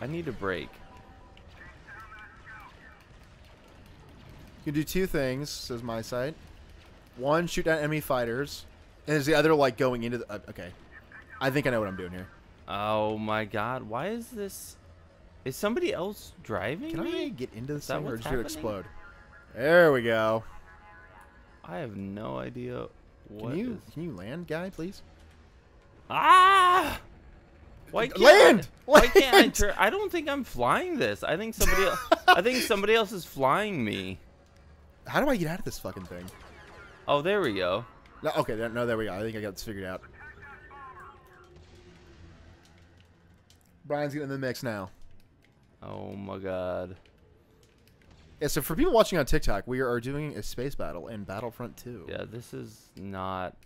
I need a break. You can do two things, says my site. One, shoot down enemy fighters. And there's the other, like, going into the... okay. I think I know what I'm doing here. Oh, my God. Why is this... is somebody else driving Can me? I get into this thing or just explode? There we go. I have no idea what Can you land, guy, please? Ah! Why can't I turn? I don't think I'm flying this. I think somebody else, I think somebody else is flying me. How do I get out of this fucking thing? Oh, there we go. No, okay, no, there we go. I think I got this figured out. Brian's getting in the mix now. Oh my God. Yeah, so for people watching on TikTok, we are doing a space battle in Battlefront 2. Yeah, this is not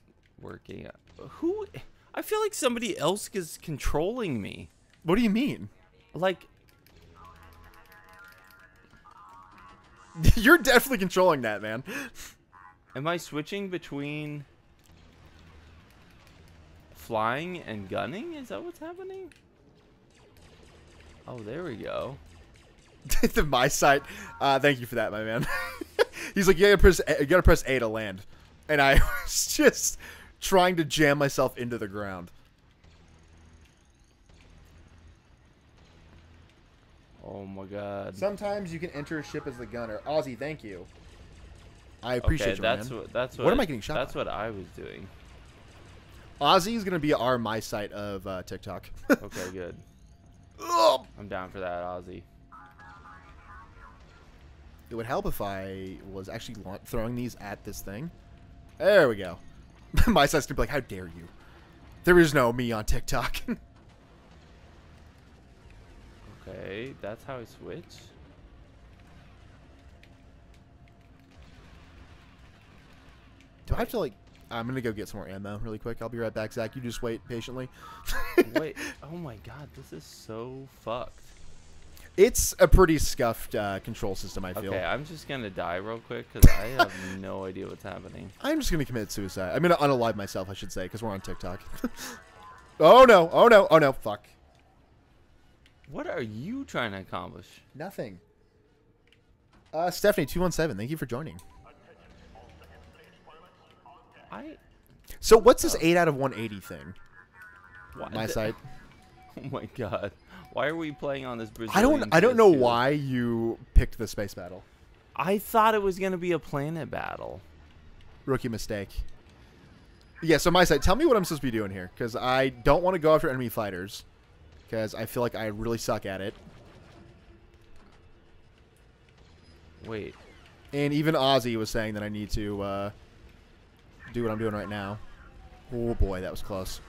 working. Who? I feel like somebody else is controlling me. What do you mean? Like... you're definitely controlling that, man. Am I switching between... flying and gunning? Is that what's happening? Oh, there we go. To my site. Thank you for that, my man. He's like, yeah, you gotta press A to land. And I was just... trying to jam myself into the ground. Oh my God. Sometimes you can enter a ship as the gunner. Ozzy, thank you. I appreciate you, man. What am I getting shot That's by? What I was doing. Ozzy is going to be our my site of TikTok. Okay, good. I'm down for that, Ozzy. It would help if I was actually throwing these at this thing. There we go. My side's gonna be like, how dare you? There is no me on TikTok. Okay, that's how I switch. Do I have to, like... I'm gonna go get some more ammo really quick. I'll be right back, Zach. You just wait patiently. Wait. Oh my God, this is so fucked. It's a pretty scuffed control system, I feel. Okay, I'm just going to die real quick because I have no idea what's happening. I'm just going to commit suicide. I'm going to unalive myself, I should say, because we're on TikTok. Oh, no. Oh, no. Oh, no. Fuck. What are you trying to accomplish? Nothing. Stephanie, 217, thank you for joining. So what's this 8 out of 180 thing? What? My side. Oh, my God. Why are we playing on this Brazilian I don't know why you picked the space battle. I thought it was going to be a planet battle. Rookie mistake. Yeah, so my side, tell me what I'm supposed to be doing here. Because I don't want to go after enemy fighters. Because I feel like I really suck at it. Wait. And even Ozzy was saying that I need to do what I'm doing right now. Oh, boy, that was close.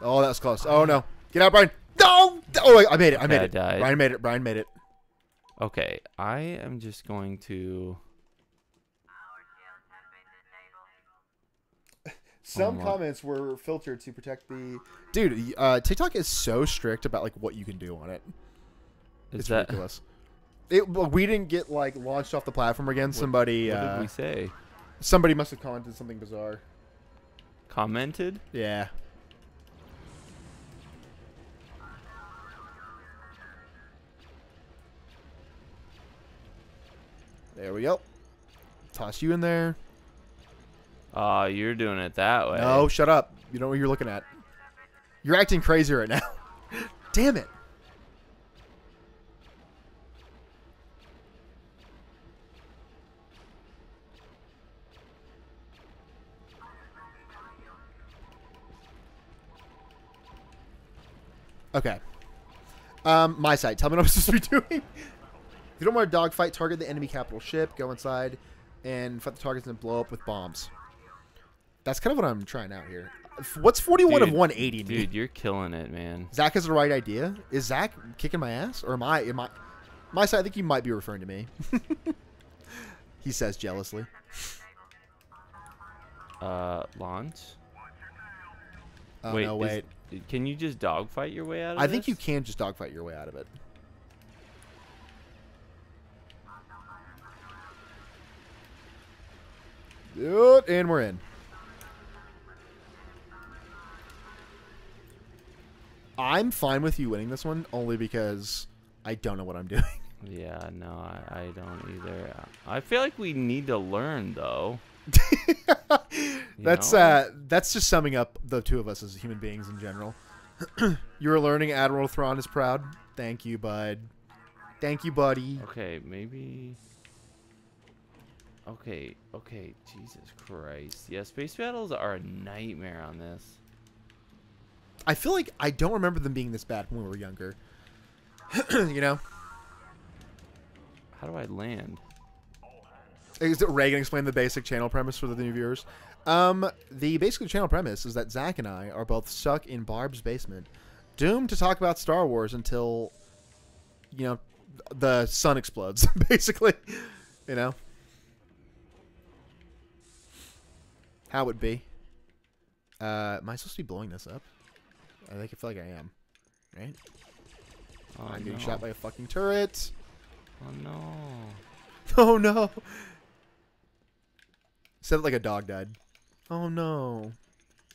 Oh, that was close. Oh, no. Get out, Brian. No! Oh, I made it. I made it. Brian made it. Brian made it. Okay. I am just going to... Some comments were filtered to protect the... Dude, TikTok is so strict about, like, what you can do on it. It's ridiculous. We didn't get, like, launched off the platform again. What did we say? Somebody must have commented something bizarre. Commented? Yeah. There we go. Toss you in there. Oh, you're doing it that way. No, shut up. You know what you're looking at. You're acting crazy right now. Damn it. Okay. My side. Tell me what I'm supposed to be doing. If you don't want a dogfight, target the enemy capital ship, go inside, and fight the targets and blow up with bombs. That's kind of what I'm trying out here. What's 41 of 180 mean? Dude, you're killing it, man. Zach has the right idea. Is Zach kicking my ass? Or am I... My side, I think you might be referring to me. He says jealously. Launch? Wait, no, wait. Can you just dogfight your way out of it? I think you can just dogfight your way out of it. And we're in. I'm fine with you winning this one, only because I don't know what I'm doing. Yeah, no, I don't either. I feel like we need to learn, though. That's just summing up the two of us as human beings in general. You're learning. Admiral Thrawn is proud. Thank you, bud. Thank you, buddy. Okay, maybe. Okay, okay. Jesus Christ. Yeah, space battles are a nightmare on this. I feel like I don't remember them being this bad when we were younger. You know? How do I land? Is it Ray gonna explain the basic channel premise for the new viewers? The basic channel premise is that Zach and I are both stuck in Barb's basement, doomed to talk about Star Wars until, you know, the sun explodes, basically. You know? How it would be. Am I supposed to be blowing this up? I feel like I am. Right? Oh, I'm getting shot by a fucking turret. Oh, no. Oh, no. Said it like a dog died. Oh, no.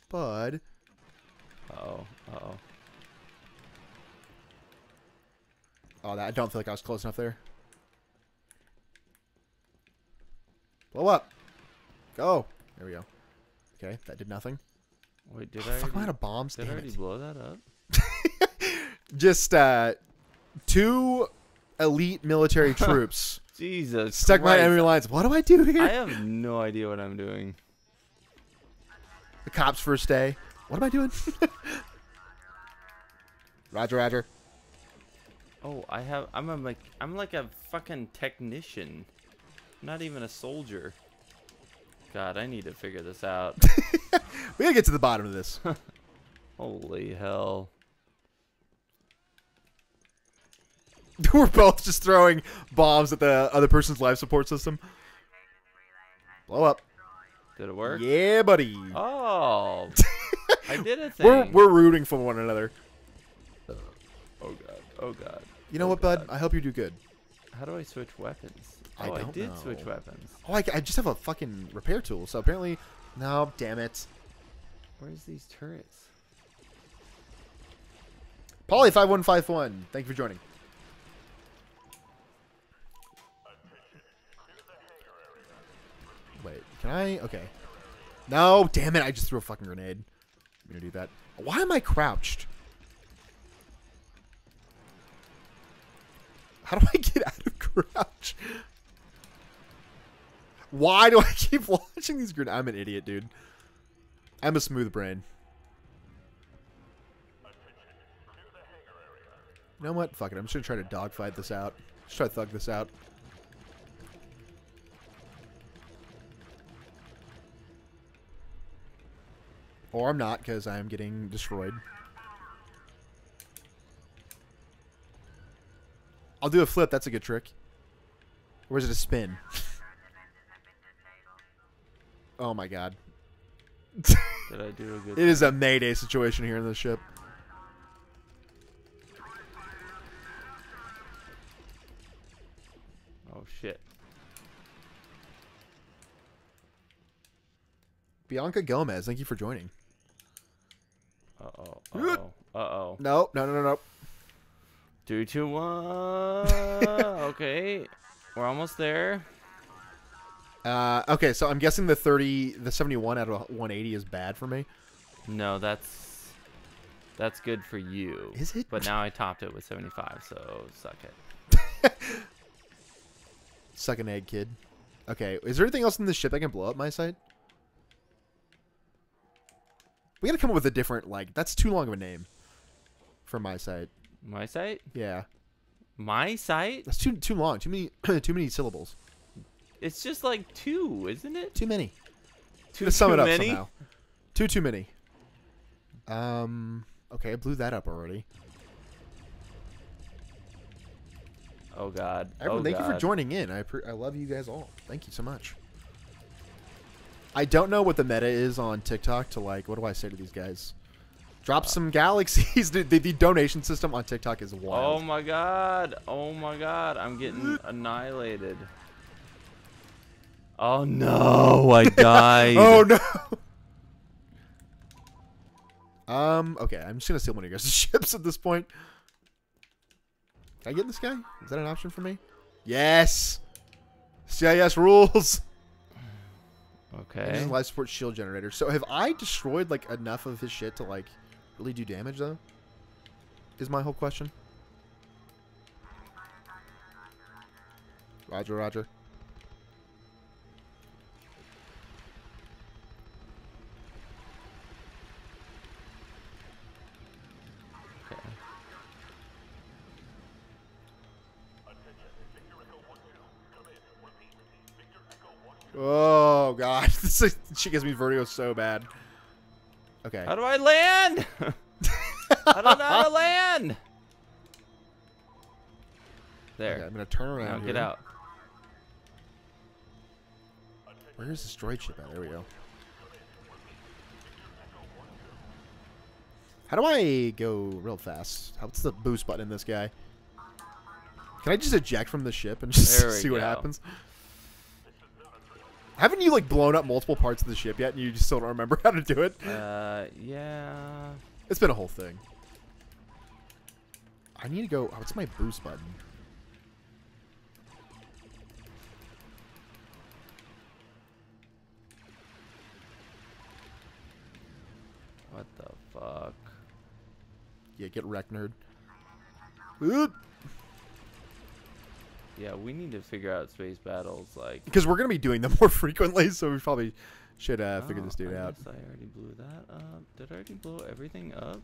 Bud. Uh-oh. Uh-oh. Oh, I don't feel like I was close enough there. Blow up. Go. There we go. Okay, that did nothing. Wait, did I fuck, I had a bomb. Did I already blow that up? Just two elite military troops. Jesus. Stuck my enemy lines. What do I do here? I have no idea what I'm doing. The cops first day. What am I doing? Roger, roger. Oh, I have. I'm like a fucking technician. I'm not even a soldier. God, I need to figure this out. We gotta get to the bottom of this. Holy hell! We're both just throwing bombs at the other person's life support system. Blow up. Did it work? Yeah, buddy. Oh, I did a thing. We're rooting for one another. Oh god. Oh god. You know what, bud? I hope you do good. How do I switch weapons? Oh, I did switch weapons. Oh, I just have a fucking repair tool, so apparently... No, damn it. Where's these turrets? Polly5151, thank you for joining. Wait, can I... Okay. No, damn it, I just threw a fucking grenade. I'm gonna do that. Why am I crouched? How do I get out of crouch? Why do I keep launching these grenades? I'm an idiot, dude. I'm a smooth brain. You know what? Fuck it. I'm just gonna try to dogfight this out. Just try to thug this out. Or I'm not, because I am getting destroyed. I'll do a flip. That's a good trick. Or is it a spin? Oh, my God. Did I do a good It is a mayday situation here in this ship. Oh, shit. Bianca Gomez, thank you for joining. Uh-oh. Uh-oh. Uh-oh. No, no, no, no, no. 3, 2, 1. Okay, we're almost there. Okay, so I'm guessing the 71 out of 180 is bad for me. No, that's good for you. Is it? But now I topped it with 75, so suck it. Suck an egg, kid. Okay, is there anything else in this ship I can blow up my side? We gotta come up with a different that's too long of a name for my side. My site? Yeah. My site? That's too long. Too many syllables. It's just like two, isn't it? Too many. Too sum it up somehow. Too many. Okay, I blew that up already. Oh god. Everyone, thank you for joining in. I love you guys all. Thank you so much. I don't know what the meta is on TikTok to what do I say to these guys? Drop some galaxies. The donation system on TikTok is wild. Oh my god. Oh my god. I'm getting annihilated. Oh no. I died. Oh no. Okay. I'm just going to steal one of your guys' ships at this point. Can I get this guy? Is that an option for me? Yes! CIS rules! Okay. This is life support shield generator. So have I destroyed, like, enough of his shit to, like, really do damage, though? Is my whole question. Roger, roger. Oh god, this she gives me vertigo so bad. Okay. How do I land? I don't know how to land. There. Okay, I'm gonna turn around. Now, get out. Where is destroyed ship at? There we go. How do I go real fast? What's the boost button in this guy? Can I just eject from the ship and just see what happens? Haven't you, like, blown up multiple parts of the ship yet, and you just still don't remember how to do it? Yeah. It's been a whole thing. I need to go... Oh, what's my boost button? What the fuck? Yeah, get wrecked, nerd. Oop! Yeah, we need to figure out space battles, like... Because we're going to be doing them more frequently, so we probably should figure this dude out. I already blew that up. Did I already blow everything up?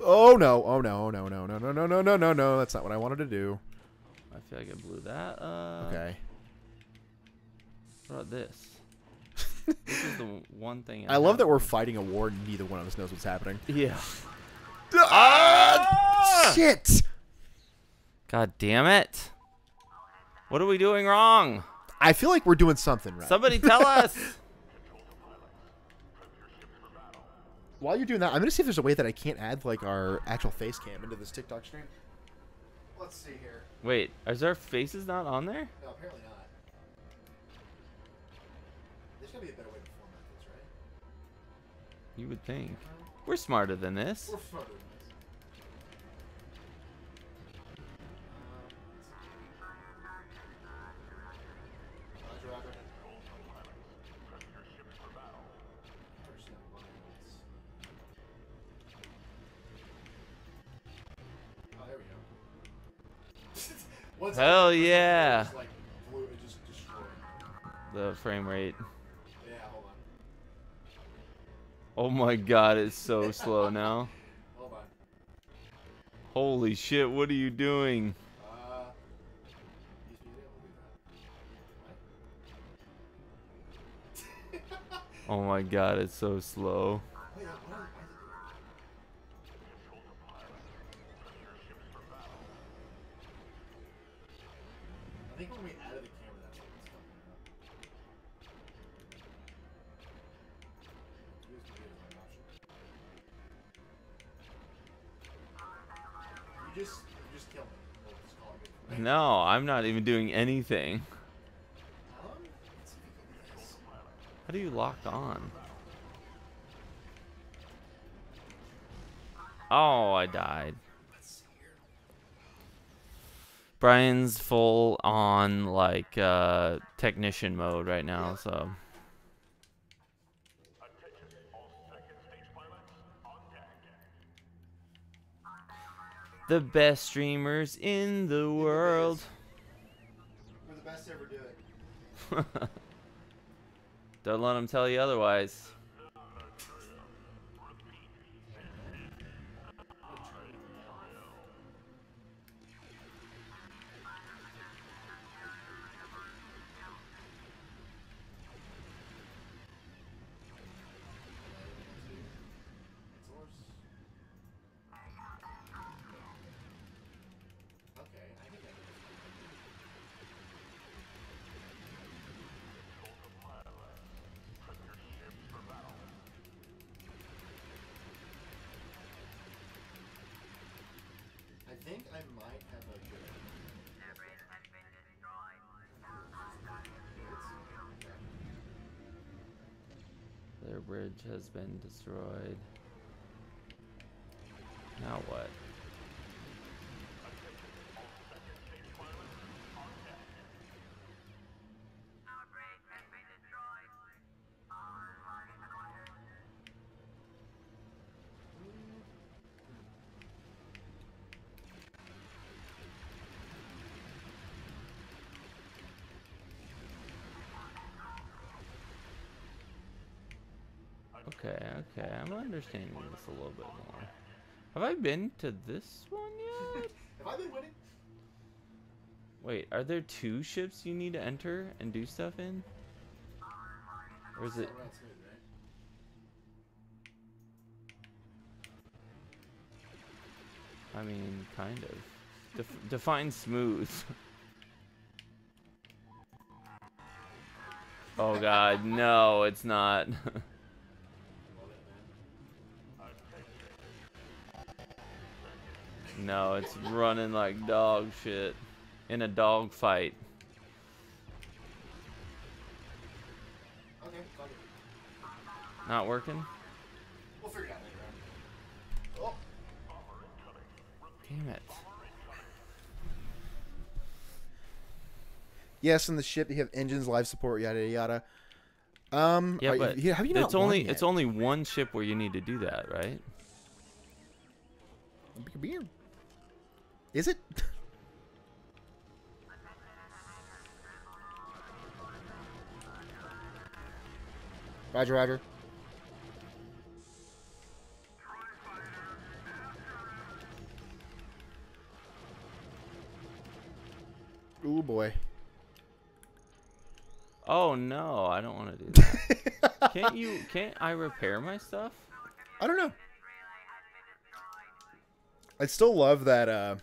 Oh, no. Oh, no. No, no, no, no, no, no, no, no, no. That's not what I wanted to do. I feel like I blew that up. Okay. What about this? This is the one thing... I love that we're fighting a war and neither one of us knows what's happening. Yeah. Ah! Shit! God damn it. What are we doing wrong? I feel like we're doing something right. Somebody tell us. While you're doing that, I'm going to see if there's a way that I can't add, like, our actual face cam into this TikTok stream. Let's see here. Wait, is our faces not on there? No, apparently not. There's got to be a better way to format this, right? You would think. We're smarter than this. We're smarter than this. Hell yeah! The frame rate. Yeah, hold on. Oh my god, it's so slow now. Hold on. Holy shit, what are you doing? Oh my god, it's so slow. I think when we added the camera, that's what it's fucking up. You just killed me. No, I'm not even doing anything. How do you lock on? Oh, I died. Brian's full on, like, technician mode right now, so. The best streamers in the world. We're the best ever doing it. Don't let them tell you otherwise. I think I might have a good idea. Their bridge has been destroyed. Now what? Okay, I'm understanding this a little bit more. Have I been to this one yet? Have I been winning? Wait, are there two ships you need to enter and do stuff in? Or is it... I mean, kind of. Define smooth. Oh god, no, it's not. No, it's running like dog shit. In a dog fight. Okay, fuck it. Not working? We'll figure it out later on. Oh. Damn it. Yes, in the ship you have engines, life support, yada yada. Yeah, but have you not it's only one ship where you need to do that, right? Is it? Roger, roger. Ooh, boy. Oh, no. I don't want to do that. Can't I repair my stuff? I don't know. I still love that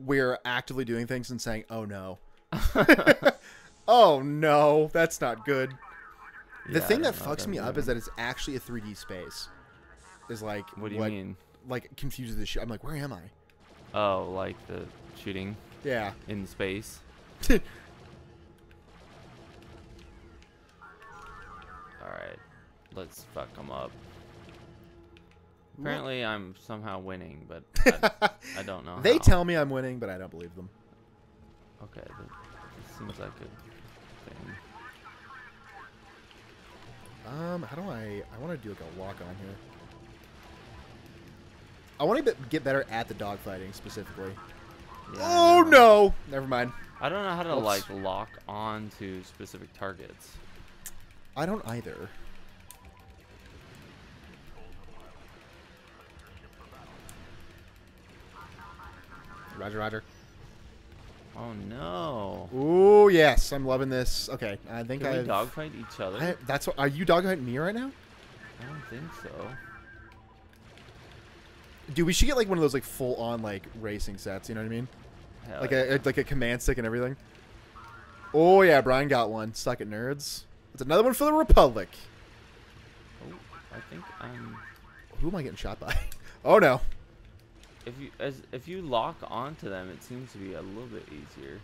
we're actively doing things and saying, oh, no. Oh, no. That's not good. Yeah, the thing that fucks me up is that it's actually a 3D space. Is like what do you mean? Like confuses the shit. I'm like, where am I? Oh, like the shooting. Yeah. In space. All right, let's fuck them up. Apparently, I'm somehow winning, but I don't know. They tell me I'm winning, but I don't believe them. Okay, that seems like a thing. How do I want to do like a walk on here. I want to get better at the dogfighting specifically. Yeah, oh no! Never mind. I don't know how to like lock on to specific targets. I don't either. Roger, roger. Oh no! Oh yes, I'm loving this. Okay, I think I dogfight each other. That's what. Are you dogfighting me right now? I don't think so. Dude, we should get like one of those like full-on like racing sets. You know what I mean? Hell like yeah. Like a command stick and everything. Oh yeah, Brian got one. Suck it, nerds. It's another one for the Republic. Oh, I think I'm. Who am I getting shot by? Oh no. If you lock onto them, it seems to be a little bit easier.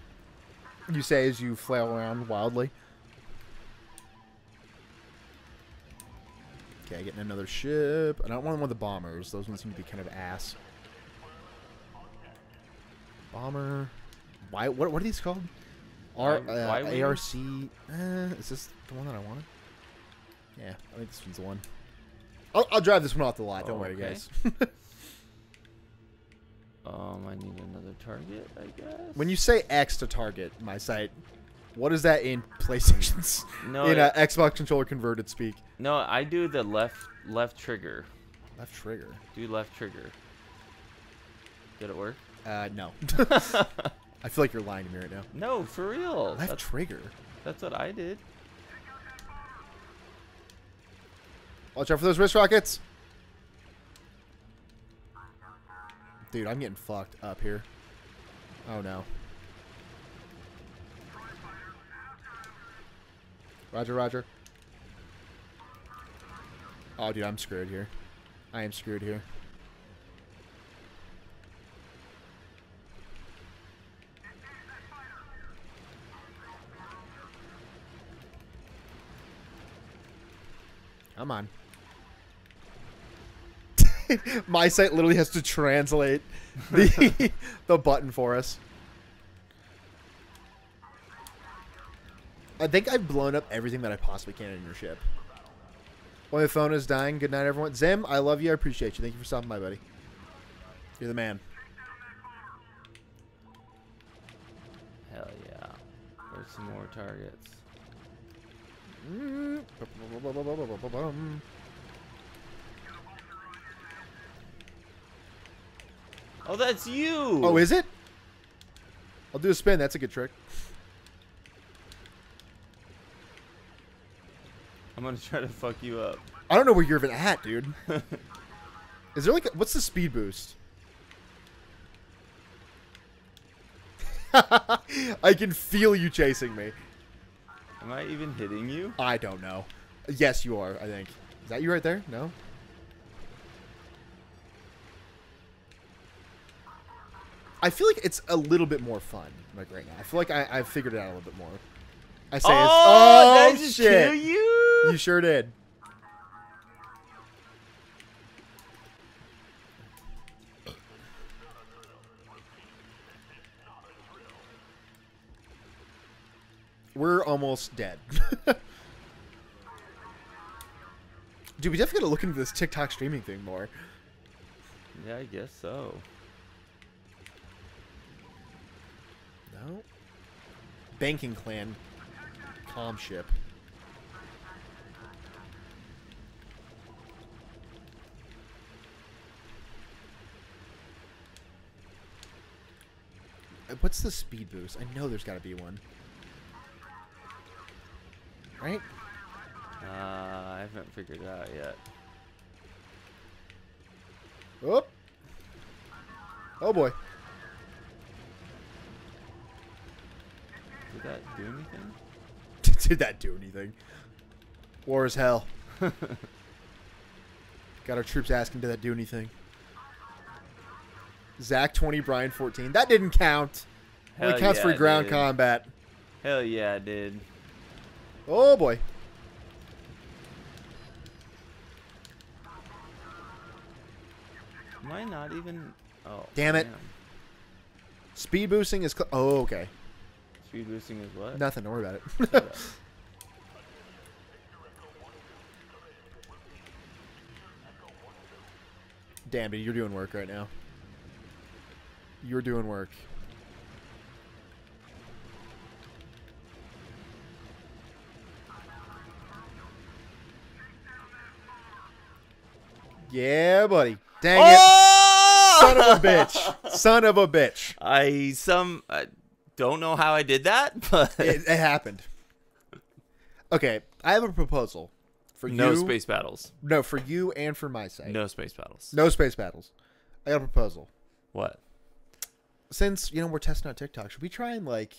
You say as you flail around wildly. Okay, getting another ship. I don't want one of the bombers. Those ones seem to be kind of ass. Bomber. Why? What are these called? ARC. Is this the one that I wanted? Yeah, I think this one's the one. I'll drive this one off the lot. Oh, don't worry, guys. I need another target, I guess. When you say X to target my site, what is that in PlayStation's Xbox controller converted speak? No, I do the left trigger. Left trigger. Do left trigger. Did it work? No. I feel like you're lying to me right now. No, for real. Left trigger. That's what I did. Watch out for those wrist rockets. Dude, I'm getting fucked up here. Oh, no. Roger, roger. Oh, dude, I'm screwed here. I am screwed here. Come on. My site literally has to translate the the button for us. I think I've blown up everything that I possibly can in your ship. Well, the phone is dying. Good night, everyone. Zim, I love you. I appreciate you. Thank you for stopping by, buddy. You're the man. Hell yeah. There's some more targets. Oh, that's you! Oh, is it? I'll do a spin. That's a good trick. I'm gonna try to fuck you up. I don't know where you're even at, dude. Is there like a, what's the speed boost? I can feel you chasing me. Am I even hitting you? I don't know. Yes, you are, I think. Is that you right there? No? I feel like it's a little bit more fun, like right now. I feel like I've figured it out a little bit more. I say, oh, it's, oh shit! Did I just kill you? You sure did. We're almost dead. Dude, we definitely gotta look into this TikTok streaming thing more. Yeah, I guess so. No? Banking clan. Calm ship. What's the speed boost? I know there's gotta be one. Right? I haven't figured it out yet. Oh! Oh boy. Did that do anything? Did that do anything? War is hell. Got our troops asking, did that do anything? Zach 20, Brian 14. That didn't count. Hell only counts, yeah, for ground combat. Hell yeah, dude. Oh boy. Am I not even? Oh. Damn it. Man. Speed boosting is. Oh, okay. Speed boosting is what? Nothing. Don't worry about it. Damn it. You're doing work right now. You're doing work. Yeah, buddy. Dang it. Son of a bitch. Son of a bitch. I don't know how I did that, but... It happened. Okay, I have a proposal. For you. No space battles. No, for you and for my sake. No space battles. No space battles. I got a proposal. What? Since, you know, we're testing out TikTok, should we try and, like,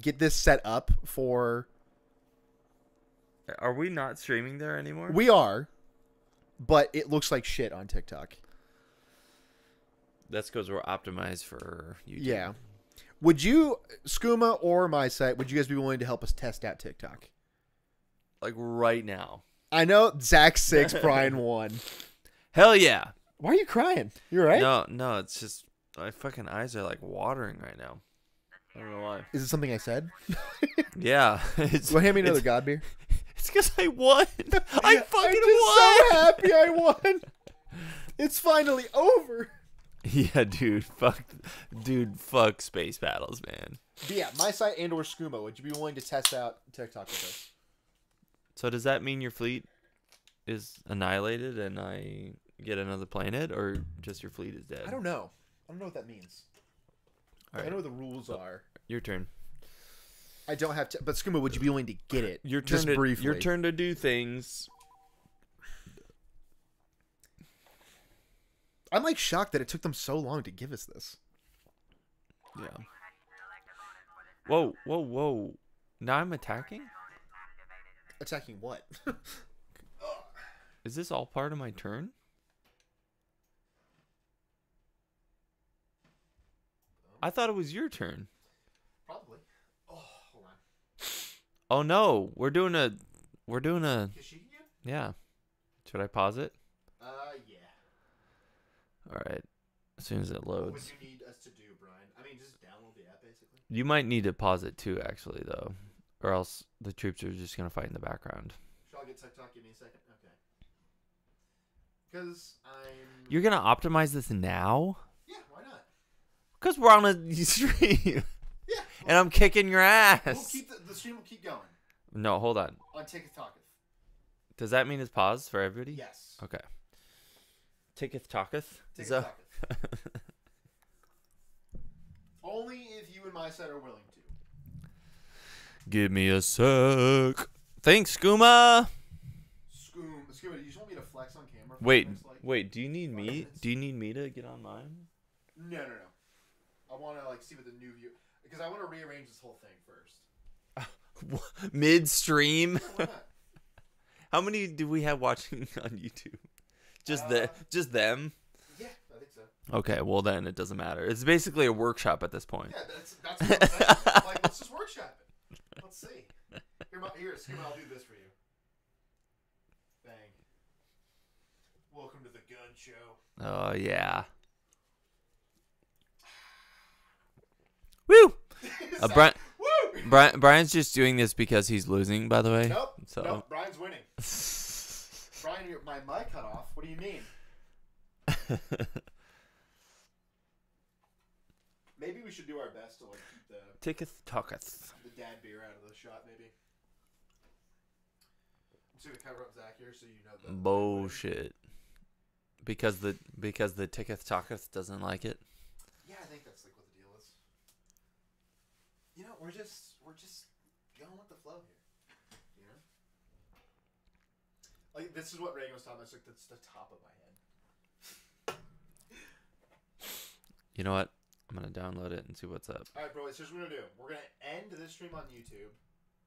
get this set up for... Are we not streaming there anymore? We are. But it looks like shit on TikTok. That's because we're optimized for YouTube. Yeah. Would you, Skooma or my site, would you guys be willing to help us test out TikTok? Like right now. I know. Zach 6, Brian 1. Hell yeah. Why are you crying? You all right? No. It's just my fucking eyes are like watering right now. I don't know why. Is it something I said? Yeah. Well, hand me another God beer. It's because I won. I fucking won. I'm just so happy I won. It's finally over. Yeah, dude. Fuck. Dude, fuck space battles, man. But yeah, my site and or Skooma, would you be willing to test out TikTok with us? So does that mean your fleet is annihilated and I get another planet, or just your fleet is dead? I don't know. I don't know what that means. All right. I know what the rules are. Your turn. I don't have to, but Skooma, would you be willing to get it? Your turn, just to, briefly. Your turn to do things. I'm like shocked that it took them so long to give us this. Yeah. Whoa, whoa, whoa! Now I'm attacking. Attacking what? Is this all part of my turn? I thought it was your turn. Probably. Oh no, we're doing a Kashyyyk? Yeah. Should I pause it? Yeah. All right. As soon as it loads. What would you need us to do, Brian? I mean, just download the app basically. You might need to pause it too, actually, though, or else the troops are just gonna fight in the background. Shall I get TikTok? Give me a second. Okay. Because I'm. You're gonna optimize this now? Yeah. Why not? Because we're on a stream. And I'm kicking your ass. We'll keep the stream will keep going. No, hold on. On Tikithakith. Does that mean it's paused for everybody? Yes. Okay. Tikithakith? Tikithakith. Only if you and my set are willing to. Give me a sec. Thanks, Skooma. Skooma, you just want me to flex on camera? Wait, wait. Do you need me? Minutes? Do you need me to get on mine? No, no, no. I want to like see what the new view, because I want to rearrange this whole thing first. Midstream. Yeah, how many do we have watching on YouTube? Just just them. Yeah, I think so. Okay, well then it doesn't matter. It's basically a workshop at this point. Yeah, that's what I'm saying. Like, let's just workshop it. Let's see. Here, Skooma, I'll do this for you. Bang. Welcome to the gun show. Oh, yeah. Woo! Brian's just doing this because he's losing, by the way. Nope. So. Nope, Brian's winning. Brian, my mic cut off. What do you mean? Maybe we should do our best to like keep the Tikithakith. The dad beer out of the shot, maybe. So we cover up Zach here, so you know the bullshit. Because the Tikithakith doesn't like it. Yeah, I think that's like what the deal is. You know, we're just going with the flow here. You know, like this is what Reagan was talking about. It's like that's the top of my head. You know what? I'm gonna download it and see what's up. All right, bro. So here's what we're gonna do. We're gonna end this stream on YouTube.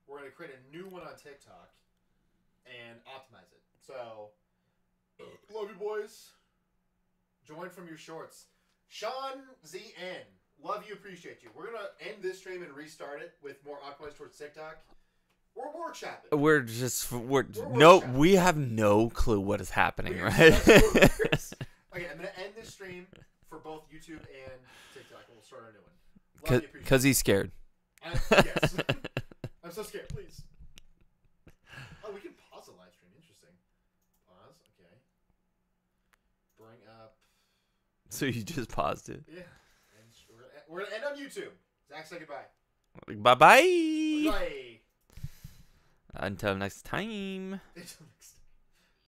We're gonna create a new one on TikTok. And optimize it. So, love you boys. Join from your shorts. Sean ZN, love you, appreciate you. We're gonna end this stream and restart it with more optimized towards TikTok. We're workshopping. We have no clue what is happening, right? Okay, I'm gonna end this stream for both YouTube and TikTok, and we'll start our new one. Love you, appreciate you. Cause he's scared. Yes. I'm so scared. Please. Oh, we can. So you just paused it. Yeah. We're going to end on YouTube. Zach, say goodbye. Bye-bye. Until next time. Until next time.